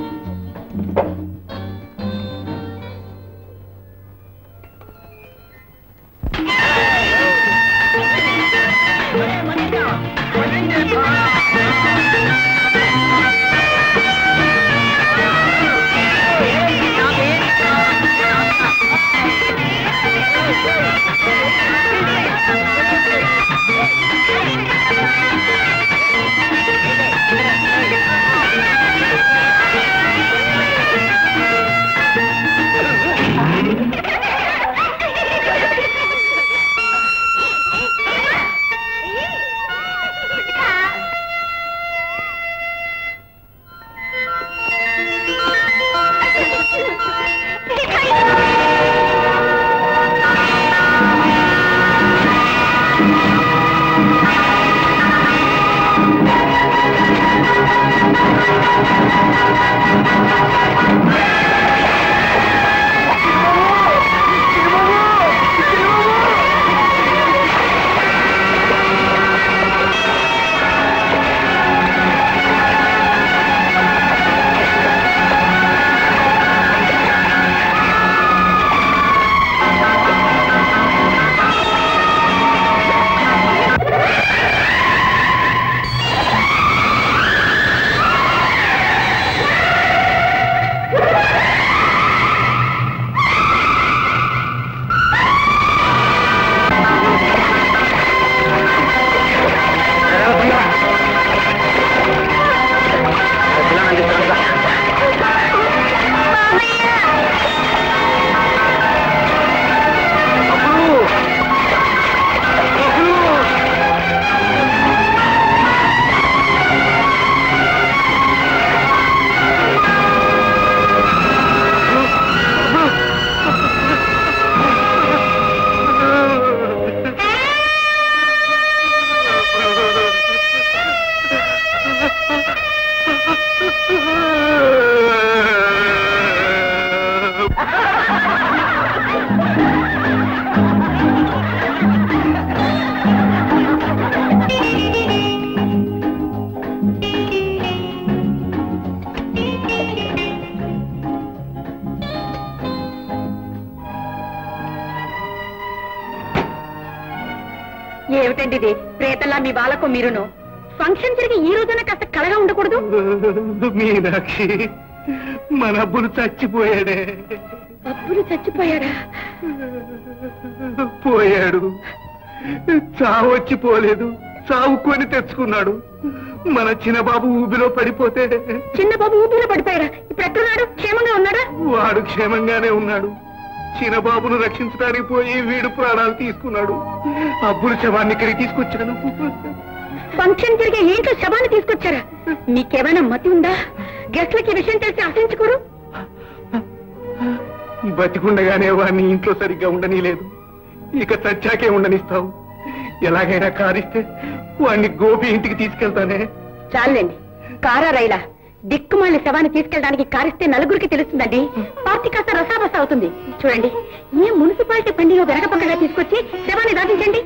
ఏమిటండి ప్రేతలా మీ బాలకు మీరును ఫంక్షన్ జరిగి ఈ రోజున కాస్త కలగా ఉండకూడదు. మీనాక్షి మన అబ్బులు చచ్చిపోయాడే. అబ్బులు చచ్చిపోయాడా? పోయాడు, చావు వచ్చి పోలేదు, చావుకొని తెచ్చుకున్నాడు. మన చిన్నబాబు ఊబిలో పడిపోతే. చిన్నబాబు ఊబిలో పడిపోయాడా? ఇప్పుడు ఎక్కడున్నాడు? క్షేమంగా ఉన్నాడా? వాడు క్షేమంగానే ఉన్నాడు. చిన్నబాబును రక్షించడానికి పోయి వీడు ప్రాణాలు తీసుకున్నాడు. అబ్బులు శవాన్ని ఇక్కడికి తీసుకొచ్చాను. ఫంక్షన్ జరిగే ఏంటో శవాన్ని తీసుకొచ్చారా? మీకేమైనా మతి ఉందా? గెస్ట్లకి విషయం తెలిసి ఆశించుకోరు. బతికుండగానే వాడిని ఇంట్లో సరిగ్గా ఉండనీలేదు, ఇక చచ్చాకే ఉండనిస్తావు. ఎలాగైనా కారిస్తే వాడిని గోపి ఇంటికి తీసుకెళ్తానే. చాలండి, కారా రైలా దిక్కుమాలి శవాన్ని తీసుకెళ్ళడానికి కారిస్తే నలుగురికి తెలుస్తుందండి. పార్టీ కాస్త రసాబస అవుతుంది. చూడండి, ఏ మున్సిపాలిటీ పండుగ వెనకపక్కగా తీసుకొచ్చి శవాన్ని దాటించండి.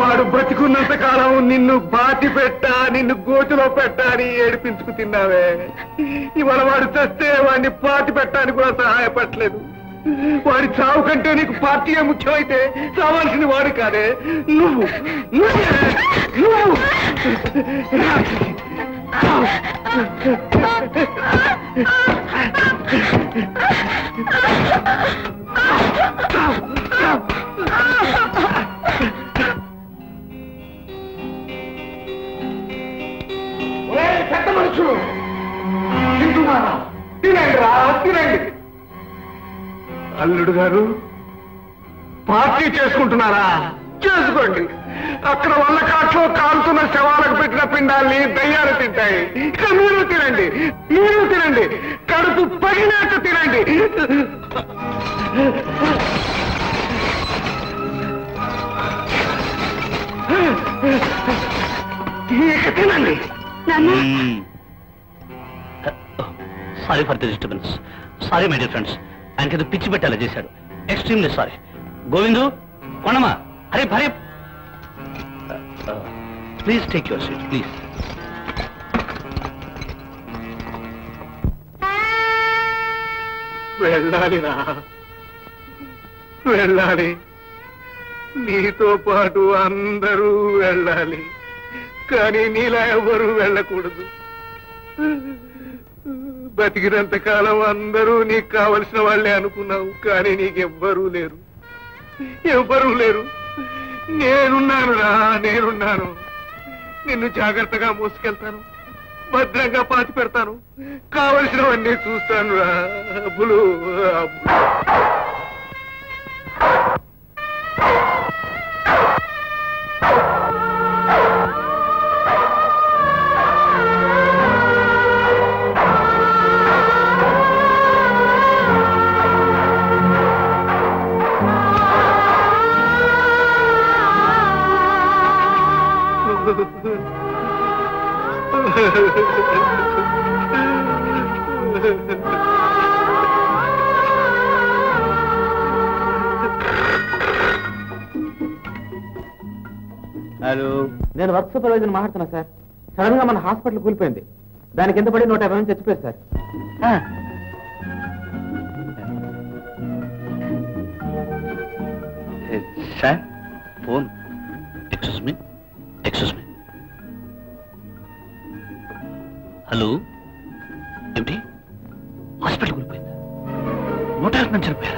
వాడు బ్రతికున్నంత కాలం నిన్ను బాటి పెట్టా, నిన్ను గోతులో పెట్టా అని ఏడిపించుకు తిన్నావే. ఇవాళ వాడు చస్తే వాడిని పాటి పెట్టడానికి కూడా సహాయపడలేదు. వాడి చావు కంటే నీకు పార్టీయే ముఖ్యమైతే చావాల్సిన వాడు కాదే నువ్వు. పెద్ద మనుషులు తింటున్నారా? తినండి రా, తినండి. అల్లుడు గారు పార్టీ చేసుకుంటున్నారా? చేసుకోండి. అక్కడ వల్ల కాట్లో కాలుతున్న శవాలకు పెట్టిన పిండాల్ని దయ్యాలు తింటాయి. ఇక మీరు తినండి, మీరు తినండి, కడుపు పగినాక తినండి. ఇక తినండి. Sorry for the disturbance. Sorry my dear friends, ఆయనకేదో పిచ్చి పెట్టాలా చేశాడు. Extremely sorry. గోవిందు, కొనమా, హరే హరే, please take your seat please. వెళ్ళాలి రా, వెళ్ళాలి, నీతో పాటు అందరూ వెళ్ళాలి. కానీ నీలా ఎవరు వెళ్ళకూడదు. బతికినంత కాలం అందరూ నీకు కావలసిన వాళ్ళే అనుకున్నావు, కానీ నీకెవ్వరూ లేరు, ఎవ్వరూ లేరు. నేనున్నాను రా, నేనున్నాను. నిన్ను జాగ్రత్తగా మోసుకెళ్తాను, భద్రంగా పాతి పెడతాను, కావలసినవన్నీ చూస్తాను రా. అబ్బులు హలో, నేను వర్క్ సూపర్వైజర్ మాట్లాడుతున్నా సార్. సడన్ గా మన హాస్పిటల్ కూలిపోయింది, దానికి ఎంత పడి నూట యాభై మంది చచ్చిపోయారు sir. Sir phone. Excuse me, excuse me. Hello, ఏమిటి హాస్పిటల్ కూలిపోయిందా? నూట యాభై మంది చనిపోయారు.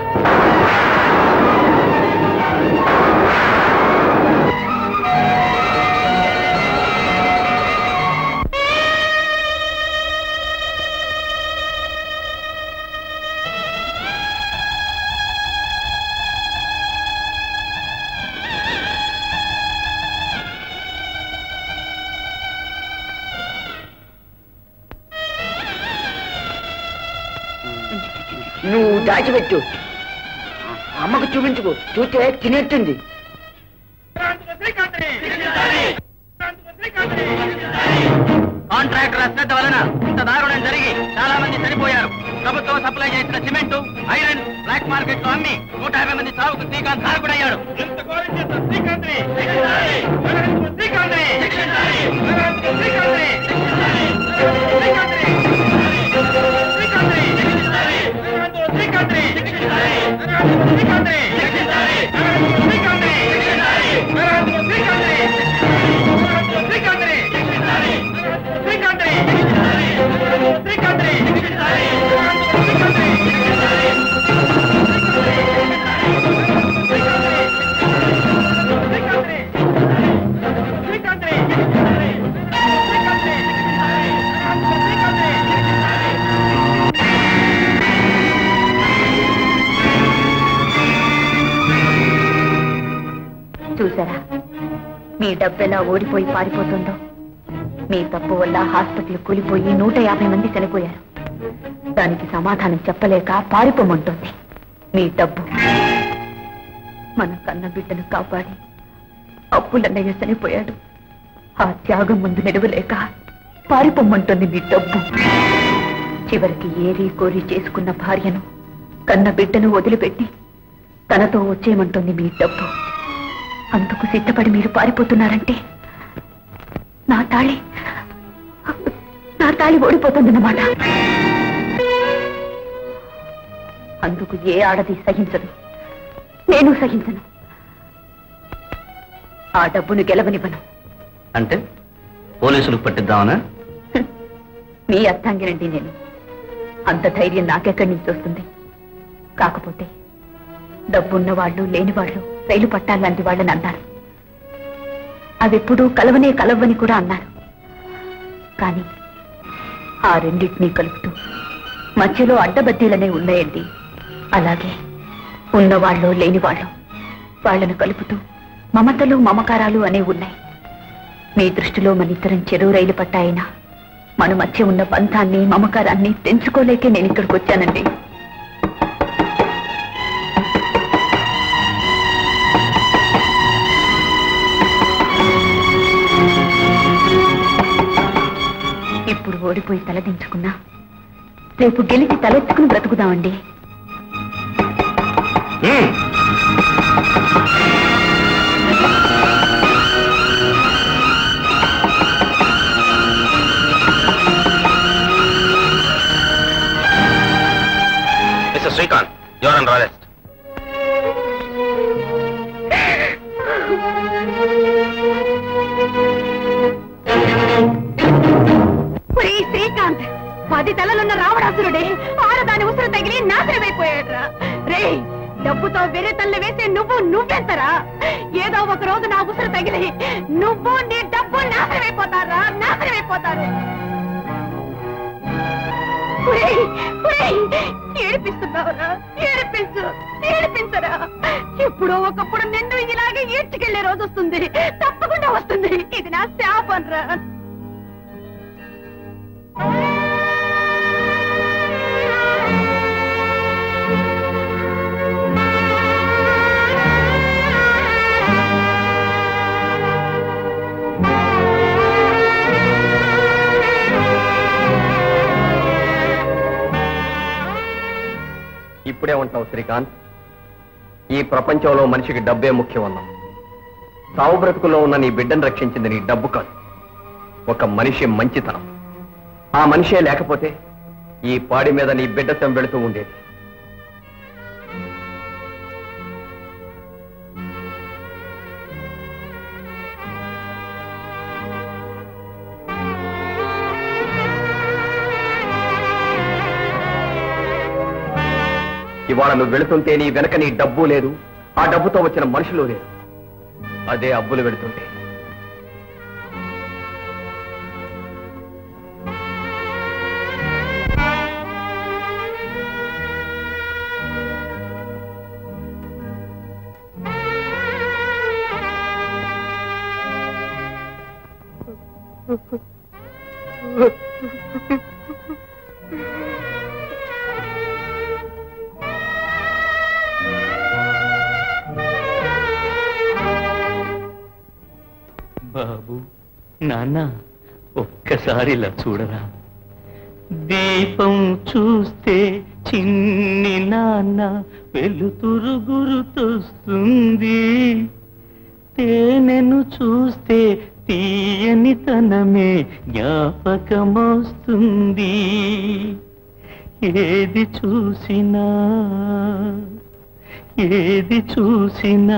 నువ్వు దాచిపెట్టు, అమ్మకు చూపించుకో, చూస్తే తినేస్తుంది. కాంట్రాక్టర్ అశ్రద్ధ వలన ఇంత దారుణం జరిగి చాలా మంది చనిపోయారు. ప్రభుత్వం సప్లై చేసిన సిమెంట్, ఐరన్ బ్లాక్ మార్కెట్ లో అమ్మి నూట యాభై మంది సాగుకు శ్రీకాంత్ కారకుడయ్యాడు. శ్రీకాంత్ శ్రీకాంత్ శ్రీకాంత్ శ్రీకాంత్ మీ డబ్బెలా ఓడిపోయి పారిపోతుందో మీ తప్పు వల్ల హాస్పిటల్ కూలిపోయి నూట యాభై మంది చనిపోయారు. దానికి సమాధానం చెప్పలేక పారిపోమంటుంది మీ డబ్బు. మన కన్న బిడ్డను కాపాడి అప్పులన్నయ్య చనిపోయాడు. ఆ త్యాగం ముందు నిలవలేక పారిపోమ్మంటుంది మీ డబ్బు. చివరికి ఏరి కోరి చేసుకున్న భార్యను కన్న బిడ్డను వదిలిపెట్టి తనతో వచ్చేయమంటుంది మీ డబ్బు. అందుకు సిద్ధపడి మీరు పారిపోతున్నారంటే నా తాళి నా తాళి ఓడిపోతుందన్నమాట. అందుకు ఏ ఆడది సహించదు, నేను సహించను. ఆ డబ్బును గెలవనివ్వను. అంటే పోలీసులకు పట్టిద్దామనా? మీ అర్థంగినండి నేను. అంత ధైర్యం నాకెక్కడి నుంచి వస్తుంది? కాకపోతే డబ్బున్న వాళ్ళు లేని వాళ్ళు రైలు పట్టాలంటి వాళ్ళని అన్నారు. అవెప్పుడూ కలవనే కలవని కూడా అన్నారు. కానీ ఆ రెండింటినీ కలుపుతూ మధ్యలో అడ్డబద్దీలనే ఉన్నాయండి. అలాగే ఉన్నవాళ్ళు లేని వాళ్ళు వాళ్ళను కలుపుతూ మమతలు మమకారాలు అనే ఉన్నాయి. మీ దృష్టిలో మనిద్దరం చెరువు రైలు పట్టాయినా మన మధ్య ఉన్న బంధాన్ని మమకారాన్ని తెంచుకోలేకే నేను ఇక్కడికి వచ్చానండి. ఇప్పుడు ఓడిపోయి తలదించుకున్నా రేపు గెలిచి తలెత్తుకుని బ్రతుకుదామండి. Mister Srikanth, you are under arrest. Please, Srikanth, పది తలలున్న రావణాసురుడే ఆడదాని ఉసురు తగిలి నాశనమైపోయాడరా. రే, డబ్బుతో వేరే తల్లి వేసే నువ్వు నువ్వెంతరా? ఏదో ఒక రోజు నా ఉసురు తగిలి నువ్వు నీ డబ్బు నాశనమైపోతారా, నాశనమైపోతారు. ఏడిపిస్తున్నావురా, ఏడిపించు, ఏడిపించరా. ఇప్పుడు ఒకప్పుడు నిన్ను ఇలాగే ఈడ్చుకెళ్లే రోజు వస్తుంది, తప్పకుండా వస్తుంది. ఇది నా శాపంరా. ఇప్పుడే ఉంటావు శ్రీకాంత్. ఈ ప్రపంచంలో మనిషికి డబ్బే ముఖ్యం అన్నాం. సావు బ్రతుకులో ఉన్న నీ బిడ్డను రక్షించింది నీ డబ్బు కాదు, ఒక మనిషి మంచితనం. ఆ మనిషే లేకపోతే ఈ పాడి మీద నీ బిడ్డ వెళుతూ ఉండేది. ఇవాళ నువ్వు వెళుతుంటే నీ వెనక నీ డబ్బు లేదు, ఆ డబ్బుతో వచ్చిన మనుషులు లేరు. అదే అబ్బులు వెళుతుంటే నాన్న ఒక్కసారి ఇలా చూడరా. దీపం చూస్తే చిన్ని నాన్న వెలుతురు గుర్తొస్తుంది, తేనెను చూస్తే తీయని తనమే జ్ఞాపకమొస్తుంది. ఏది చూసినా ఏది చూసినా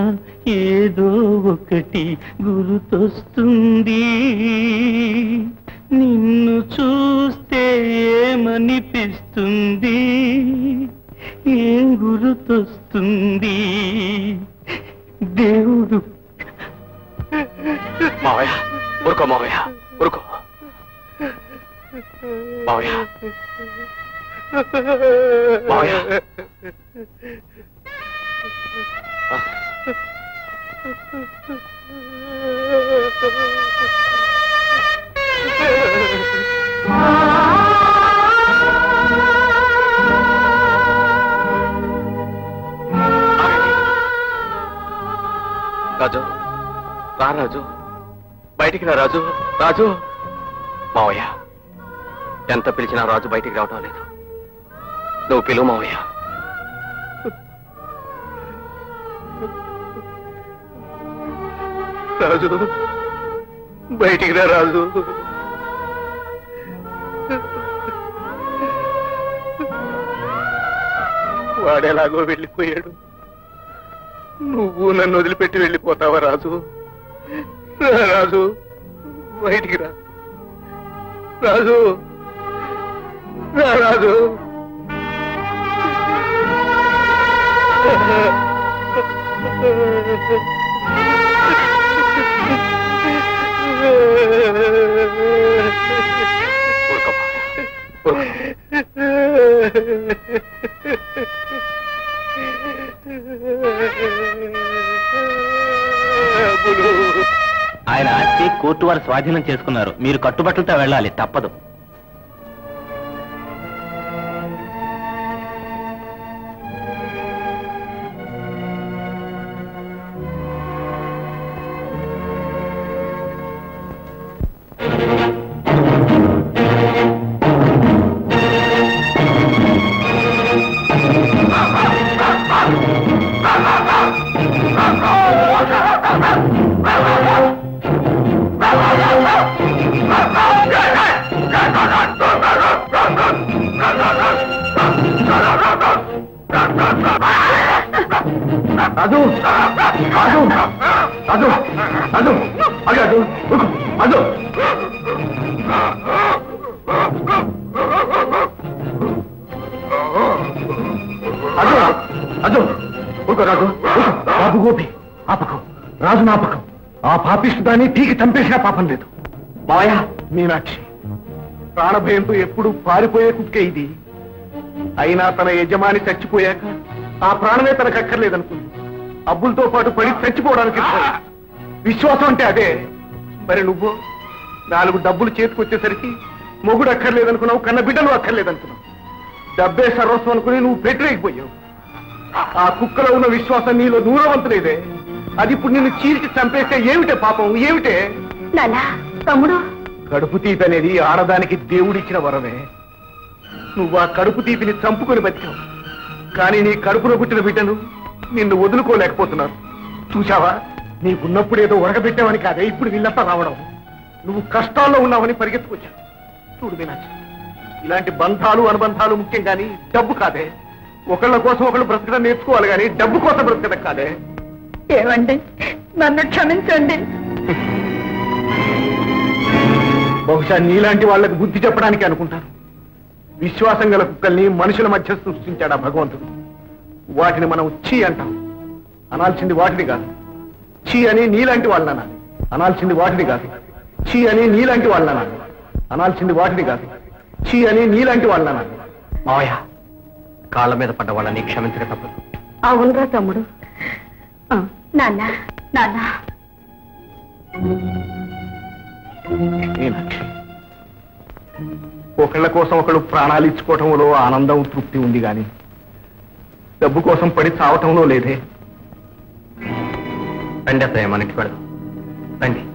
ఏదో ఒకటి గుర్తొస్తుంది. నిన్ను చూస్తే ఏమనిపిస్తుంది, ఏం గుర్తొస్తుంది దేవుడు. మావయ్య ఊరుకో, మావయ్య ఊరుకో, మావయ్య మావయ్య Ah. రా రాజు, బయటికి రా రాజు. రాజు మావయ్య, ఎంత పిలిచినా రాజు బయటికి రావటం లేదు. నువ్వు పిలువు మావయ్య. రాజు బయటికి రా రాజు. వాడేలాగో వెళ్ళిపోయాడు, నువ్వు నన్ను వదిలిపెట్టి వెళ్ళిపోతావా రాజు? రాజు బయటికి రా రాజు. రాజు ఆయన ఆస్తి కోర్టు వారు స్వాధీనం చేసుకున్నారు. మీరు కట్టుబట్టలతో వెళ్ళాలి, తప్పదు. పాపం లేదు మాయా. మీనాక్షి ప్రాణభయంతో ఎప్పుడు పారిపోయే కుక్కే ఇది. అయినా తన యజమాని చచ్చిపోయాక ఆ ప్రాణమే తనకు అక్కర్లేదనుకుంది. అబ్బులతో పాటు పడి చచ్చిపోవడానికి విశ్వాసం అంటే అదే. మరి నువ్వు నాలుగు డబ్బులు చేతికొచ్చేసరికి మొగుడు అక్కర్లేదనుకున్నావు, కన్న బిడ్డలు అక్కర్లేదనుకున్నావు, డబ్బే సర్వస్వం అనుకుని నువ్వు పెట్టలేకపోయావు. ఆ కుక్కలో ఉన్న విశ్వాసం నీలో నూరవంతులేదే. అది ఇప్పుడు నిన్ను చీల్చి చంపేస్తే ఏమిటే పాపం, ఏమిటే? కడుపు తీపి అనేది ఆడదానికి దేవుడిచ్చిన వరమే. నువ్వు ఆ కడుపు తీపిని చంపుకొని బతికావు, కానీ నీ కడుపులో పుట్టిన బిడ్డను నిన్ను వదులుకోలేకపోతున్నారు. చూశావా, నీకున్నప్పుడేదో ఉడకబెట్టావని కాదే ఇప్పుడు వీళ్ళంతా రావడం. నువ్వు కష్టాల్లో ఉన్నావని పరిగెత్తుకొచ్చావు. చూడు మీనాక్షి, ఇలాంటి బంధాలు అనుబంధాలు ముఖ్యం కానీ డబ్బు కాదే. ఒకళ్ళ కోసం ఒకళ్ళు బ్రతకడం నేర్చుకోవాలి కానీ డబ్బు కోసం బ్రతకడం కాదే. ఏమండి, నన్ను క్షమించండి. బహుశా నీలాంటి వాళ్లకు బుద్ధి చెప్పడానికి అనుకుంటాను. విశ్వాసం గల కుక్కల్ని మనుషుల మధ్య సృష్టించాడా భగవంతుడు. వాటిని మనం చీ అంటాం. అనాల్సింది వాటిని కాదు, చీ అని నీలాంటి వాళ్ళని అనాలి. అనాల్సింది వాటిని కాదు, చీ అని నీలాంటి వాళ్ళని అనాలి. అనాల్సింది వాటిని కాదు, చీ అని నీలాంటి వాళ్ళని అనాలి. మావయ్య, కాళ్ళ మీద పడ్డ వాళ్ళని క్షమించక తప్పదు. అవునురా తమ్ముడు. నాన్న నాన్న ఒకళ్ళ కోసం ఒకళ్ళు ప్రాణాలు ఇచ్చుకోవటంలో ఆనందం తృప్తి ఉంది గాని డబ్బు కోసం పడి చావటంలో లేదే. రండి అత్తయ్య, మనకి పడదు. రండి.